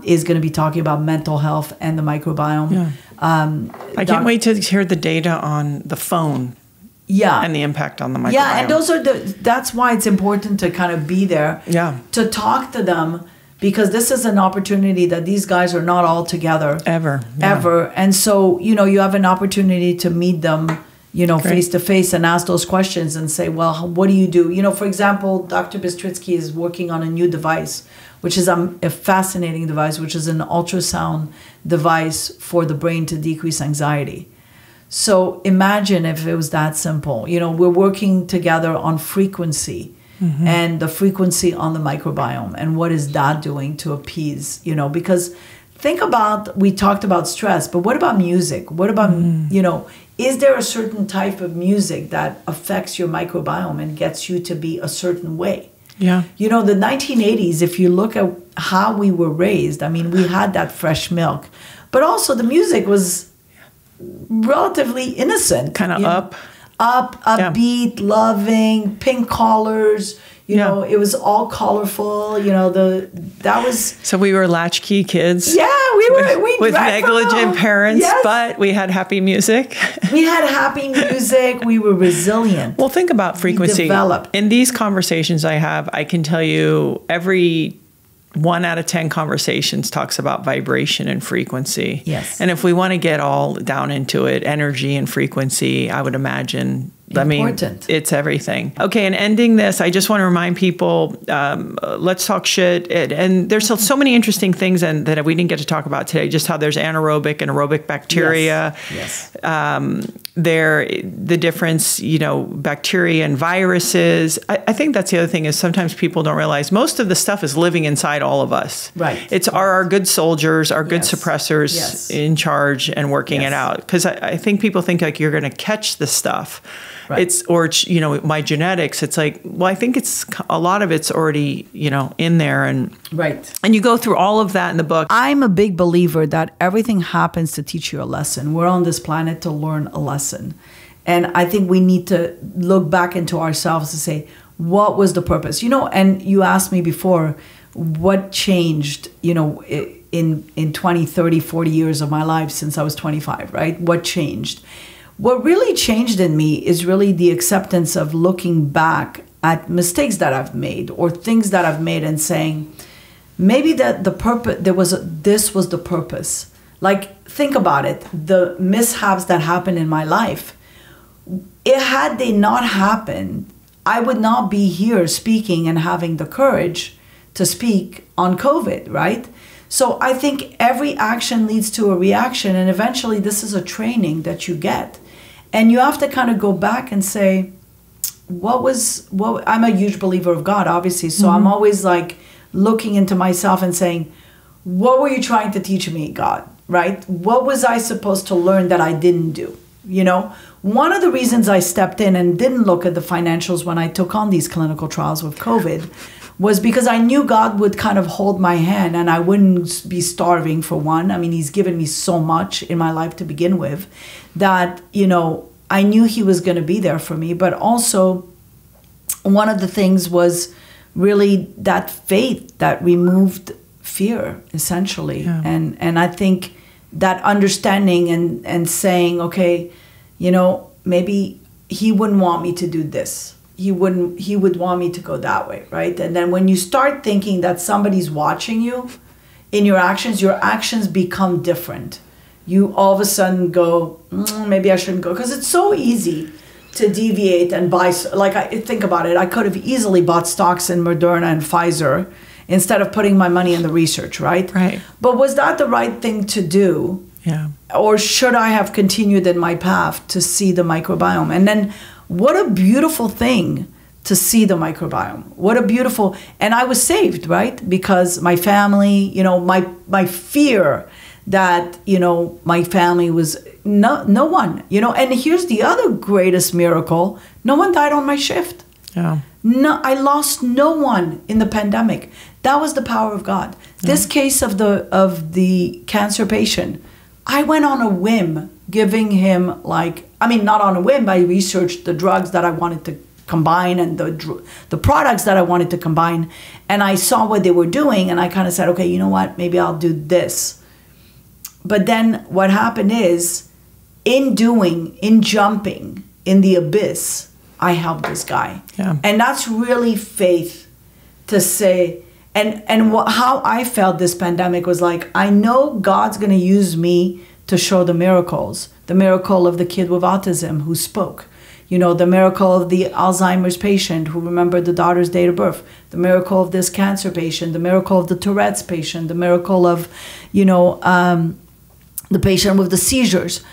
is going to be talking about mental health and the microbiome. Yeah. I can't wait to hear the data on the phone. Yeah. And the impact on the microbiome. Yeah, and those are that's why it's important to kind of be there. Yeah. To talk to them, because this is an opportunity that these guys are not all together. Ever. Yeah. Ever. And so, you know, you have an opportunity to meet them, you know, face to face and ask those questions and say, well, what do you do? You know, for example, Dr. Bistritsky is working on a new device, which is a fascinating device, which is an ultrasound device for the brain to decrease anxiety. So imagine if it was that simple. You know, we're working together on frequency and the frequency on the microbiome and what is that doing to appease, you know, because think about, we talked about stress, but what about music? What about, you know, is there a certain type of music that affects your microbiome and gets you to be a certain way? Yeah. You know, the 1980s, if you look at how we were raised, I mean, we had that fresh milk, but also the music was relatively innocent. Kind of up. upbeat, loving, pink collars. You know, it was all colorful. You know, that was. So we were latchkey kids. Yeah, we were. With negligent parents, yes. But we had happy music. We had happy music. We were resilient. Well, think about frequency. We developed. In these conversations I have, I can tell you every 1 out of 10 conversations talks about vibration and frequency. Yes. And if we want to get all down into it, energy and frequency, I would imagine. Important. I mean, it's everything. Okay, and ending this, I just want to remind people, Let's Talk Shit. And there's so many interesting things that we didn't get to talk about today, just how there's anaerobic and aerobic bacteria. Yes. The difference, you know, bacteria and viruses. I think that's the other thing is sometimes people don't realize most of the stuff is living inside all of us. Right. It's our good soldiers, our good suppressors in charge and working it out. Because I think people think like you're going to catch this stuff. Right. You know, my genetics, it's like, well, I think it's a lot of it's already, you know, in there. And right. And you go through all of that in the book. I'm a big believer that everything happens to teach you a lesson. We're on this planet to learn a lesson. And I think we need to look back into ourselves to say, what was the purpose? You know, and you asked me before, what changed, you know, in 20, 30, 40 years of my life since I was 25, right? What changed? What really changed in me is really the acceptance of looking back at mistakes that I've made or things that I've made and saying, maybe that the purpose, this was the purpose. Like, think about it, the mishaps that happened in my life. Had they not happened, I would not be here speaking and having the courage to speak on COVID, right? So I think every action leads to a reaction, and eventually this is a training that you get. And you have to kind of go back and say, what I'm a huge believer of God, obviously. So I'm always like looking into myself and saying, what were you trying to teach me, God, right? What was I supposed to learn that I didn't do? You know, one of the reasons I stepped in and didn't look at the financials when I took on these clinical trials with COVID was because I knew God would kind of hold my hand and I wouldn't be starving, for one. I mean, he's given me so much in my life to begin with that, you know, I knew he was going to be there for me. But also one of the things was really that faith that removed fear, essentially. Yeah. And I think that understanding and saying, okay, you know, maybe he wouldn't want me to do this. He would want me to go that way, right? And then when you start thinking that somebody's watching you in your actions become different. You all of a sudden go, maybe I shouldn't go. Because it's so easy to deviate and buy. Like, think about it. I could have easily bought stocks in Moderna and Pfizer instead of putting my money in the research, right? Right. But was that the right thing to do? Yeah. Or should I have continued in my path to see the microbiome? And then what a beautiful thing to see the microbiome. What a beautiful, and I was saved, right? Because my family, you know, my fear that, you know, my family was, no one, you know, and here's the other greatest miracle. No one died on my shift. Yeah. No, I lost no one in the pandemic. That was the power of God. Yeah. This case of the cancer patient, I went on a whim giving him, like, I mean, not on a whim, but I researched the drugs that I wanted to combine and the products that I wanted to combine. And I saw what they were doing and I kind of said, okay, you know what, maybe I'll do this. But then what happened is in jumping in the abyss, I helped this guy. Yeah. And that's really faith to say, how I felt this pandemic was like, I know God's going to use me to show the miracles. The miracle of the kid with autism who spoke. You know, the miracle of the Alzheimer's patient who remembered the daughter's date of birth. The miracle of this cancer patient. The miracle of the Tourette's patient. The miracle of, you know, the patient with the seizures.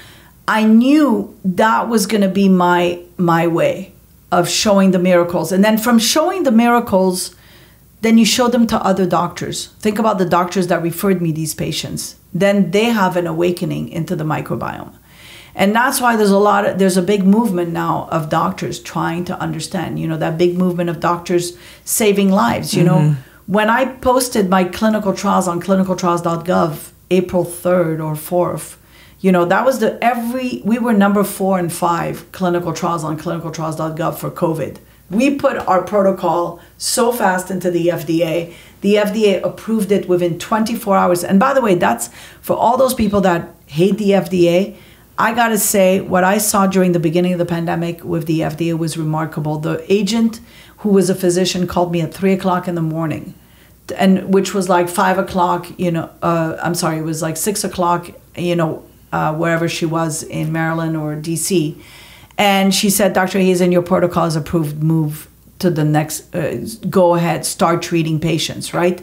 I knew that was going to be my way of showing the miracles. And then from showing the miracles, then you show them to other doctors. Think about the doctors that referred me these patients. Then they have an awakening into the microbiome. And that's why there's a big movement now of doctors trying to understand, you know, that big movement of doctors saving lives. You know, when I posted my clinical trials on clinicaltrials.gov, April 3rd or 4th, You know, that was the we were number 4 and 5 clinical trials on clinicaltrials.gov for COVID. We put our protocol so fast into the FDA. The FDA approved it within 24 hours. And by the way, that's for all those people that hate the FDA. I got to say, what I saw during the beginning of the pandemic with the FDA was remarkable. The agent, who was a physician, called me at 3 o'clock in the morning, and which was like 5 o'clock, you know, I'm sorry, it was like 6 o'clock, you know, wherever she was in Maryland or DC. And she said, Dr. Hazan, your protocol is approved. Move to the next, go ahead, start treating patients, right?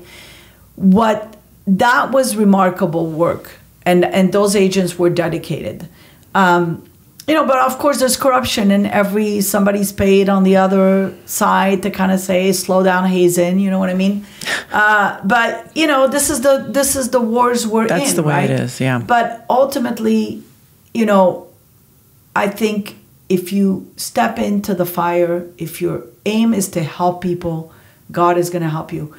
That was remarkable work. And those agents were dedicated. You know, but of course there's corruption in every, somebody's paid on the other side to kind of say, slow down, Hazan, you know what I mean? But you know, this is the wars we're in. That's the way it is, yeah. But ultimately, you know, I think if you step into the fire, if your aim is to help people, God is going to help you.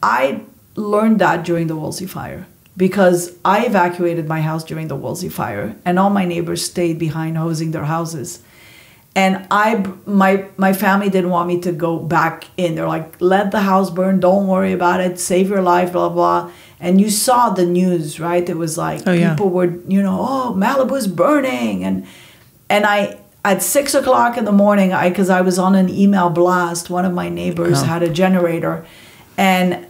I learned that during the Woolsey fire, because I evacuated my house during the Woolsey fire and all my neighbors stayed behind hosing their houses. And my family didn't want me to go back in. They're like, let the house burn. Don't worry about it. Save your life, blah, blah. And you saw the news, right? It was like, oh, yeah. People were, you know, oh, Malibu's burning. And I, at 6 o'clock in the morning, because I was on an email blast, one of my neighbors had a generator, and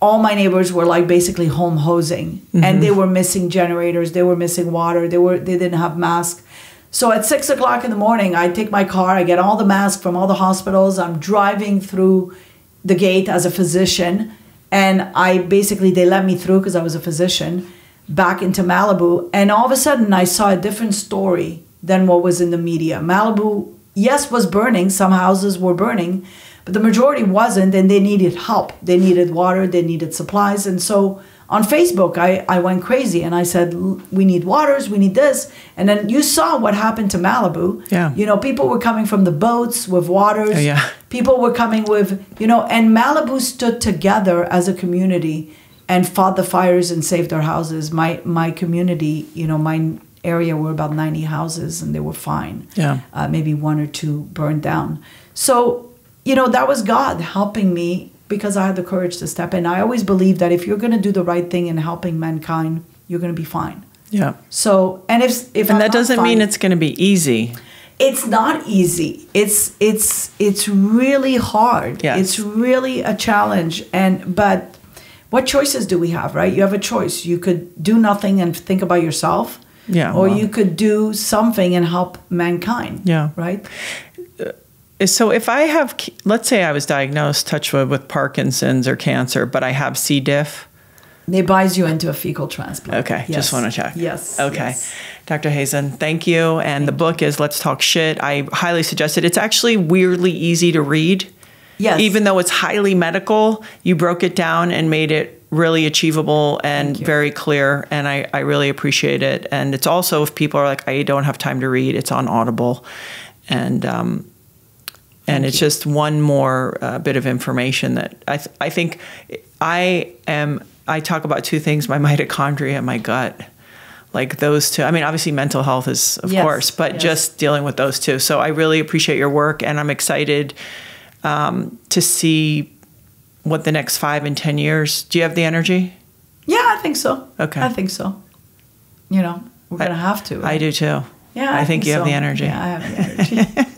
all my neighbors were like basically home hosing, and they were missing generators, they were missing water, they didn't have masks. So at 6 o'clock in the morning, I take my car, I get all the masks from all the hospitals, I'm driving through the gate as a physician, and I basically, they let me through because I was a physician, back into Malibu, and all of a sudden I saw a different story than what was in the media. Malibu, yes, was burning, some houses were burning, but the majority wasn't, and they needed help. They needed water, they needed supplies. And so on Facebook, I went crazy and I said, we need waters, we need this. And then you saw what happened to Malibu. Yeah. You know, people were coming from the boats with waters. Oh, yeah. People were coming with, you know, and Malibu stood together as a community and fought the fires and saved their houses. My community, you know, my area were about 90 houses and they were fine. Yeah. Maybe 1 or 2 burned down. So, you know, that was God helping me because I had the courage to step in. I always believe that if you're going to do the right thing in helping mankind, you're going to be fine. Yeah. So, and if and that doesn't mean it's going to be easy. It's not easy. It's really hard. Yes. It's really a challenge. But what choices do we have, right? You have a choice. You could do nothing and think about yourself. Yeah. Or you could do something and help mankind. Yeah. Right? So if I have, let's say I was diagnosed, touch wood, with Parkinson's or cancer, but I have C. diff. They buys you into a fecal transplant. Okay, yes. Just want to check. Yes. Okay. Yes. Dr. Hazan, thank you. And the book is Let's Talk Shit. I highly suggest it. It's actually weirdly easy to read. Yes. Even though it's highly medical, you broke it down and made it really achievable and very clear. And I really appreciate it. And it's also, if people are like, I don't have time to read, it's on Audible. And it's just one more bit of information that I think I talk about two things, my mitochondria and my gut, like those two. I mean, obviously mental health is, of course, but just dealing with those two. So I really appreciate your work, and I'm excited to see what the next 5 and 10 years. Do you have the energy? Yeah, I think so. Okay. I think so. You know, we're going to have to. Right? I do too. Yeah, I think you have the energy. Yeah, I have the energy.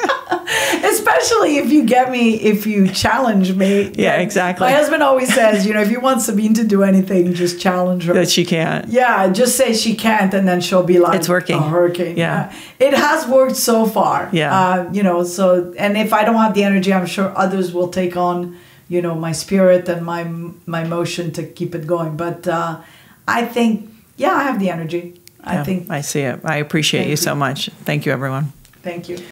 Especially if you get me, if you challenge me. Yeah, exactly. My husband always says, you know, if you want Sabine to do anything, just challenge her. That she can't. Yeah, just say she can't, and then she'll be like, it's working. A hurricane. Yeah. It has worked so far. Yeah. You know, so, and if I don't have the energy, I'm sure others will take on, you know, my spirit and my motion to keep it going. But I think, yeah, I have the energy. I think. I see it. I appreciate you so much. Thank you, everyone. Thank you.